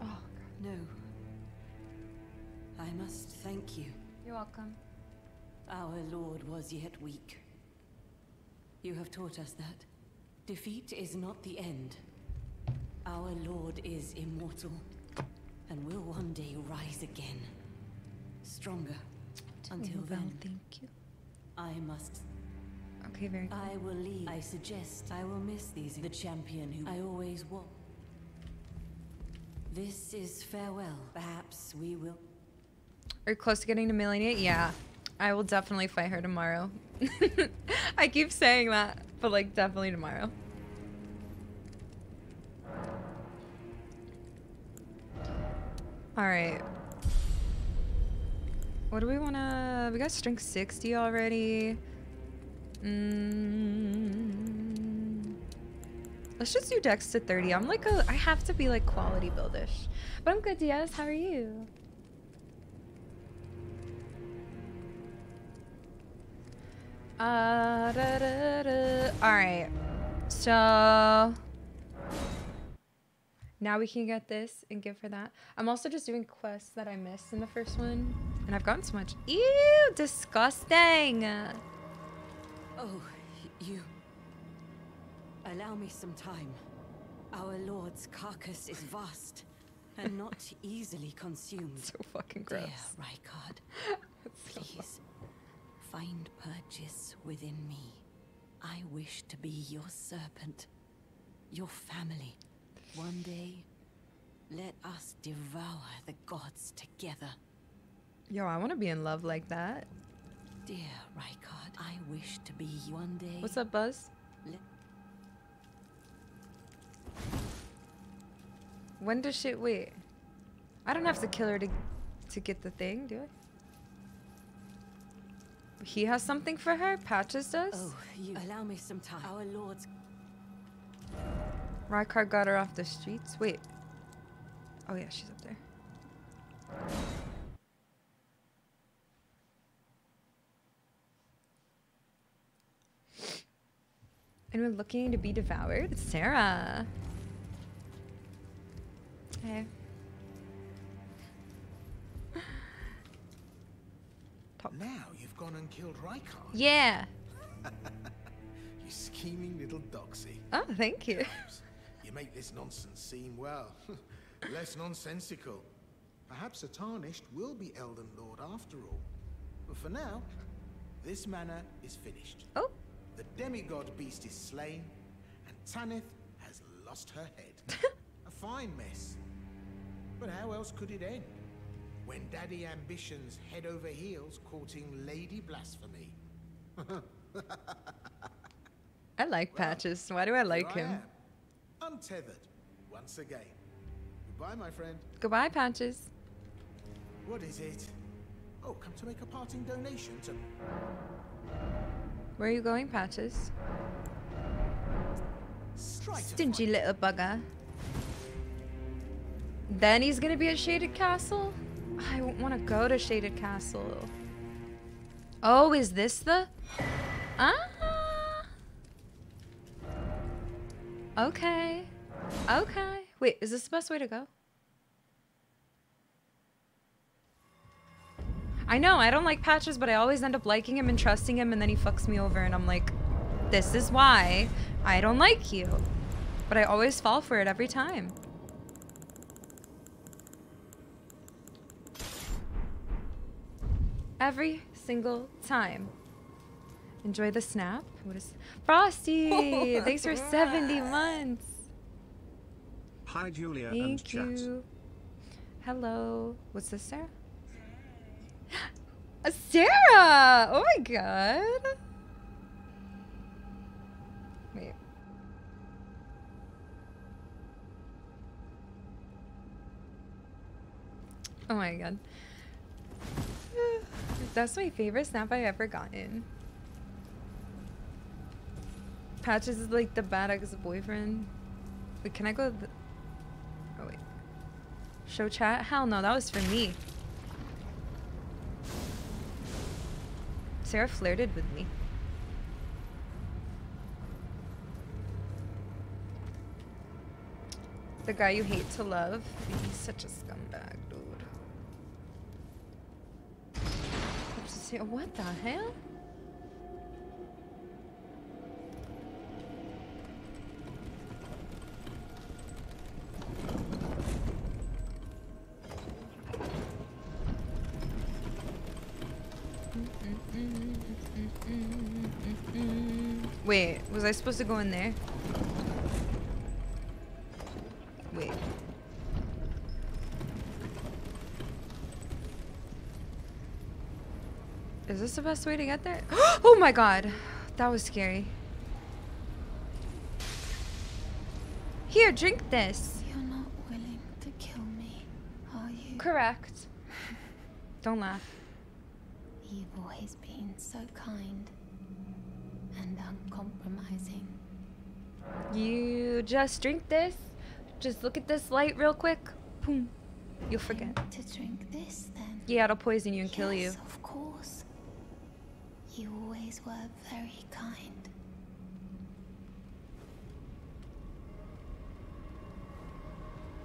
Oh, God. No. I must thank you. You're welcome. Our lord was yet weak. You have taught us that defeat is not the end. Our lord is immortal, and will one day rise again, stronger. Until then, thank you. I must. Okay, very good. I will leave. I suggest I will miss these. The champion who I always was. This is farewell. Perhaps we will. Are you close to getting to Millenia? Yeah, I will definitely fight her tomorrow. I keep saying that, but like definitely tomorrow. Alright. What do we wanna... We got strength sixty already. Mm. Let's just do Dex to thirty. I'm like a... I have to be like quality buildish. But I'm good, Diaz. How are you? Uh, da, da, da. Alright. So... Now we can get this and give her that. I'm also just doing quests that I missed in the first one. And I've gotten so much. Ew, disgusting. Oh, you. Allow me some time. Our lord's carcass is vast and not easily consumed. So fucking gross. Dear Rykard, please find purchase within me. I wish to be your serpent, your family. One day, let us devour the gods together. Yo, I want to be in love like that. Dear Rykard, I wish to be one day. What's up, Buzz? Le when does shit wait? I don't have to kill her to to get the thing, do I? He has something for her. Patches does. Oh, you allow me some time. Our lords. Rykard got her off the streets. Wait. Oh yeah, she's up there. Anyone looking to be devoured? Sarah. Okay. Pop. Now you've gone and killed Rykard. Yeah. You scheming little doxy. Oh, thank you. You make this nonsense seem, well, less nonsensical. Perhaps a tarnished will be Elden Lord after all. But for now, this manor is finished. Oh. The demigod beast is slain, and Tanith has lost her head. A fine mess. But how else could it end? When Daddy Ambition's head over heels courting Lady Blasphemy. I like well, Patches. Why do I like him? I am. Untethered. Once again. Goodbye, my friend. Goodbye, Patches. What is it? Oh, come to make a parting donation to... Where are you going, Patches? Stingy little bugger. Then he's gonna be at Shaded Castle? I don't want to go to Shaded Castle. Oh, is this the... Ah! Okay. Okay. Wait, is this the best way to go? I know, I don't like Patches, but I always end up liking him and trusting him, and then he fucks me over, and I'm like, this is why I don't like you. But I always fall for it every time. Every single time. Enjoy the snap. What is... Frosty! Thanks for seventy months! Hi, Julia Thank and you. Chat. Hello. What's this, Sarah? Sarah! Oh my god! Wait. Oh my god. That's my favorite snap I've ever gotten. Patches is like the bad ex-boyfriend. Wait, can I go? Th oh wait. Show chat? Hell no, that was for me. Sarah flirted with me. The guy you hate to love. He's such a scumbag, dude. What the hell? Wait, was I supposed to go in there? Wait. Is this the best way to get there? Oh my god! That was scary. Here, drink this. You're not willing to kill me, are you? Correct. Don't laugh. You've always been so kind and uncompromising. You just drink this. Just look at this light real quick. Boom. You'll forget. To drink this then? Yeah, it'll poison you and yes, kill you. Of course. You always were very kind.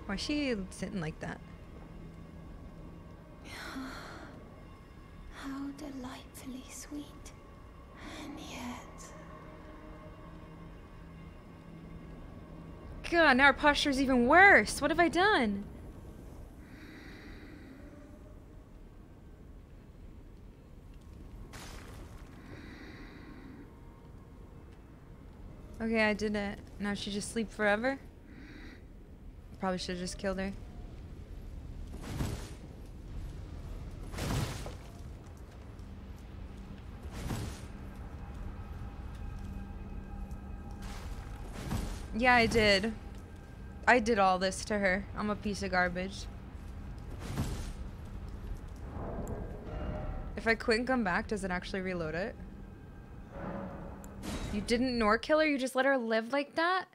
Why is she sitting like that? How delightfully sweet. And yet... God, now our posture is even worse. What have I done? Okay, I did it. Now she just sleep forever? Probably should have just killed her. Yeah, I did. I did all this to her. I'm a piece of garbage. If I quit and come back, does it actually reload it? You didn't nor kill her, you just let her live like that?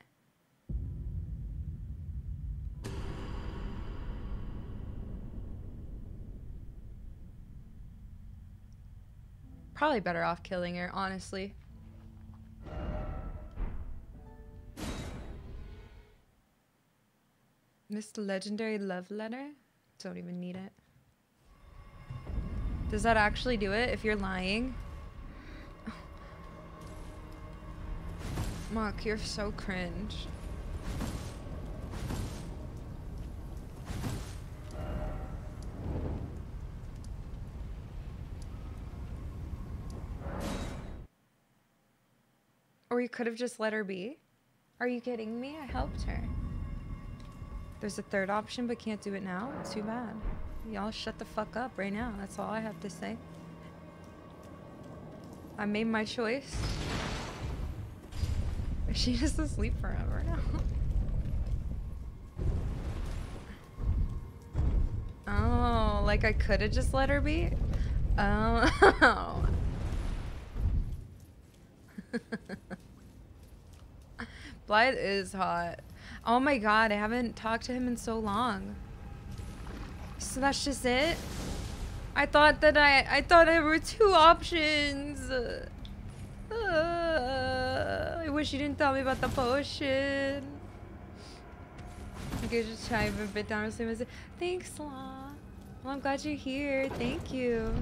Probably better off killing her, honestly. Missed legendary love letter? Don't even need it. Does that actually do it if you're lying? Mach, you're so cringe. Or you could have just let her be. Are you kidding me? I helped her. There's a third option, but can't do it now? Too bad. Y'all shut the fuck up right now. That's all I have to say. I made my choice. She is asleep forever now. Oh, like I could have just let her be? Oh. Blythe is hot. Oh my god, I haven't talked to him in so long. So that's just it? I thought that I- I thought there were two options. Uh, I wish you didn't tell me about the potion. I could just chime a bit down. Thanks, Law. Well, I'm glad you're here. Thank you.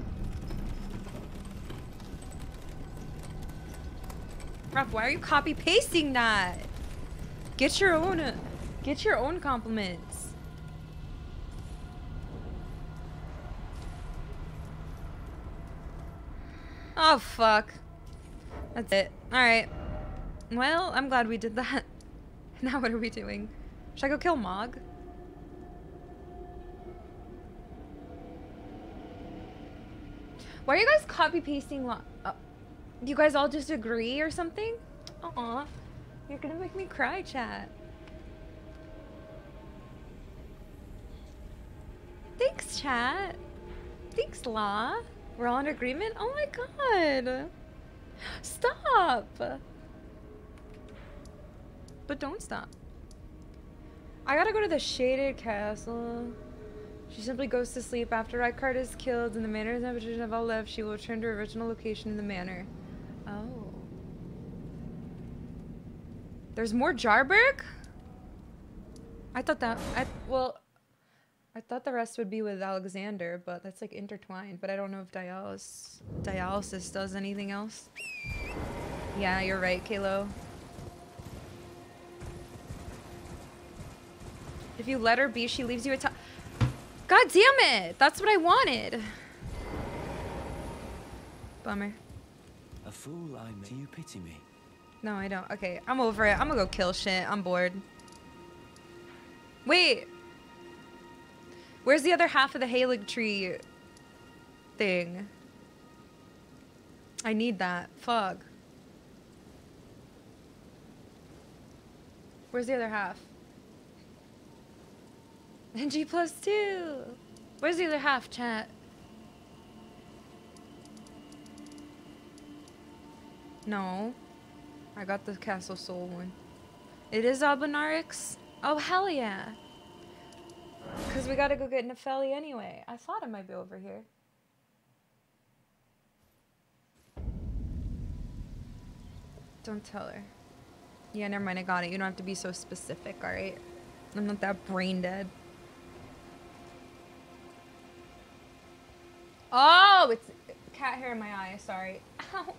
Rob, why are you copy-pasting that? Get your own, uh, get your own compliments. Oh, fuck. That's it. All right. Well, I'm glad we did that. Now what are we doing? Should I go kill Mog? Why are you guys copy-pasting? Lo uh, do you guys all just agree or something? Aw. You're gonna make me cry, chat. Thanks, chat. Thanks, Law. We're all in agreement? Oh my god. Stop. But don't stop. I gotta go to the Shaded Castle. She simply goes to sleep after Rykard is killed and the manor is never have all left. She will return to her original location in the manor. Oh. There's more Jarberg? I thought that, I, well, I thought the rest would be with Alexander, but that's like intertwined, but I don't know if dialysis, dialysis does anything else. Yeah, you're right, Kalo. If you let her be, she leaves you a top. God damn it, that's what I wanted. Bummer. A fool I made. Do you pity me? No, I don't. Okay, I'm over it. I'm gonna go kill shit. I'm bored. Wait. Where's the other half of the Halig tree thing? I need that. Fuck. Where's the other half? N G plus two. Where's the other half, chat? No. I got the Castle Soul one. It is Albanarix? Oh, hell yeah. Because we gotta go get Nefeli anyway. I thought it might be over here. Don't tell her. Yeah, never mind. I got it. You don't have to be so specific, alright? I'm not that brain dead. Oh, it's cat hair in my eye. Sorry. Ow.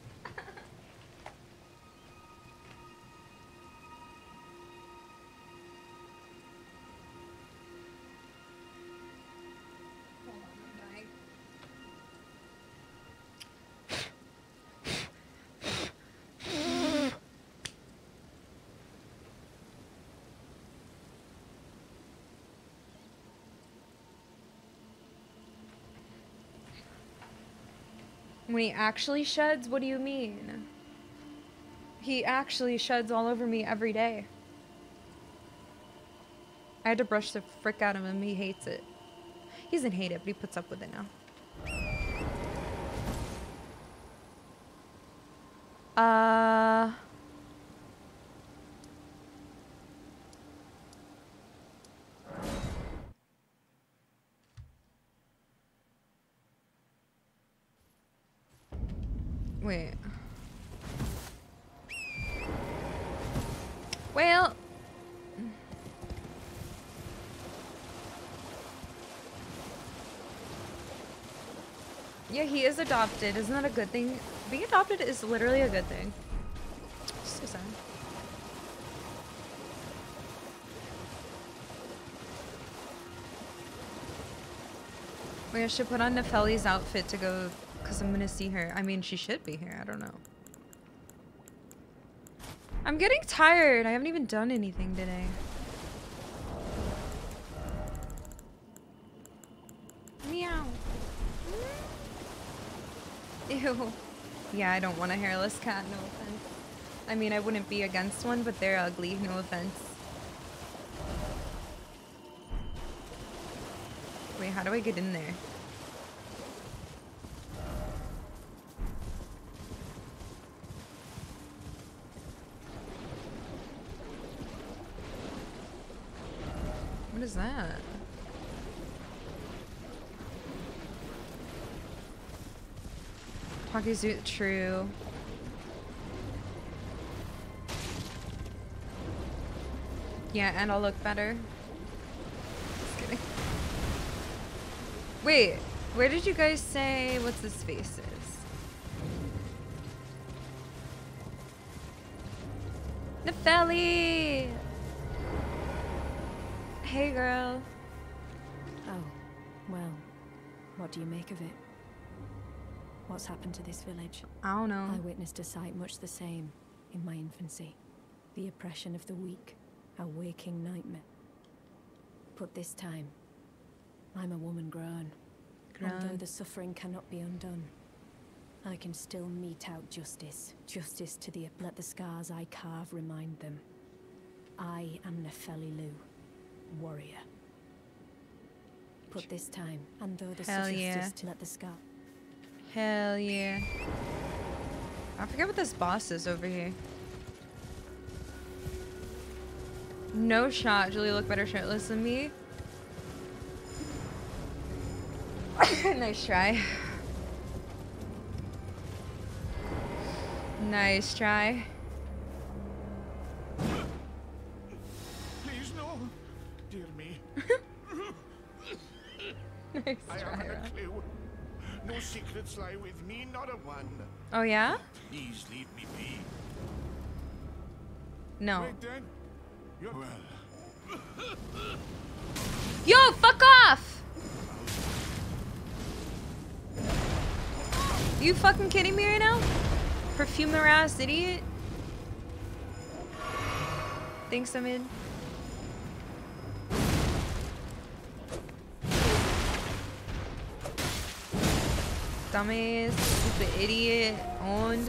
When he actually sheds, what do you mean? He actually sheds all over me every day. I had to brush the frick out of him. He hates it. He doesn't hate it, but he puts up with it now. Uh... Wait. Well. Yeah, he is adopted. Isn't that a good thing? Being adopted is literally a good thing. So sad. Wait, I should put on Nefeli's outfit to go, because I'm gonna see her. I mean, she should be here. I don't know. I'm getting tired. I haven't even done anything today. Meow. Ew. Yeah, I don't want a hairless cat, no offense. I mean, I wouldn't be against one, but they're ugly, no offense. Wait, how do I get in there? What is that? Pokizoot, true. Yeah, and I'll look better. Just kidding. Wait, where did you guys say what's this face is? Nefeli! Hey, girl. Oh, well, what do you make of it? What's happened to this village? I don't know. I witnessed a sight much the same in my infancy. The oppression of the weak, a waking nightmare. But this time, I'm a woman grown. grown. And though the suffering cannot be undone, I can still mete out justice. Justice to the... Let the scars I carve remind them. I am Nefeli Lu, warrior. But this time, and though the Hell yeah. justice to let the scar... Hell yeah. I forget what this boss is over here. No shot, Julie look better shirtless than me. Nice try. Nice try. Please no, dear me. Nice I try. Have a clue. No secrets lie with me, not a one. Oh yeah? Please leave me be. No. Wait, then. You're well. Yo, fuck off! You fucking kidding me right now? Perfumer ass idiot. Thinks I'm in. Dumbass, stupid idiot, owned.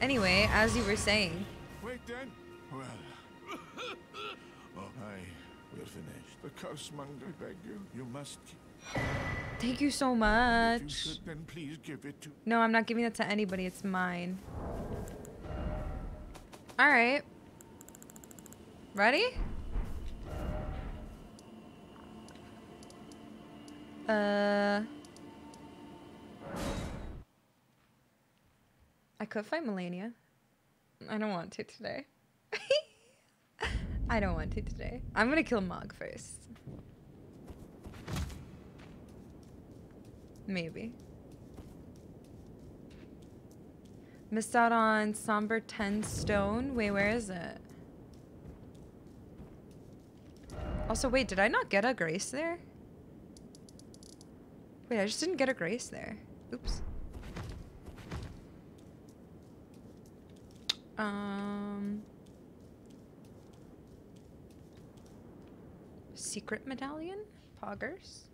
Anyway, as you were saying. Wait then. Well. We're finished. The curse monger beg you. You must. Thank you so much. If you should, then please give it to. No, I'm not giving that to anybody. It's mine. All right. Ready? Uh. I could find Melania. I don't want to today. I don't want to today. I'm gonna kill Mog first. Maybe. Missed out on Somber ten Stone. Wait, where is it? Also, wait, did I not get a grace there? Wait, I just didn't get a grace there. Oops. Um... Secret medallion? Poggers?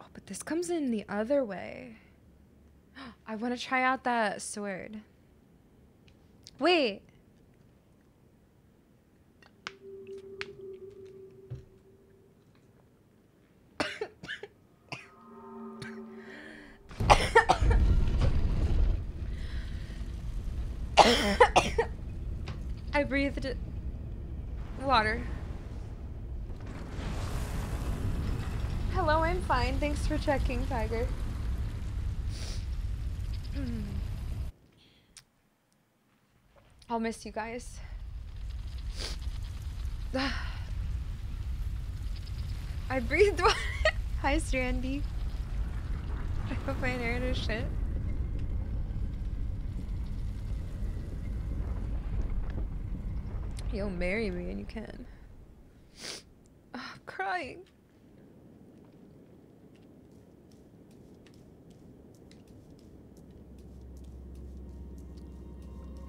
Oh, but this comes in the other way. I want to try out that sword. Wait! I breathed water. Hello, I'm fine. Thanks for checking, Tiger. I'll miss you guys. I breathed water. Hi, Strandy. I hope my hair is shit. You'll marry me and you can. Oh, I'm crying.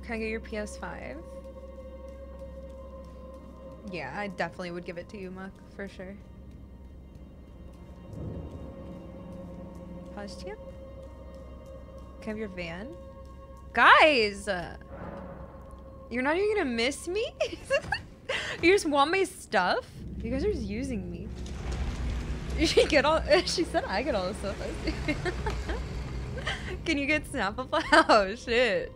Can I get your P S five? Yeah, I definitely would give it to you, Muck, for sure. Pause you. Can I have your van? Guys! Uh, you're not even gonna miss me? You just want my stuff? You guys are just using me. She get all. She said I get all the stuff. Can you get Snapple? Oh shit!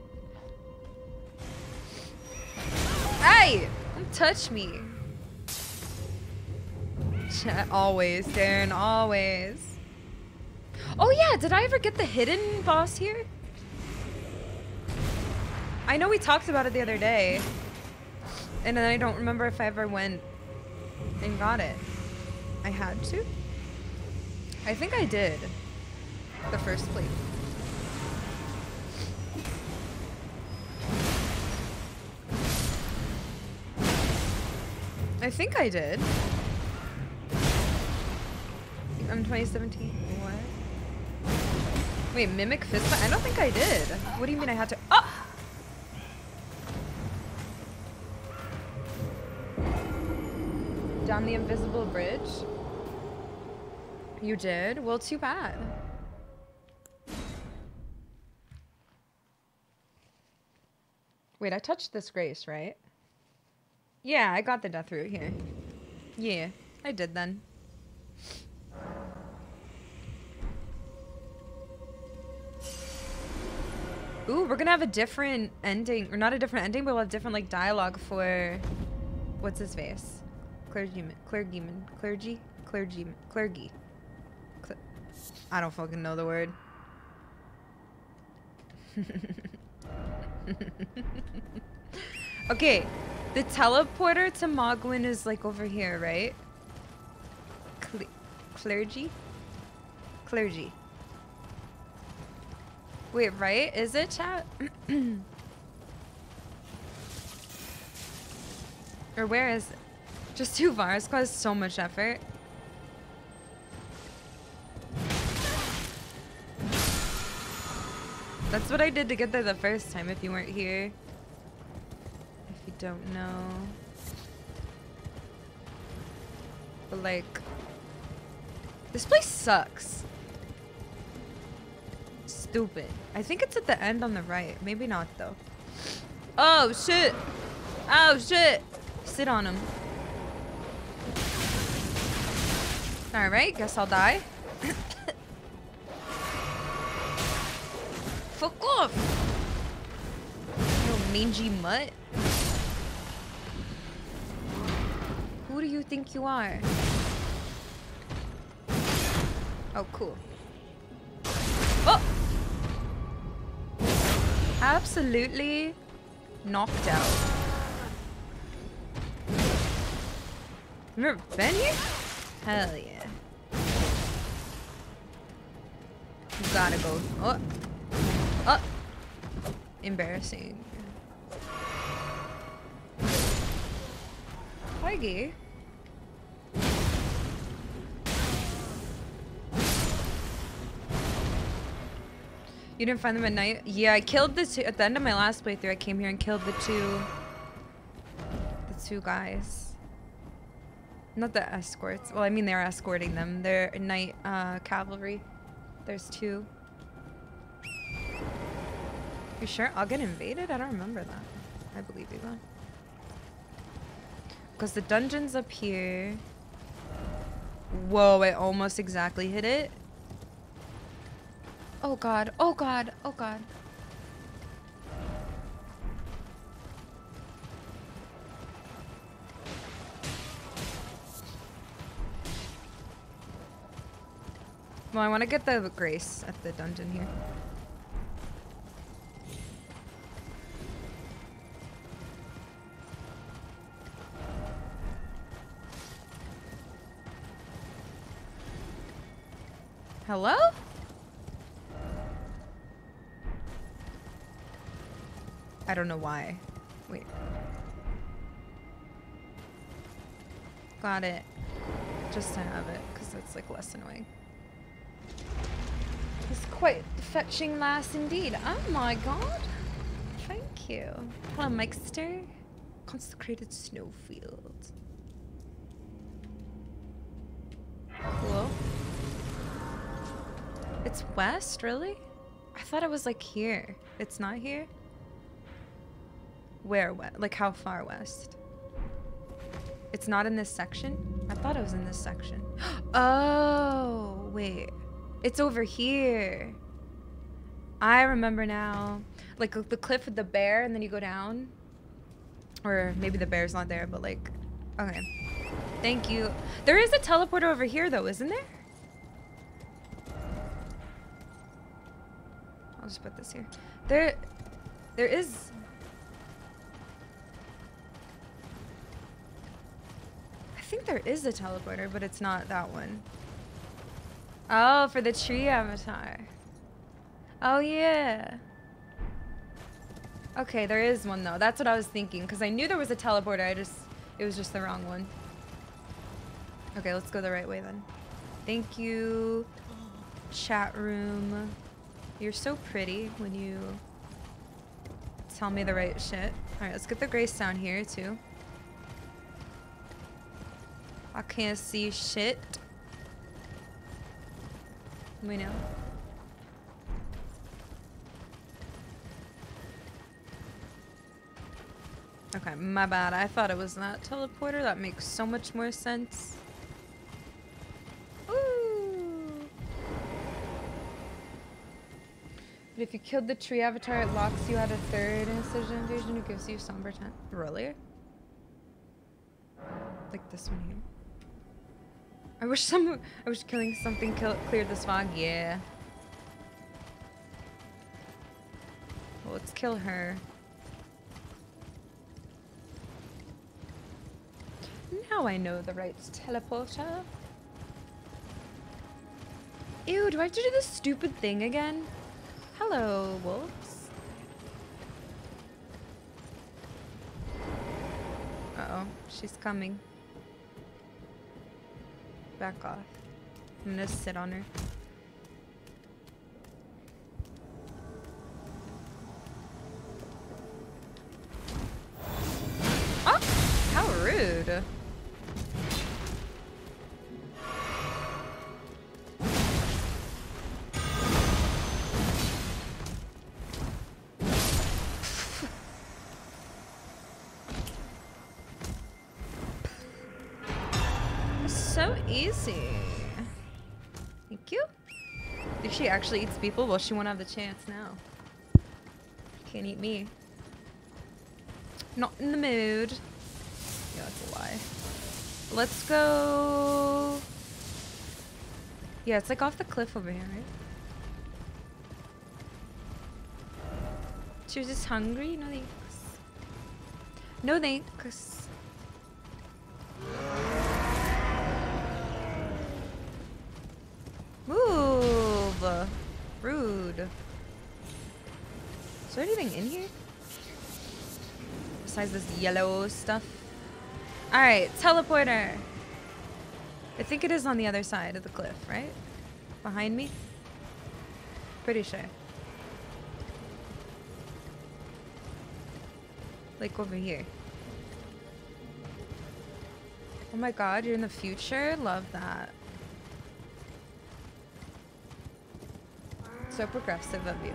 Hey! Don't touch me. Chat always, Darren, always. Oh yeah, did I ever get the hidden boss here? I know we talked about it the other day. And then I don't remember if I ever went and got it. I had to? I think I did. The first plate. I think I did. I'm twenty seventeen. What? Wait, mimic fist fight? I don't think I did. What do you mean I had to? Oh! Down the invisible bridge? You did? Well, too bad. Wait, I touched this grace, right? Yeah, I got the death root here. Yeah, I did then. Ooh, we're gonna have a different ending. Or not a different ending, but we'll have different like dialogue for... What's his face? Clergyman. Clergyman. Clergy? Clergyman. Clergy. Cl I don't fucking know the word. Okay. The teleporter to Mogwin is like over here, right? Cle clergy? Clergy. Wait, right? Is it, chat? Or where is it? Just two bars caused so much effort. That's what I did to get there the first time if you weren't here. Don't know, but like this place sucks. Stupid. I think it's at the end on the right. Maybe not though. Oh shit! Oh shit! Sit on him. All right, guess I'll die. Fuck off! Little mangy mutt. Who do you think you are? Oh, cool. Oh! Absolutely knocked out. You've never been here? Hell yeah. You gotta go. Oh! Oh! Embarrassing. Peggy? You didn't find them at night? Yeah, I killed the two. At the end of my last playthrough, I came here and killed the two... The two guys. Not the escorts. Well, I mean, they're escorting them. They're night uh, cavalry. There's two. You sure I'll get invaded? I don't remember that. I believe you, though. Because the dungeon's up here. Whoa, I almost exactly hit it. Oh god, oh god, oh god. Well, I want to get the grace at the dungeon here. Hello? I don't know why. Wait. Got it. Just to have it, because it's like less annoying. It's quite the fetching lass indeed. Oh my god. Thank you. Hello, Mikester. Consecrated snowfield. Hello? It's west, really? I thought it was like here. It's not here? Where west? Like how far west? It's not in this section? I thought it was in this section. Oh, wait. It's over here. I remember now. Like the cliff with the bear and then you go down. Or maybe the bear's not there, but like, okay. Thank you. There is a teleporter over here though, isn't there? I'll just put this here. There, there is. I think there is a teleporter, but it's not that one. Oh, for the tree avatar. Oh yeah. Okay, there is one though. That's what I was thinking, because I knew there was a teleporter. I just, it was just the wrong one. Okay, let's go the right way then. Thank you, chat room. You're so pretty when you tell me the right shit. All right, let's get the grace down here too. I can't see shit. We know. Okay, my bad. I thought it was that teleporter. That makes so much more sense. But if you killed the tree avatar, it locks you out of third incision invasion. It gives you somber time. Really? Like this one here. I wish some. I wish killing something kill, cleared this fog. Yeah. Well, let's kill her. Now I know the right teleporter. Ew! Do I have to do this stupid thing again? Hello, wolves. Uh-oh, she's coming. Back off. I'm gonna sit on her. Oh, how rude. Easy. Thank you. If she actually eats people, well, she won't have the chance now. She can't eat me. Not in the mood. Yeah, that's a lie. Let's go. Yeah, it's like off the cliff over here, right? She was just hungry? No thanks. No thanks. Move! Rude. Is there anything in here? Besides this yellow stuff? Alright, teleporter! I think it is on the other side of the cliff, right? Behind me? Pretty sure. Like over here. Oh my god, you're in the future? Love that. So progressive of you.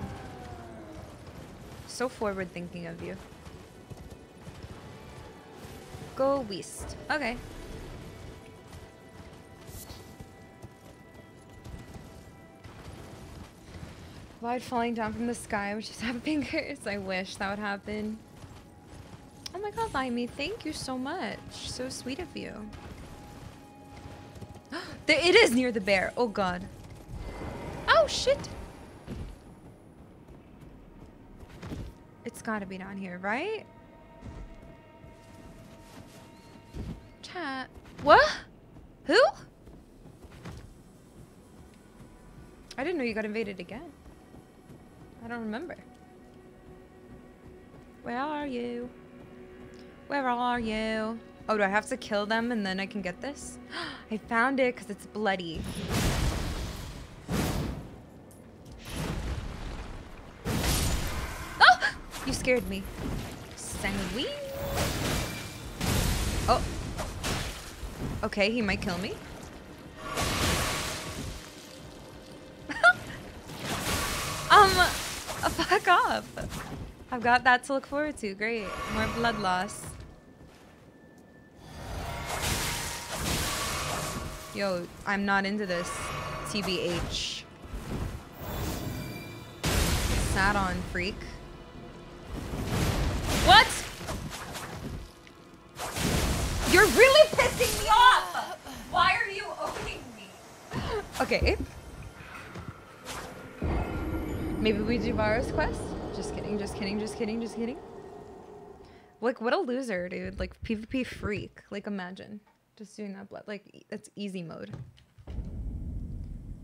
So forward thinking of you. Go west. Okay. Wide falling down from the sky with just have fingers. I wish that would happen. Oh my god, Limey, thank you so much. So sweet of you. It is near the bear. Oh god. Oh shit. It's gotta be down here, right? Chat. What? Who? I didn't know you got invaded again. I don't remember. Where are you? Where are you? Oh, do I have to kill them and then I can get this? I found it because it's bloody. Oh! You scared me. Sangwee. Oh. Okay, he might kill me. um, fuck off. I've got that to look forward to. Great. More blood loss. Yo, I'm not into this. T B H. Sat on, freak. What? You're really pissing me off! Why are you owning me? Okay. Maybe we do Varro's quest? Just kidding, just kidding, just kidding, just kidding. Like, what a loser, dude. Like, PvP freak. Like, imagine. Just doing that blood. Like, that's easy mode.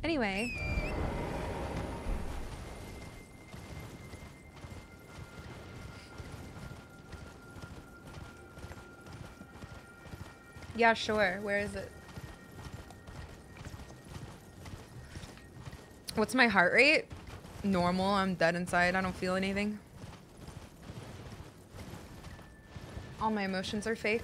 Anyway. Yeah, sure. Where is it? What's my heart rate? Normal. I'm dead inside. I don't feel anything. All my emotions are fake.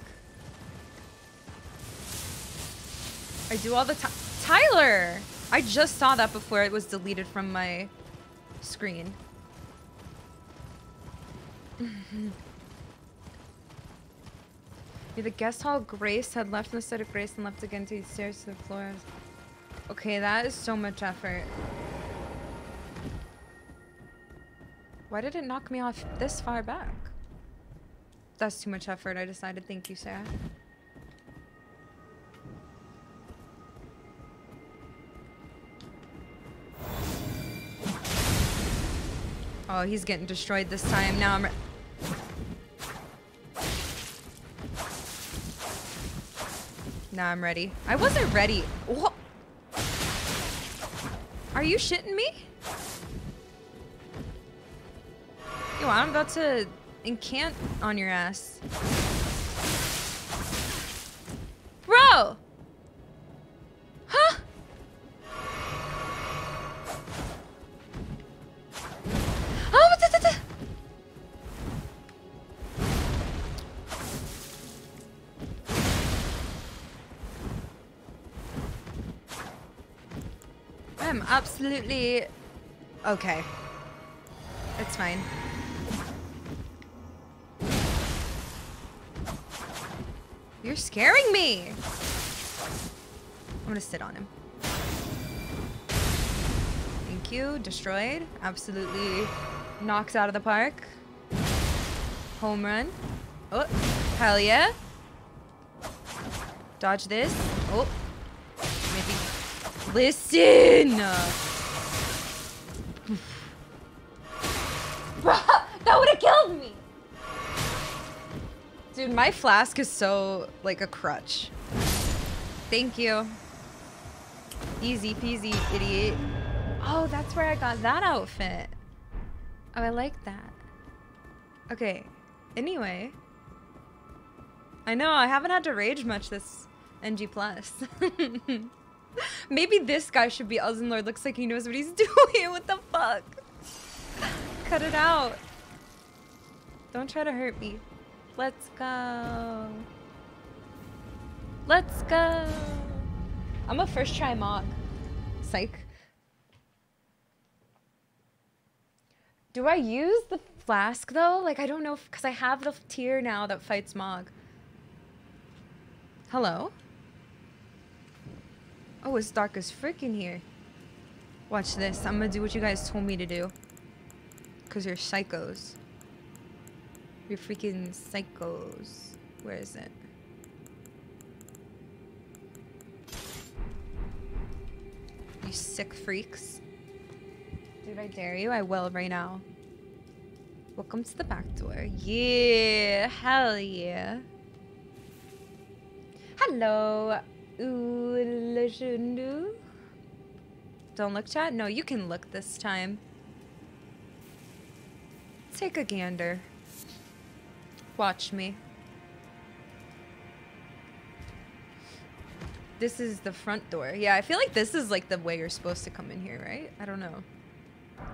I do all the time. Tyler! I just saw that before it was deleted from my screen. The guest hall Grace had left instead of Grace and left again to the stairs to the floor. Okay, that is so much effort. Why did it knock me off this far back? That's too much effort, I decided. Thank you, Sarah. Oh, he's getting destroyed this time. Now I'm... Nah, I'm ready. I wasn't ready. What? Are you shitting me? Yo, I'm about to encant on your ass. Bro! Huh? Oh, da, da, da. I'm absolutely okay. It's fine. You're scaring me! I'm gonna sit on him. Thank you. Destroyed. Absolutely knocked out of the park. Home run. Oh, hell yeah. Dodge this. Oh. Maybe. Listen! Bruh! That would've killed me! Dude, my flask is so, like, a crutch. Thank you. Easy peasy, idiot. Oh, that's where I got that outfit. Oh, I like that. Okay. Anyway. I know, I haven't had to rage much this N G plus. Maybe this guy should be Elzenlord. Looks like he knows what he's doing. What the fuck? Cut it out. Don't try to hurt me. Let's go. Let's go. I'm a first try mock. Psych. Do I use the flask though? Like, I don't know, because I have the tier now that fights Mog. Hello? Oh, it's dark as frick in here. Watch this. I'm gonna do what you guys told me to do. Because you're psychos. You're freaking psychos. Where is it? You sick freaks. Dude, I dare you. I will right now. Welcome to the back door. Yeah. Hell yeah. Hello. Ooh, don't look, chat. No, you can look this time. Take a gander. watch me. This is the front door. Yeah, I feel like this is like the way you're supposed to come in here, right? I don't know.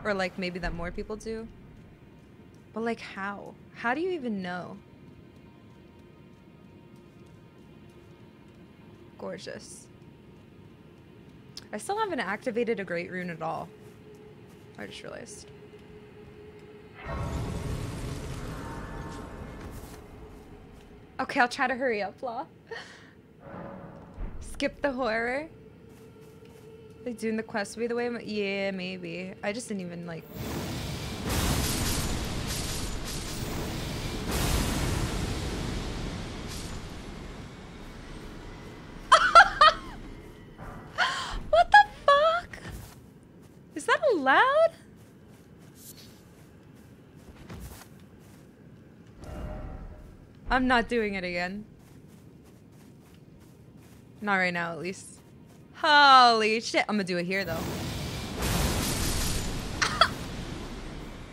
Or like maybe that more people do. But like how? How do you even know? Gorgeous. I still haven't activated a great rune at all. I just realized. Okay, I'll try to hurry up, Law. Skip the horror. Like doing the quest will be the way. I'm yeah, maybe. I just didn't even like. What the fuck? Is that allowed? I'm not doing it again. Not right now, at least. Holy shit. I'm gonna do it here, though. Ah!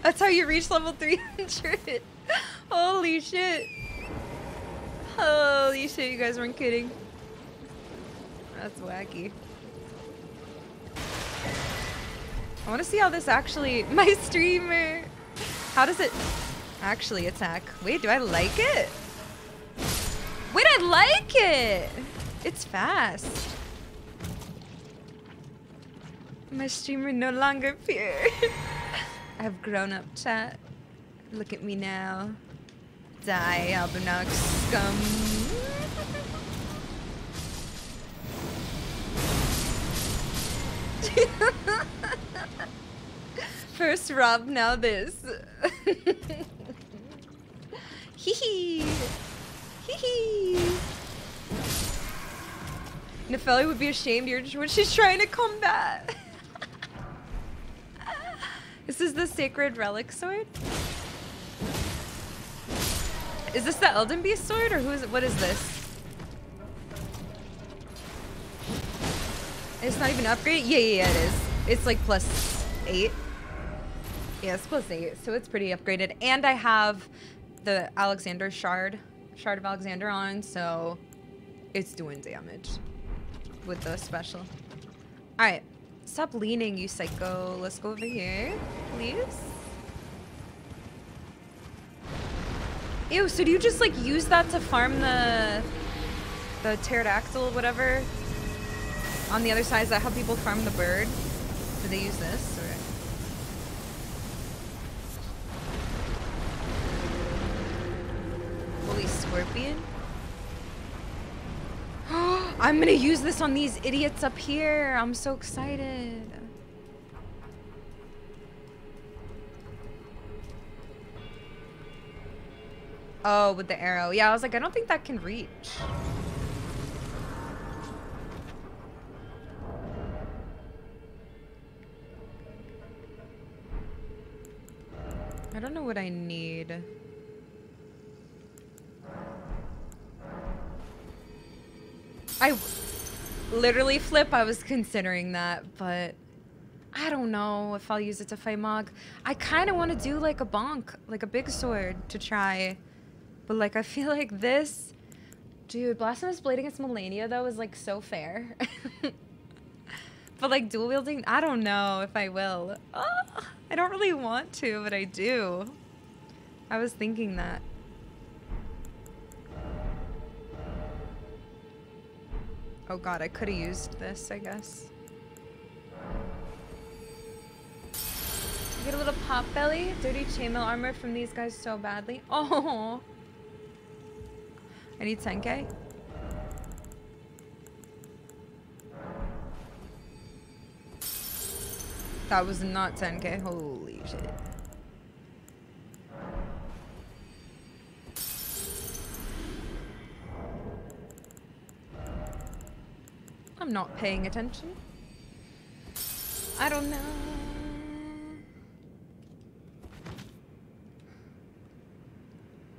That's how you reach level three hundred. Holy shit. Holy shit, you guys weren't kidding. That's wacky. I want to see how this actually... My streamer! How does it actually attack? Wait, do I like it? Wait, I like it! It's fast. My streamer no longer pure. I have grown up, chat. Look at me now. Die, Albinox scum. First Rob, now this. Hee hee. Hee hee. Nefeli would be ashamed you're what she's trying to combat. This is the sacred relic sword. Is this the Elden Beast sword or who is it? What is this? It's not even an upgrade? Yeah, yeah, yeah, it is. It's like plus eight. Yeah, it's plus eight, so it's pretty upgraded. And I have the Alexander Shard, Shard of Alexander on, so it's doing damage. With the special. Alright. Stop leaning, you psycho. Let's go over here, please. Ew, so do you just like use that to farm the the pterodactyl, whatever? On the other side, is that how people farm the bird? Do they use this? Or... Holy scorpion. I'm gonna use this on these idiots up here. I'm so excited. Oh, with the arrow. Yeah, I was like, I don't think that can reach. I don't know what I need. I literally flip, I was considering that, but I don't know if I'll use it to fight Mog. I kind of want to do like a bonk, like a big sword to try, but like I feel like this, dude, Blasphemous Blade against Melania though is like so fair. But like dual wielding, I don't know if I will. Oh, I don't really want to, but I do. I was thinking that. Oh god, I could have used this, I guess. Get a little pop belly. Dirty chainmail armor from these guys so badly. Oh! I need ten K. That was not ten K. Holy shit. I'm not paying attention. I don't know.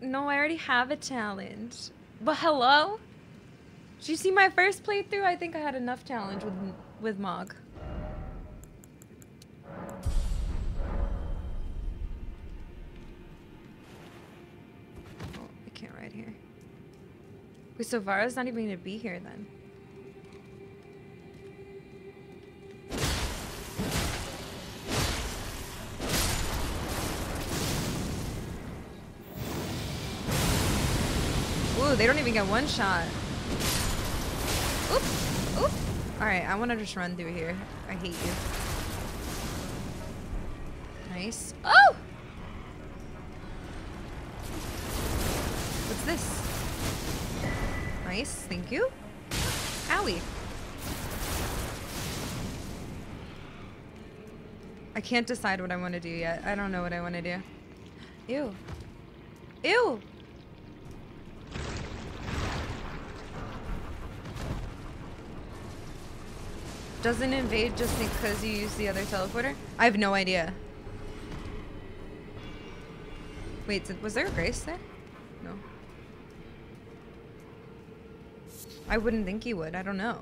No, I already have a challenge. But hello? Did you see my first playthrough? I think I had enough challenge with with Mog. Oh, I Wait, so Vara's not even gonna be here then. Ooh, they don't even get one shot. Oop, oop. All right, I want to just run through here. I hate you. Nice. Oh! What's this? Nice, thank you. Owie. I can't decide what I want to do yet. I don't know what I want to do. Ew. Ew! Doesn't invade just because you use the other teleporter? I have no idea. Wait, was there a Grace there? No. I wouldn't think he would. I don't know.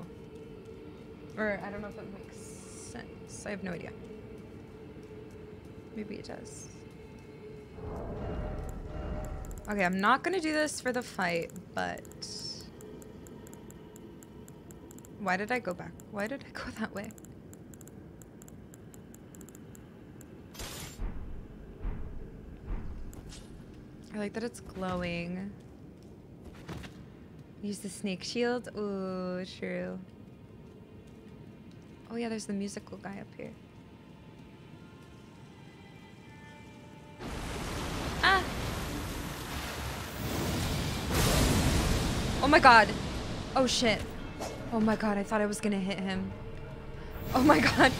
Or I don't know if that makes sense. I have no idea. Maybe it does. Okay, I'm not gonna do this for the fight, but... Why did I go back? Why did I go that way? I like that it's glowing. Use the snake shield. Ooh, true. Oh yeah, there's the musical guy up here. Ah! Oh my god! Oh shit. Oh my god, I thought I was gonna hit him. Oh my god.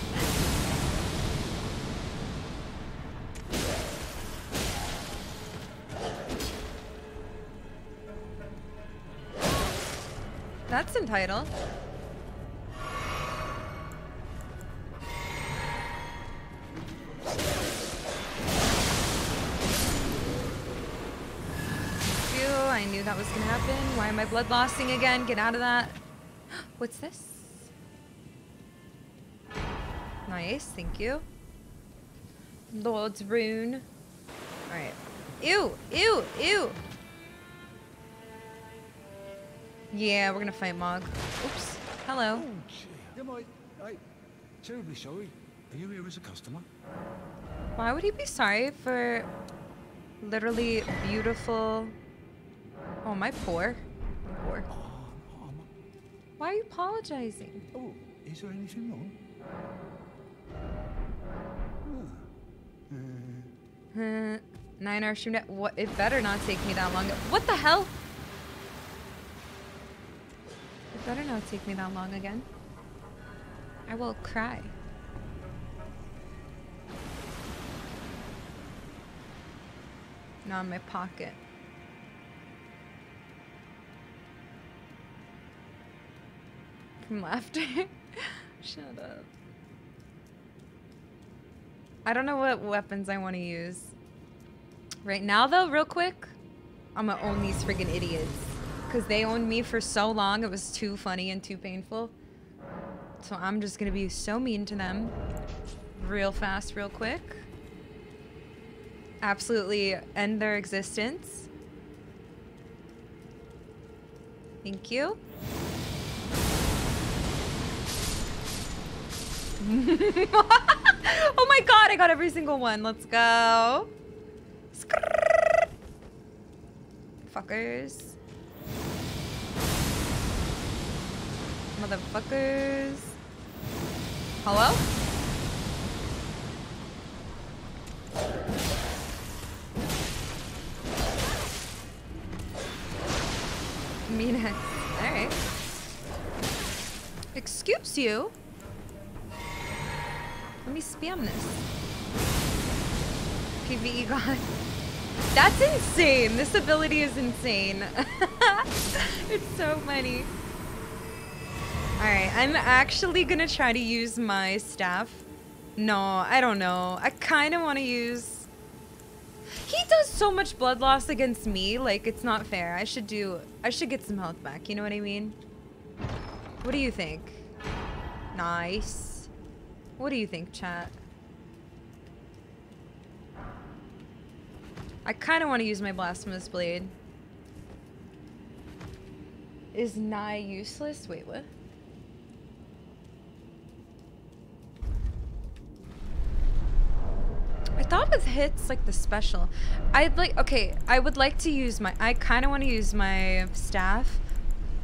That's entitled. Phew, I knew that was gonna happen. Why am I blood lossing again? Get out of that. What's this? Nice, thank you. Lord's rune. Alright. Ew, ew, ew! Yeah, we're gonna fight Mog. Oops. Hello. Oh, gee. Am I, I, terribly sorry. Are you here as a customer? Why would he be sorry for literally beautiful... Oh, am I poor? I'm poor. Why are you apologizing? Oh, is there anything wrong? Huh. Uh, Nine hour stream. What? It better not take me that long. What the hell? It better not take me that long again. I will cry. Not in my pocket. From laughter. Shut up. I don't know what weapons I want to use. Right now though, real quick, I'm gonna own these friggin' idiots. Because they owned me for so long, it was too funny and too painful. So I'm just gonna be so mean to them. Real fast, real quick. Absolutely end their existence. Thank you. Oh my god, I got every single one. Let's go. Skrrr. Fuckers. Motherfuckers. Hello? Mina. Alright. Excuse you. Let me spam this. PvE god. That's insane. This ability is insane. It's so funny. Alright, I'm actually gonna try to use my staff. No, I don't know. I kinda wanna use... He does so much blood loss against me, like, it's not fair. I should do... I should get some health back, you know what I mean? What do you think? Nice. What do you think, chat? I kind of want to use my Blasphemous Blade. is nigh useless. Wait, what? I thought with hits like the special, I'd like, okay, I would like to use my, I kind of want to use my staff,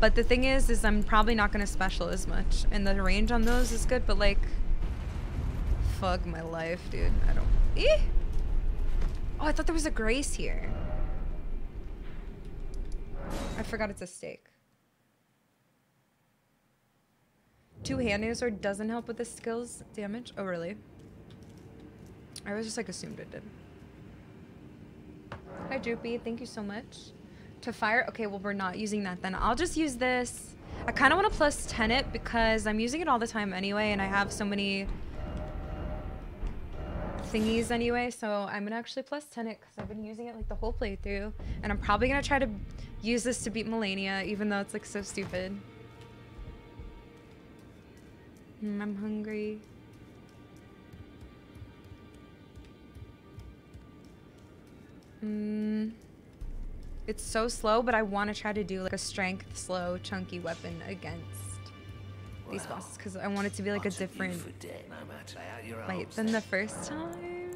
but the thing is, is I'm probably not going to special as much, and the range on those is good, but like, fuck my life, dude. I don't, eh? Oh, I thought there was a grace here. I forgot it's a steak. Two handing sword doesn't help with the skills damage? Oh, really? I was just like assumed it did. Hi, Droopy. Thank you so much. To fire? Okay, well, we're not using that then. I'll just use this. I kind of want to plus ten it because I'm using it all the time anyway, and I have so many thingies anyway, so I'm gonna actually plus ten it because I've been using it like the whole playthrough, and I'm probably gonna try to use this to beat Melania, even though it's like so stupid. Mm, I'm hungry. Mm. It's so slow, but I want to try to do like a strength, slow, chunky weapon against well, these bosses because I want it to be like a different fight than the first time.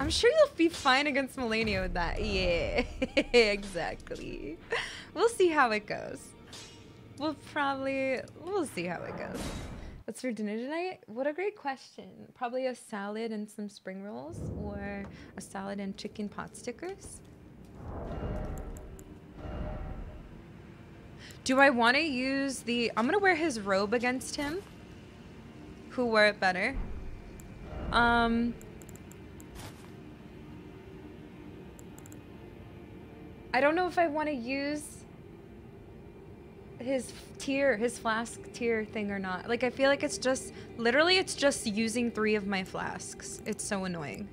I'm sure you'll be fine against Melania with that. Yeah, exactly. We'll see how it goes. We'll probably, we'll see how it goes. What's for dinner tonight? What a great question. Probably a salad and some spring rolls, or a salad and chicken pot stickers. Do I want to use the... I'm going to wear his robe against him. Who wore it better? Um... I don't know if I want to use... his tier, his flask tier thing or not. Like, I feel like it's just, literally it's just using three of my flasks. It's so annoying.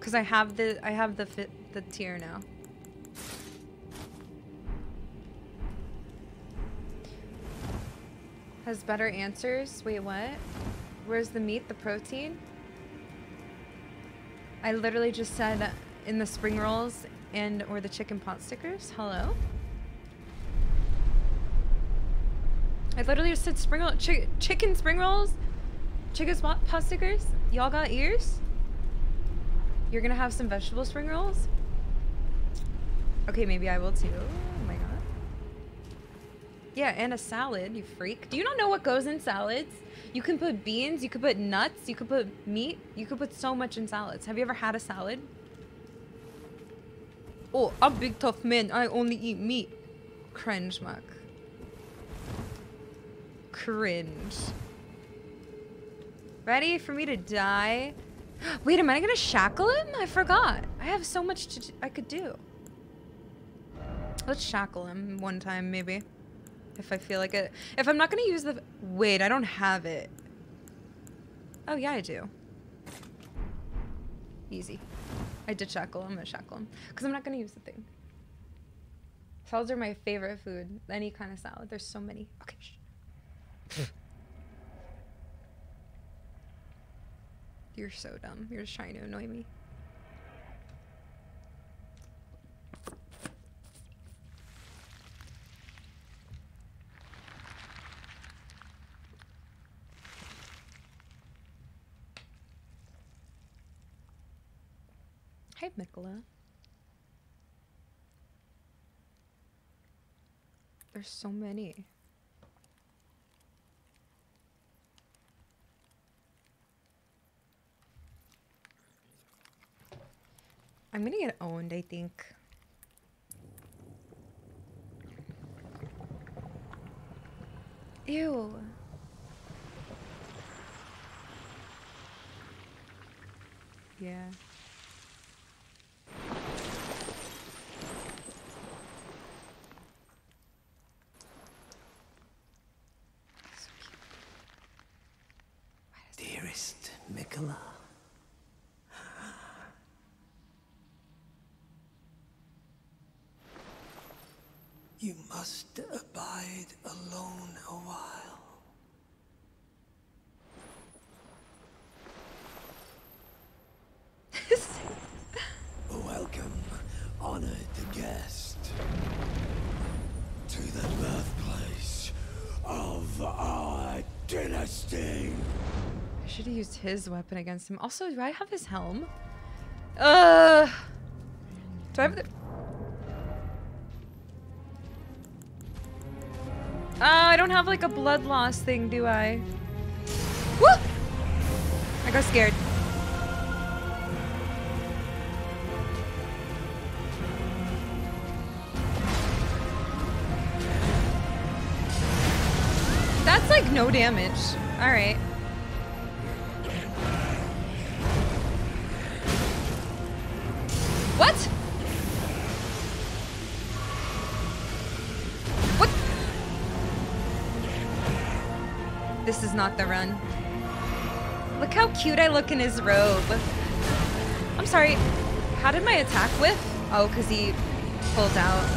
Cause I have the, I have the fit, the tier now. Has better answers. Wait, what? Where's the meat, the protein? I literally just said in the spring rolls and or the chicken pot stickers. Hello? I literally just said spring roll, chi chicken spring rolls, chicken pot, pot stickers. Y'all got ears? You're gonna have some vegetable spring rolls? Okay, maybe I will too. Oh my god. Yeah, and a salad, you freak. Do you not know what goes in salads? You can put beans, you could put nuts, you could put meat, you could put so much in salads. Have you ever had a salad? Oh, I'm a big tough man, I only eat meat. Cringe, muck. Cringe. Ready for me to die? Wait, am I gonna shackle him? I forgot. I have so much to do, I could do. Let's shackle him one time, maybe. If I feel like it. If I'm not going to use the... Wait, I don't have it. Oh, yeah, I do. Easy. I did shackle. I'm going to shackle him. Because I'm not going to use the thing. Salads are my favorite food. Any kind of salad. There's so many. Okay, shh. You're so dumb. You're just trying to annoy me. Hey, Mikola. There's so many. I'm gonna get owned, I think. Ew. Yeah. Dearest Mikola. You must abide alone a while. Should have used his weapon against him. Also, do I have his helm? Uh, do I have the... Uh, I don't have like a blood loss thing, do I? Woo! I got scared. That's like no damage. All right. What? What? This is not the run. Look how cute I look in his robe. I'm sorry. How did my attack whiff? Oh, because he pulled out.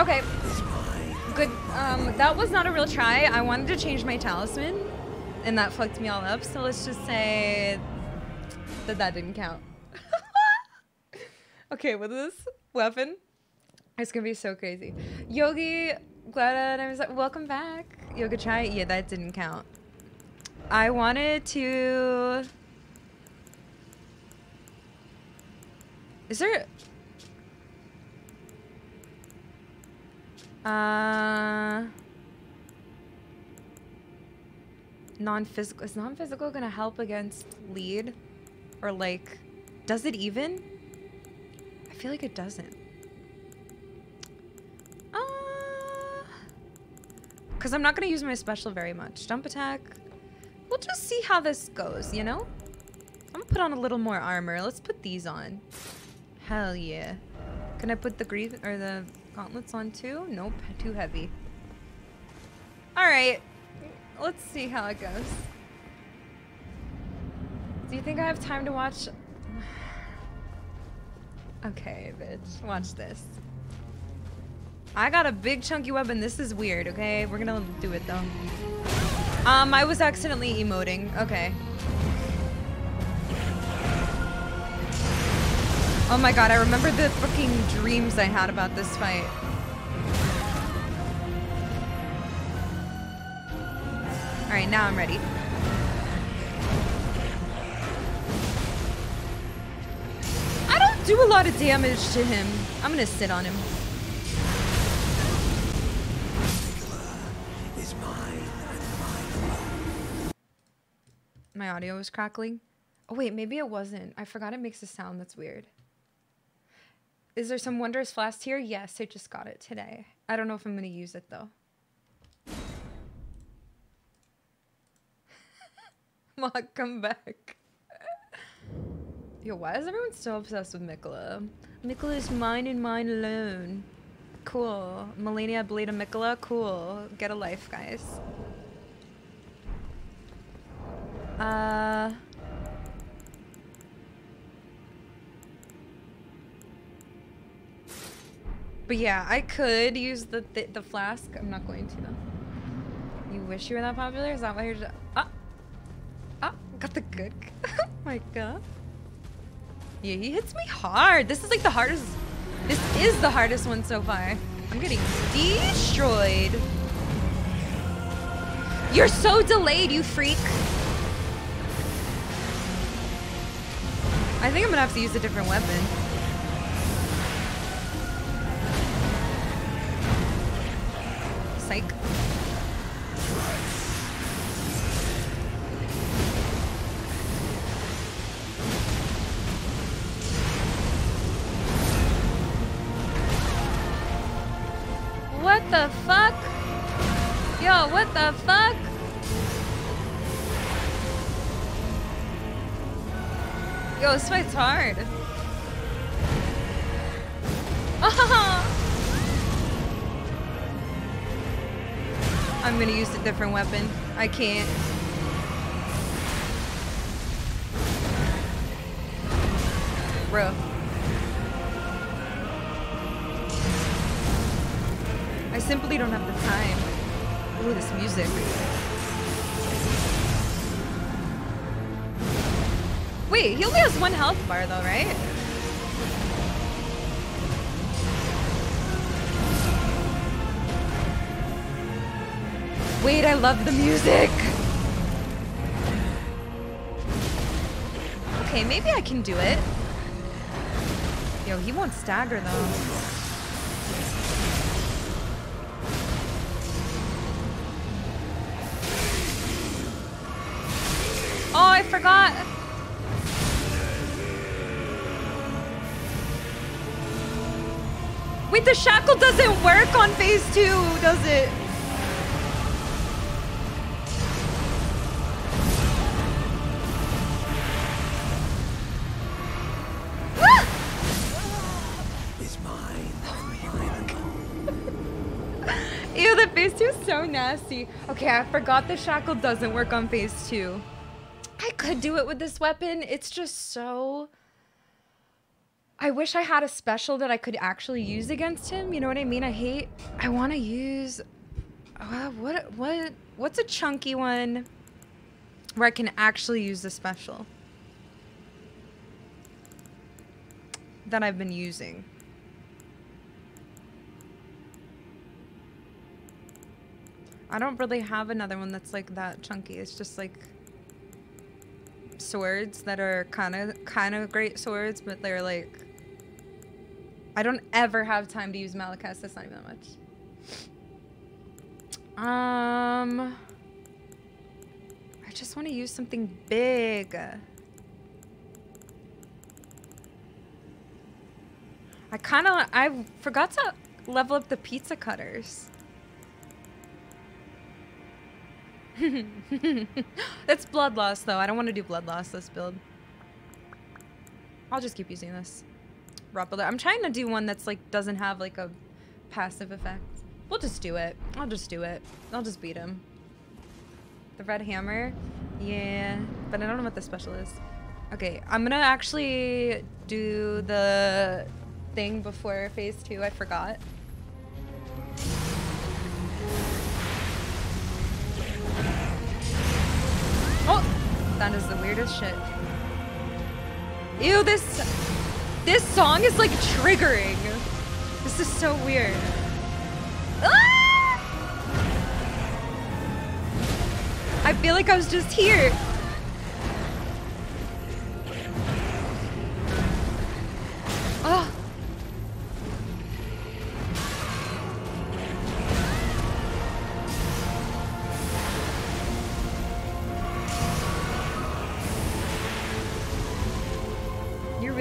Okay. Good. Um, that was not a real try. I wanted to change my talisman, and that fucked me all up. So let's just say that that didn't count. Okay, with this weapon, it's gonna be so crazy. Yogi, glad I was like, welcome back. Yoga Chai, yeah, that didn't count. I wanted to. Is there? Uh. Non-physical. Is non-physical gonna help against lead, or like, does it even? I feel like it doesn't. Uh, Cause I'm not gonna use my special very much. Jump attack. We'll just see how this goes, you know? I'm gonna put on a little more armor. Let's put these on. Hell yeah. Can I put the greave or the gauntlets on too? Nope, too heavy. All right, let's see how it goes. Do you think I have time to watch? Okay, bitch. Watch this. I got a big chunky weapon. This is weird, okay? We're gonna do it, though. Um, I was accidentally emoting. Okay. Oh my god, I remember the fucking dreams I had about this fight. Alright, now I'm ready. Do a lot of damage to him. I'm gonna sit on him. My audio was crackling. Oh wait, maybe it wasn't. I forgot it makes a sound that's weird. Is there some wondrous flask here? Yes, I just got it today. I don't know if I'm gonna use it though. Mock, come back. Yo, why is everyone so obsessed with Mikola? Mikola is mine and mine alone. Cool. Melania, Belita, Mikola. Cool. Get a life, guys. Uh. But yeah, I could use the th the flask. I'm not going to though. You wish you were that popular? Is that why you're just... Ah! Ah! Got the good... Oh my god. Yeah, he hits me hard. This is like the hardest. This is the hardest one so far. I'm getting destroyed. You're so delayed, you freak. I think I'm gonna have to use a different weapon. Psych. What the fuck? Yo, what the fuck? Yo, this fight's hard. I'm gonna use a different weapon. I can't. Bro. I simply don't have the time. Ooh, this music. Wait, he only has one health bar though, right? Wait, I love the music! Okay, maybe I can do it. Yo, he won't stagger though. Oh, I forgot. Wait, the shackle doesn't work on phase two, does it? So nasty. Okay, I forgot the shackle doesn't work on phase two. I could do it with this weapon. It's just so... I wish I had a special that I could actually use against him. You know what I mean? I hate... I want to use... Uh, what? What? What's a chunky one where I can actually use the special that I've been using? I don't really have another one that's like that chunky. It's just like swords that are kind of kind of great swords, but they're like, I don't ever have time to use Malakas. That's not even that much. Um, I just want to use something big. I kind of I forgot to level up the pizza cutters. It's blood loss though. I don't want to do blood loss this build. I'll just keep using this. I'm trying to do one that's like doesn't have like a passive effect. We'll just do it. I'll just do it. I'll just beat him. The red hammer. Yeah, but I don't know what the special is. Okay, I'm gonna actually do the thing before phase two. I forgot. Oh, that is the weirdest shit. Ew, this this song is like triggering. This is so weird. Ah! I feel like I was just here. Oh.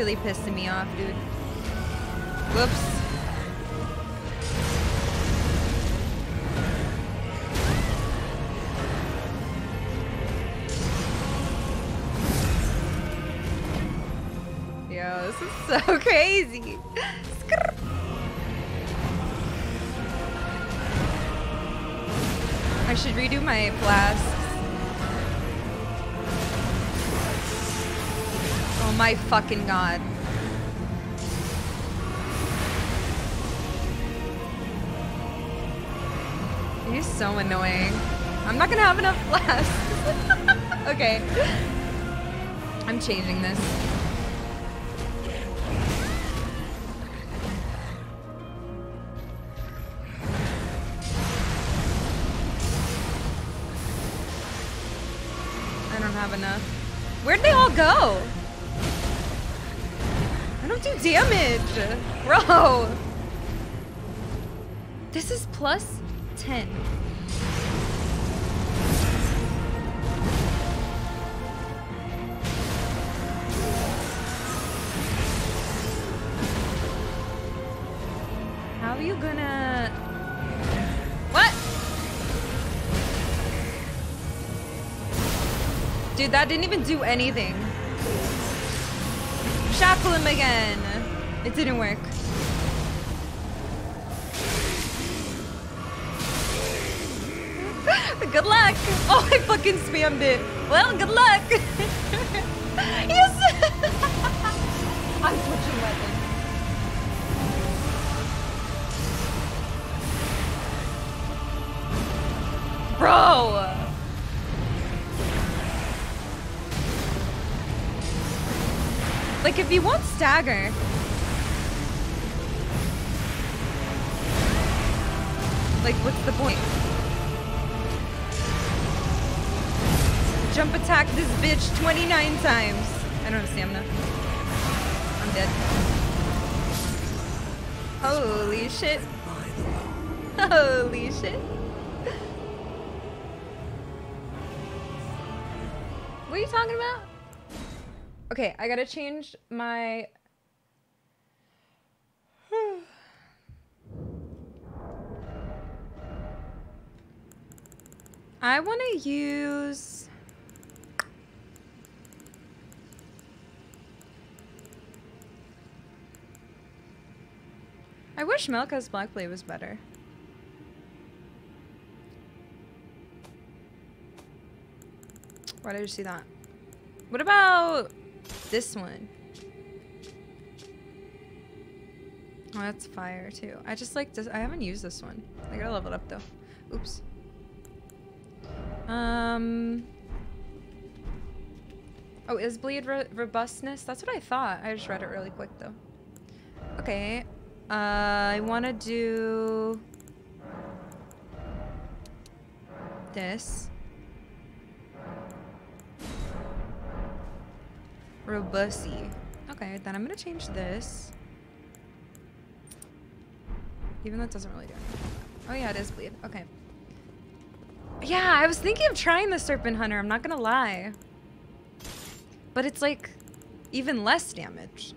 Really pissing me off, dude. Whoops. Yo, this is so crazy. I should redo my blast. My fucking god. He's so annoying. I'm not gonna have enough laughs. Okay. I'm changing this. I don't have enough. Where'd they all go? Do damage, bro. This is plus ten. How are you gonna? What? Dude, that didn't even do anything. Shackle him again. It didn't work. Good luck. Oh, I fucking spammed it. Well, good luck. Yes. I'm switching weapons. Bro. Like, if you won't stagger. Like, what's the point? Jump attack this bitch twenty-nine times. I don't have stamina. I'm dead. Holy shit. Holy shit. What are you talking about? Okay, I gotta change my... I want to use... I wish Melka's Blackblade was better. Why did I just see that? What about this one? Oh, that's fire too. I just like this. I haven't used this one. I gotta level it up though. Oops. Um. Oh, is bleed ro robustness? That's what I thought. I just read it really quick though. Okay. Uh, I want to do this. Robusty. Okay, then I'm gonna change this. Even though it doesn't really do anything. Oh yeah, it is bleed. Okay. Yeah, I was thinking of trying the Serpent Hunter, I'm not gonna lie. But it's like even less damage.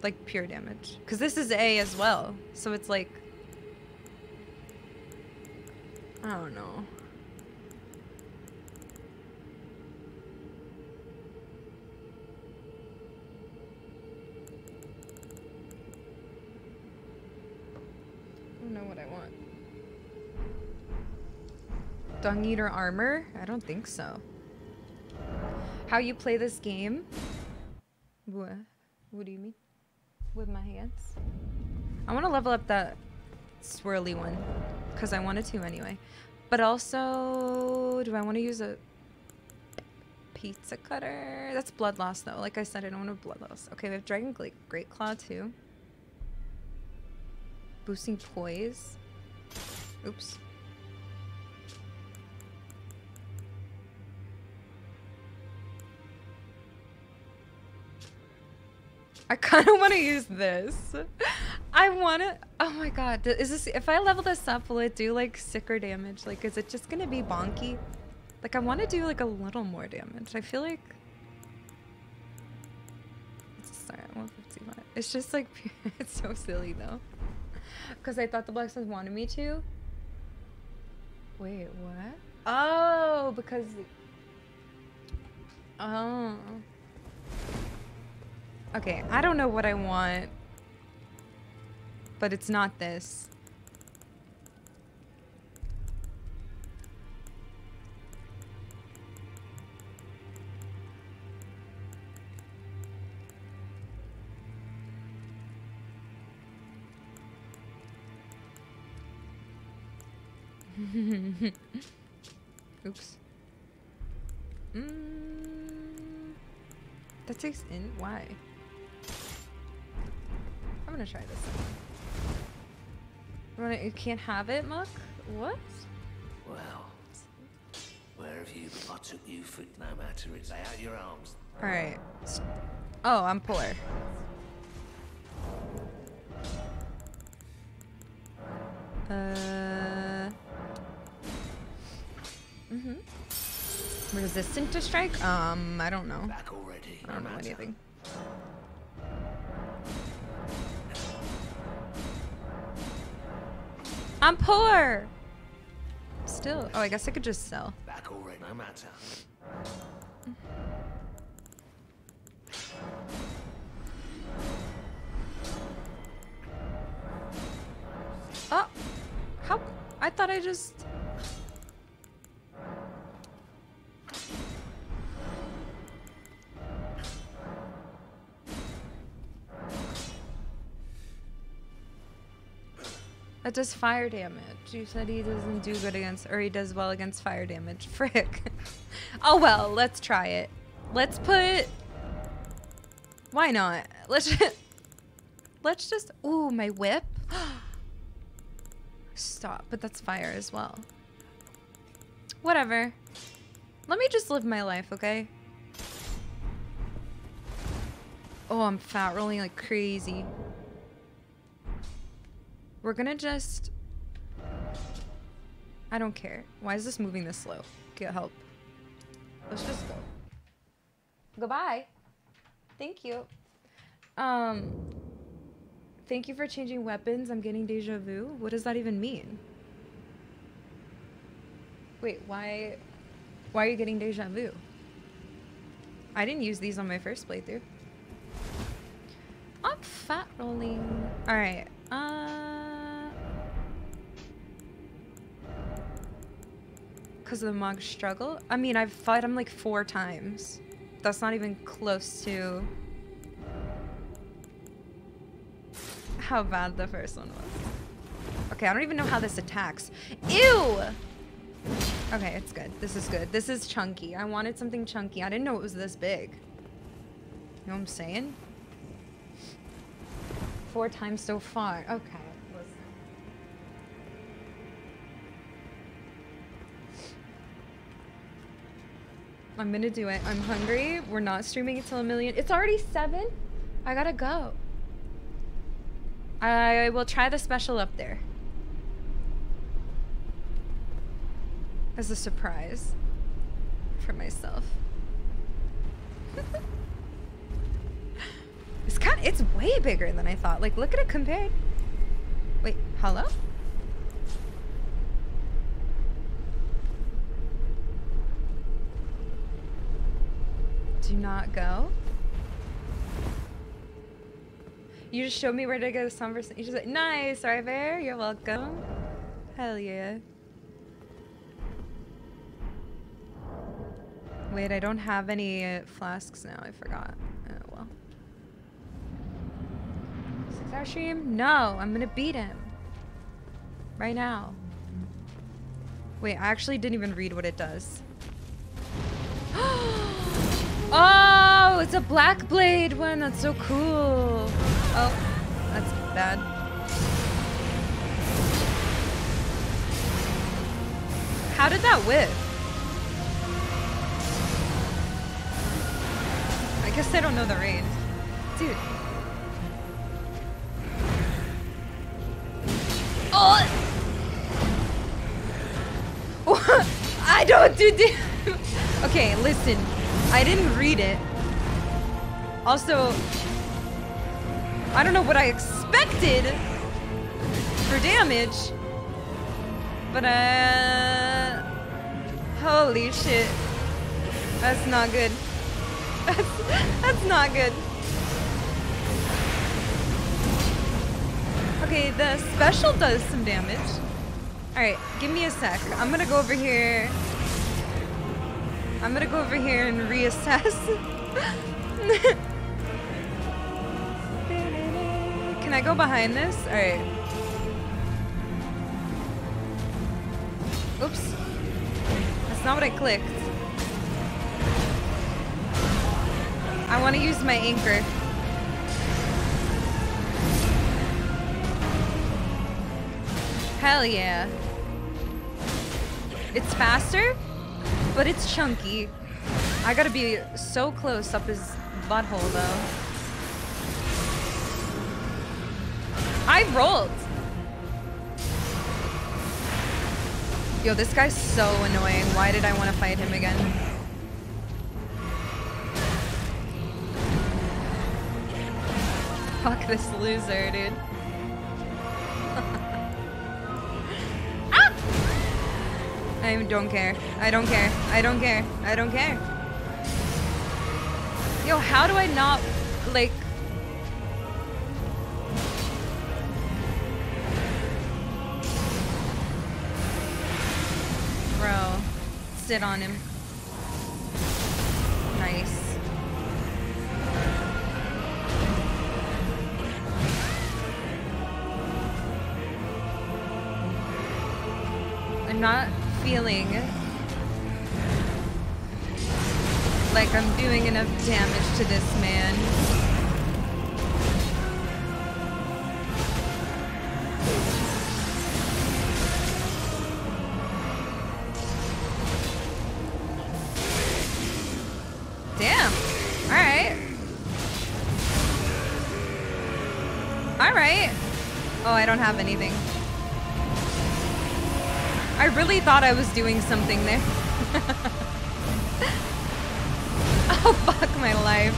Like pure damage. Because this is A as well. So it's like... I don't know. I don't know what I want. Dung Eater armor? I don't think so. How you play this game? What? What do you mean? With my hands? I want to level up that swirly one. Because I wanted to anyway. But also... Do I want to use a... pizza cutter? That's blood loss though. Like I said, I don't want to blood loss. Okay, we have Dragon Great Claw too. Boosting poise. Oops. I kind of want to use this. I want to. Oh my god. Is this? If I level this up, will it do like sicker damage? Like, is it just gonna be bonky? Like, I want to do like a little more damage. I feel like. Sorry, I'm one fifty-five. It's just like it's so silly though. Because I thought the blacksmith wanted me to. Wait, what? Oh, because... Oh. Okay, I don't know what I want. But it's not this. Oops. Mm, that takes in. Why? I'm gonna try this one. You can't have it, Muck? What? Well, where have you got to new foot? No matter, it's out your arms. All right. Oh, I'm poor. Uh. Mm-hmm. Resistant to strike? Um, I don't know. Back already. I don't know anything. I'm poor. Still. Oh, I guess I could just sell. Back already. No matter. Oh, how? I thought I just. That does fire damage. You said he doesn't do good against, or he does well against fire damage. Frick. Oh well, let's try it. Let's put. Why not? Let's just. Let's just. Ooh, my whip. Stop. But that's fire as well. Whatever. Let me just live my life, okay? Oh, I'm fat rolling like crazy. We're gonna just... I don't care. Why is this moving this slow? Get help. Let's just go. Goodbye. Thank you. Um, thank you for changing weapons. I'm getting deja vu. What does that even mean? Wait, why, why are you getting deja vu? I didn't use these on my first playthrough. I'm fat rolling. All right. Uh, because of the Mog Struggle? I mean, I've fought him like four times. That's not even close to how bad the first one was. Okay, I don't even know how this attacks. Ew! Okay, it's good. This is good. This is chunky. I wanted something chunky. I didn't know it was this big. You know what I'm saying? Four times so far. Okay. I'm gonna do it. I'm hungry. We're not streaming until a million. It's already seven. I gotta go. I will try the special up there. As a surprise for myself. It's kind of, it's way bigger than I thought. Like, look at it compared. Wait, hello? Do not go. You just showed me where to go this conversation. You just like, nice, right there. You're welcome. Hell yeah. Wait, I don't have any uh, flasks now. I forgot. Oh, well. Six-hour stream? No, I'm gonna beat him. Right now. Wait, I actually didn't even read what it does. Oh, it's a Black Blade one. That's so cool. Oh, that's bad. How did that whip? I guess I don't know the range. Dude. Oh! I don't do damage. Okay, listen. I didn't read it. Also, I don't know what I expected for damage. But, uh... holy shit. That's not good. That's, that's not good. Okay, the special does some damage. Alright, give me a sec. I'm gonna go over here. I'm gonna go over here and reassess. Can I go behind this? Alright. Oops. That's not what I clicked. I want to use my anchor. Hell yeah. It's faster, but it's chunky. I gotta be so close up his butthole though. I rolled. Yo, this guy's so annoying. Why did I want to fight him again? Fuck this loser, dude. Ah! I don't care. I don't care. I don't care. I don't care. Yo, how do I not, like... Bro. Sit on him. Nice. Not feeling like I'm doing enough damage to this man. Damn. All right. I don't have anything. I really thought I was doing something there. Oh, fuck my life.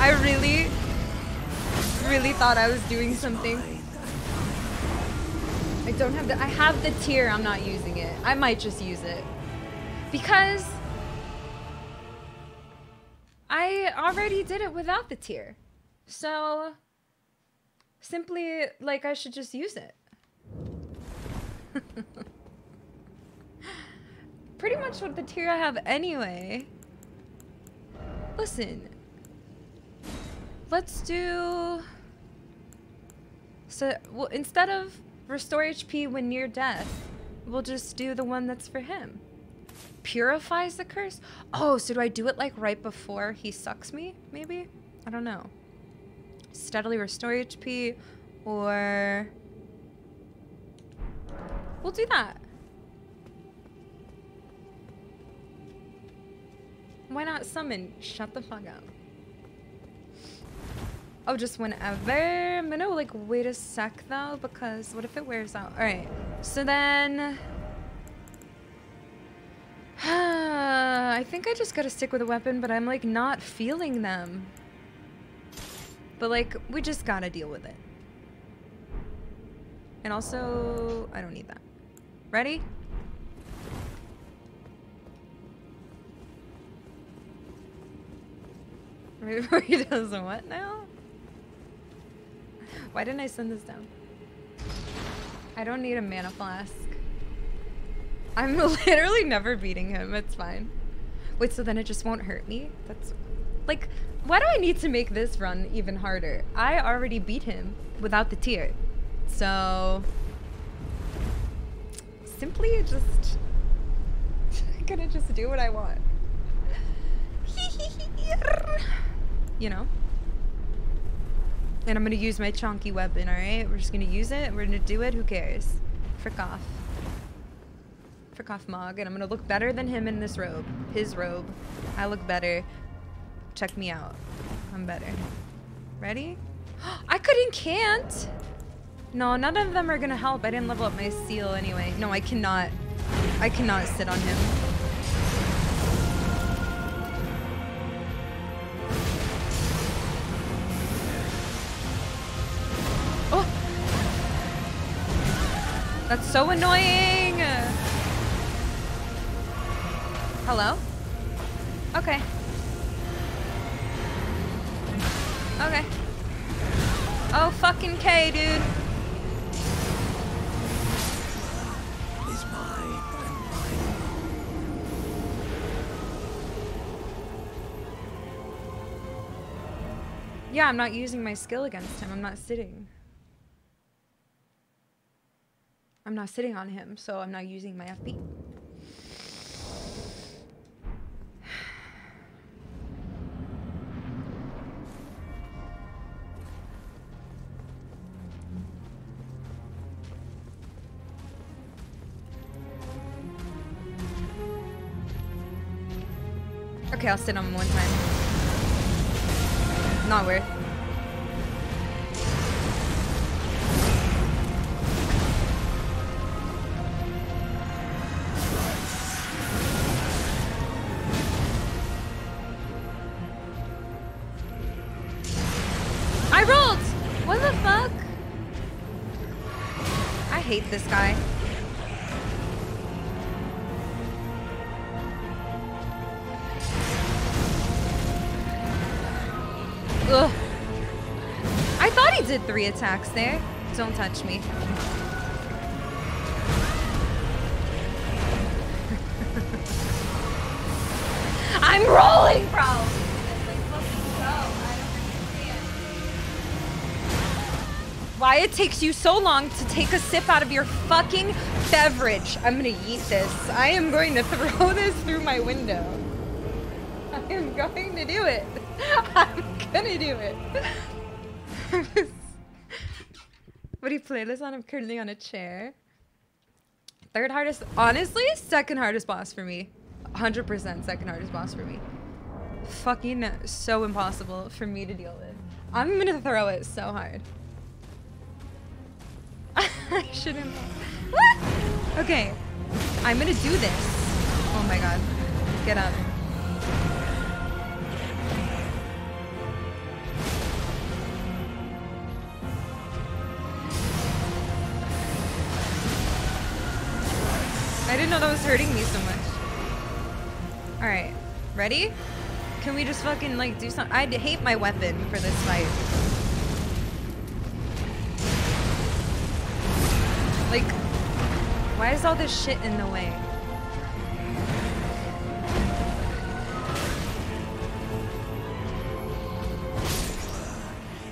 I really, really thought I was doing something. I don't have the... I have the tier. I'm not using it. I might just use it. Because... I already did it without the tier. So... Simply, like, I should just use it. Pretty much what the tier I have anyway. Listen. Let's do... So, well, instead of... Restore H P when near death. We'll just do the one that's for him. Purifies the curse? Oh, so do I do it like right before he sucks me? Maybe? I don't know. Steadily restore H P or... We'll do that. Why not summon? Shut the fuck up. Oh, just whenever. I'm gonna like wait a sec though, because what if it wears out? All right, so then I think I just gotta stick with a weapon, but I'm like not feeling them. But like, we just gotta deal with it. And also, I don't need that. Ready? He does what now? Why didn't I send this down? I don't need a mana flask. I'm literally never beating him. It's fine. Wait, so then it just won't hurt me? That's... Like, why do I need to make this run even harder? I already beat him without the tier. So... Simply just... I'm gonna just do what I want. You know? And I'm gonna use my chonky weapon, alright? We're just gonna use it, we're gonna do it, who cares? Frick off. Frick off, Mog. And I'm gonna look better than him in this robe. His robe. I look better. Check me out. I'm better. Ready? I could incant! No, none of them are gonna help. I didn't level up my seal anyway. No, I cannot. I cannot sit on him. That's so annoying! Hello? Okay. Okay. Oh, fucking K, dude. Is mine and mine. Yeah, I'm not using my skill against him. I'm not sitting. I'm not sitting on him, so I'm not using my F P. Okay, I'll sit on him one time. Not worth. I hate this guy. Ugh. I thought he did three attacks there. Don't touch me. I'm rolling, bro! Why it takes you so long to take a sip out of your fucking beverage. I'm gonna yeet this. I am going to throw this through my window. I am going to do it. I'm gonna do it. What do you play this on? I'm currently on a chair. Third hardest, honestly, second hardest boss for me. one hundred percent second hardest boss for me. Fucking so impossible for me to deal with. I'm gonna throw it so hard. I shouldn't. What? Okay. I'm gonna do this. Oh my god. Get up. I didn't know that was hurting me so much. Alright. Ready? Can we just fucking like do something? I'd hate my weapon for this fight. Like, why is all this shit in the way?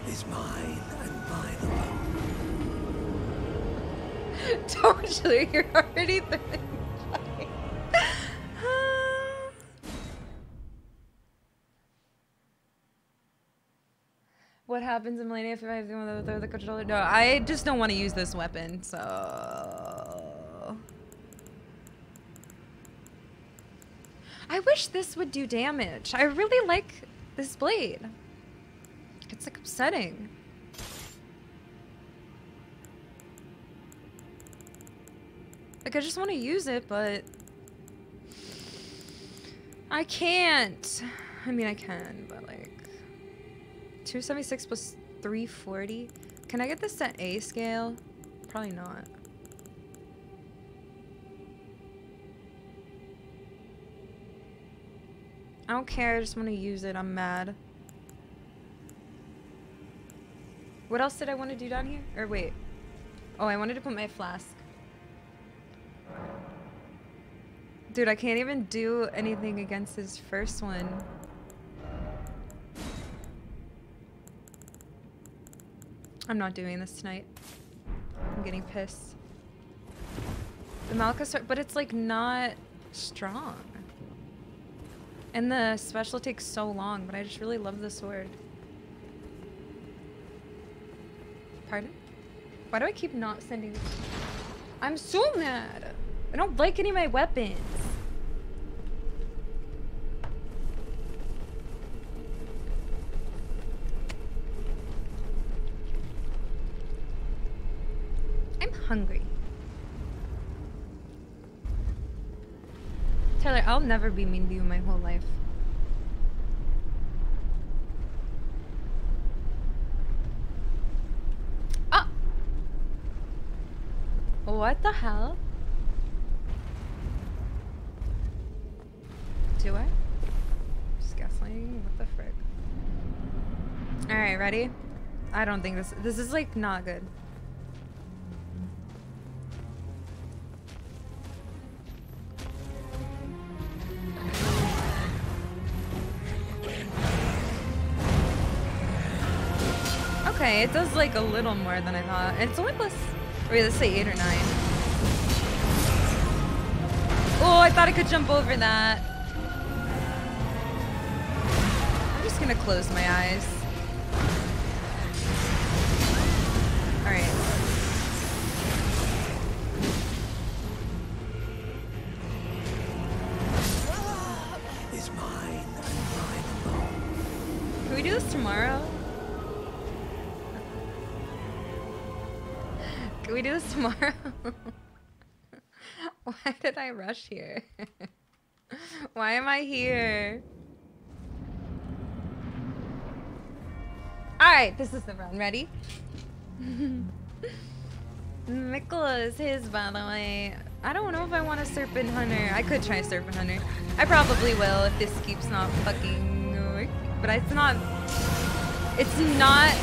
Is mine and mine alone. Totally, you're already there. What happens in Melania if I have to throw the controller? No, I just don't want to use this weapon, so... I wish this would do damage. I really like this blade. It's like upsetting. Like I just want to use it, but... I can't. I mean, I can, but like... two seventy-six plus three forty. Can I get this at A scale? Probably not. I don't care. I just want to use it. I'm mad. What else did I want to do down here? Or wait. Oh, I wanted to put my flask. Dude, I can't even do anything against this first one. I'm not doing this tonight. I'm getting pissed. The Malakasar, but it's like not strong. And the special takes so long, but I just really love the sword. Pardon? Why do I keep not sending? I'm so mad. I don't like any of my weapons. Hungry. Tyler, I'll never be mean to you my whole life. Ah! What the hell? Do I? Just gaslighting? What the frick? Alright, ready? I don't think this- this is like not good. Okay, it does like a little more than I thought. It's only plus, wait, let's say eight or nine. Oh, I thought I could jump over that. I'm just gonna close my eyes. All right. It's mine and mine alone. Can we do this tomorrow? Can we do this tomorrow? Why did I rush here? Why am I here? Alright, this is the run. Ready? Mikkel is his, by the way. I don't know if I want a Serpent Hunter. I could try Serpent Hunter. I probably will if this keeps not fucking working. But it's not... It's not...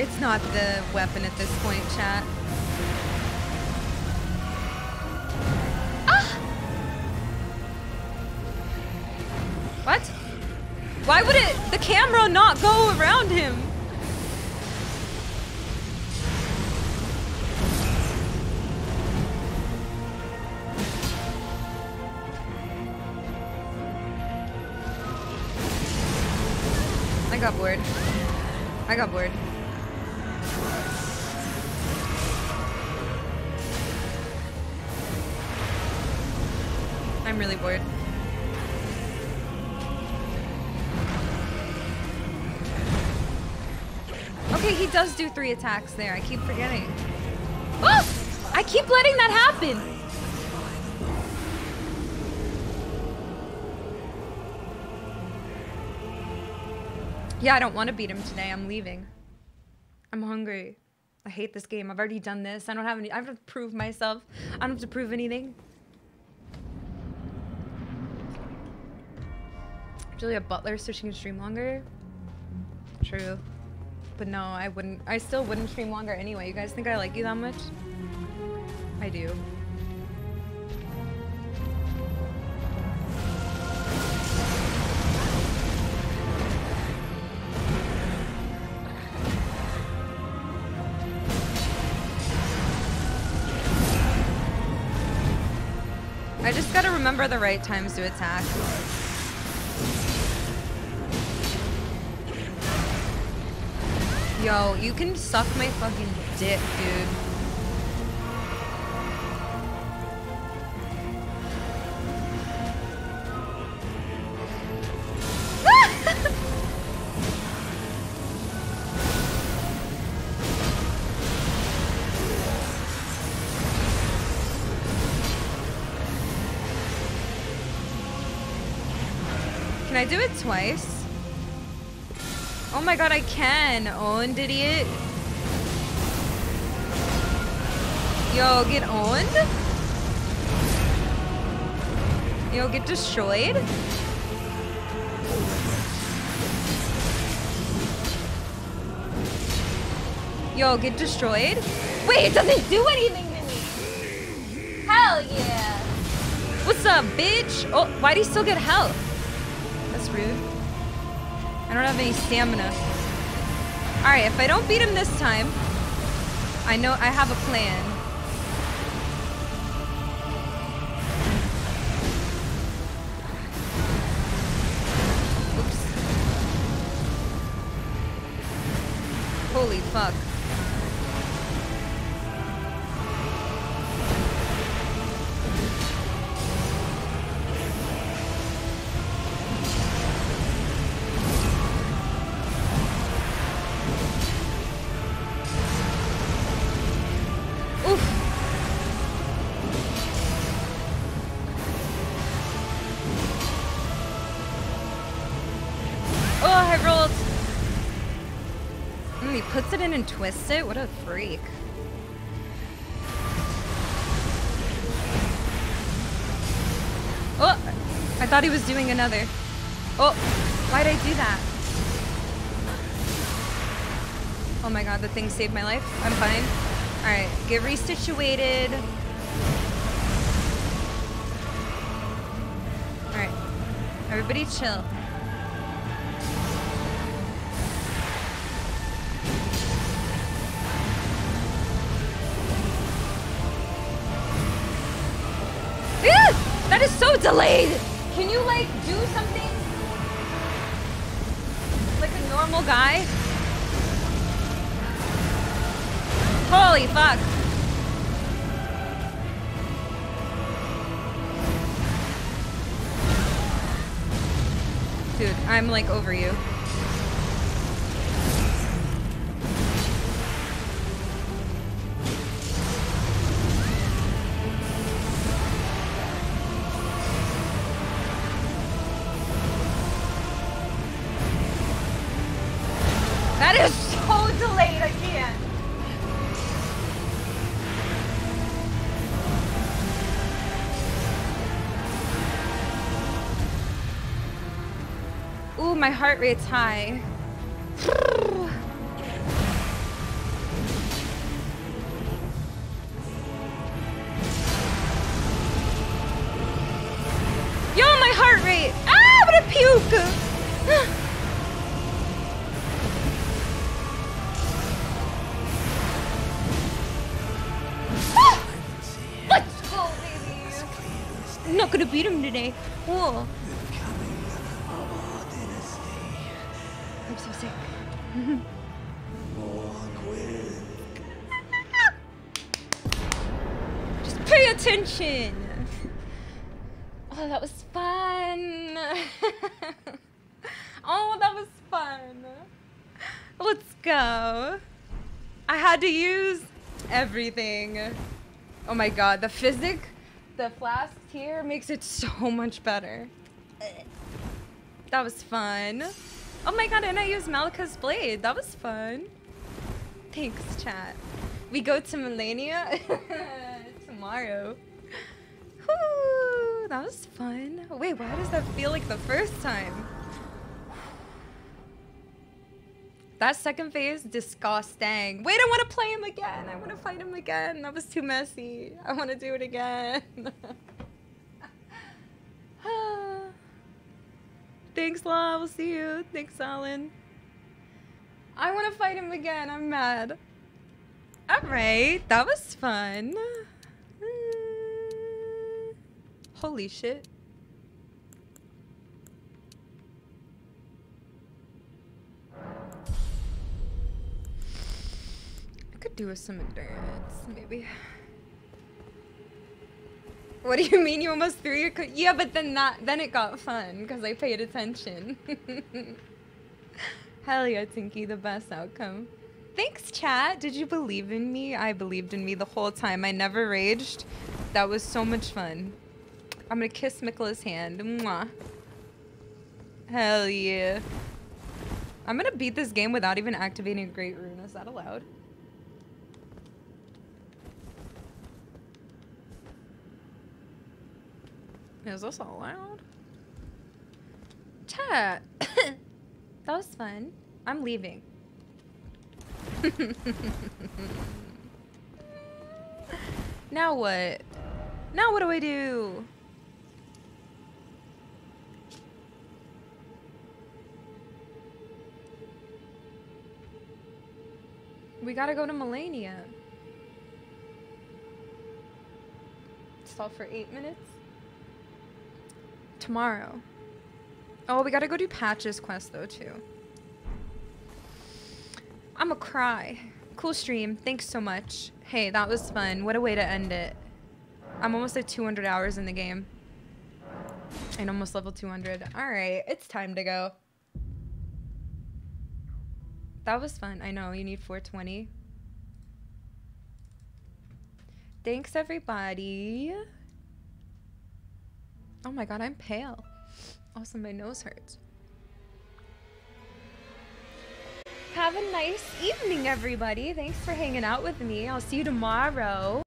It's not the weapon at this point, chat. Ah! What? Why would it, the camera not go around him? I got bored. I got bored. I'm really bored. Okay, Okay, he does do three attacks there. I keep forgetting. Oh! I keep letting that happen! Yeah, I don't want to beat him today. I'm leaving. I'm hungry. I hate this game. I've already done this. I don't have any... I don't have to prove myself. I don't have to prove anything. Julia Butler, so she can stream longer. True. But no, I wouldn't. I still wouldn't stream longer anyway. You guys think I like you that much? I do. I just gotta remember the right times to attack. Yo, you can suck my fucking dick, dude. Can I do it twice? Oh my god, I can! Owned, idiot! Yo, get owned? Yo, get destroyed? Yo, get destroyed? Wait, it doesn't do anything to me! Hell yeah! What's up, bitch? Oh, why do you still get health? That's rude. I don't have any stamina. Alright, if I don't beat him this time, I know I have a plan. Oops. Holy fuck. Puts it in and twists it? What a freak. Oh! I thought he was doing another. Oh! Why'd I do that? Oh my god, the thing saved my life. I'm fine. Alright, get resituated. Alright. Everybody chill. That is so delayed! Can you, like, do something? Like a normal guy? Holy fuck! Dude, I'm, like, over you. My heart rate's high. Yo, my heart rate! Ah, what a puke! Ah! Let's go, baby! I'm not gonna beat him today. Whoa. So sick. Just pay attention. Oh, that was fun. Oh, that was fun. Let's go. I had to use everything. Oh my god, the physic, the flask here makes it so much better. That was fun. Oh my god, and I used Malika's blade. That was fun. Thanks, chat. We go to Millennia tomorrow. Woo, that was fun. Wait, why does that feel like the first time? That second phase, disgusting. Wait, I want to play him again. I want to fight him again. That was too messy. I want to do it again. Thanks, Law. We'll see you. Thanks, Alan. I want to fight him again. I'm mad. All right. That was fun. Mm. Holy shit. I could do with some endurance, maybe. What do you mean you almost threw your co- Yeah, but then that then it got fun because I paid attention. Hell yeah, Tinky, the best outcome. Thanks, chat. Did you believe in me? I believed in me the whole time. I never raged. That was so much fun. I'm gonna kiss Mikola's hand. Mwah. Hell yeah. I'm gonna beat this game without even activating a great rune. Is that allowed? Is this all loud? Chat. That was fun. I'm leaving. Now what? Now what do I do? We gotta go to Millennia. Stall for eight minutes. Tomorrow. Oh, we gotta go do Patch's quest though too. I'ma cry. Cool stream. Thanks so much. Hey, that was fun. What a way to end it. I'm almost at two hundred hours in the game. And almost level two hundred. Alright, it's time to go. That was fun. I know, you need four twenty. Thanks everybody. Oh my god, I'm pale. Also, my nose hurts. Have a nice evening, everybody. Thanks for hanging out with me. I'll see you tomorrow.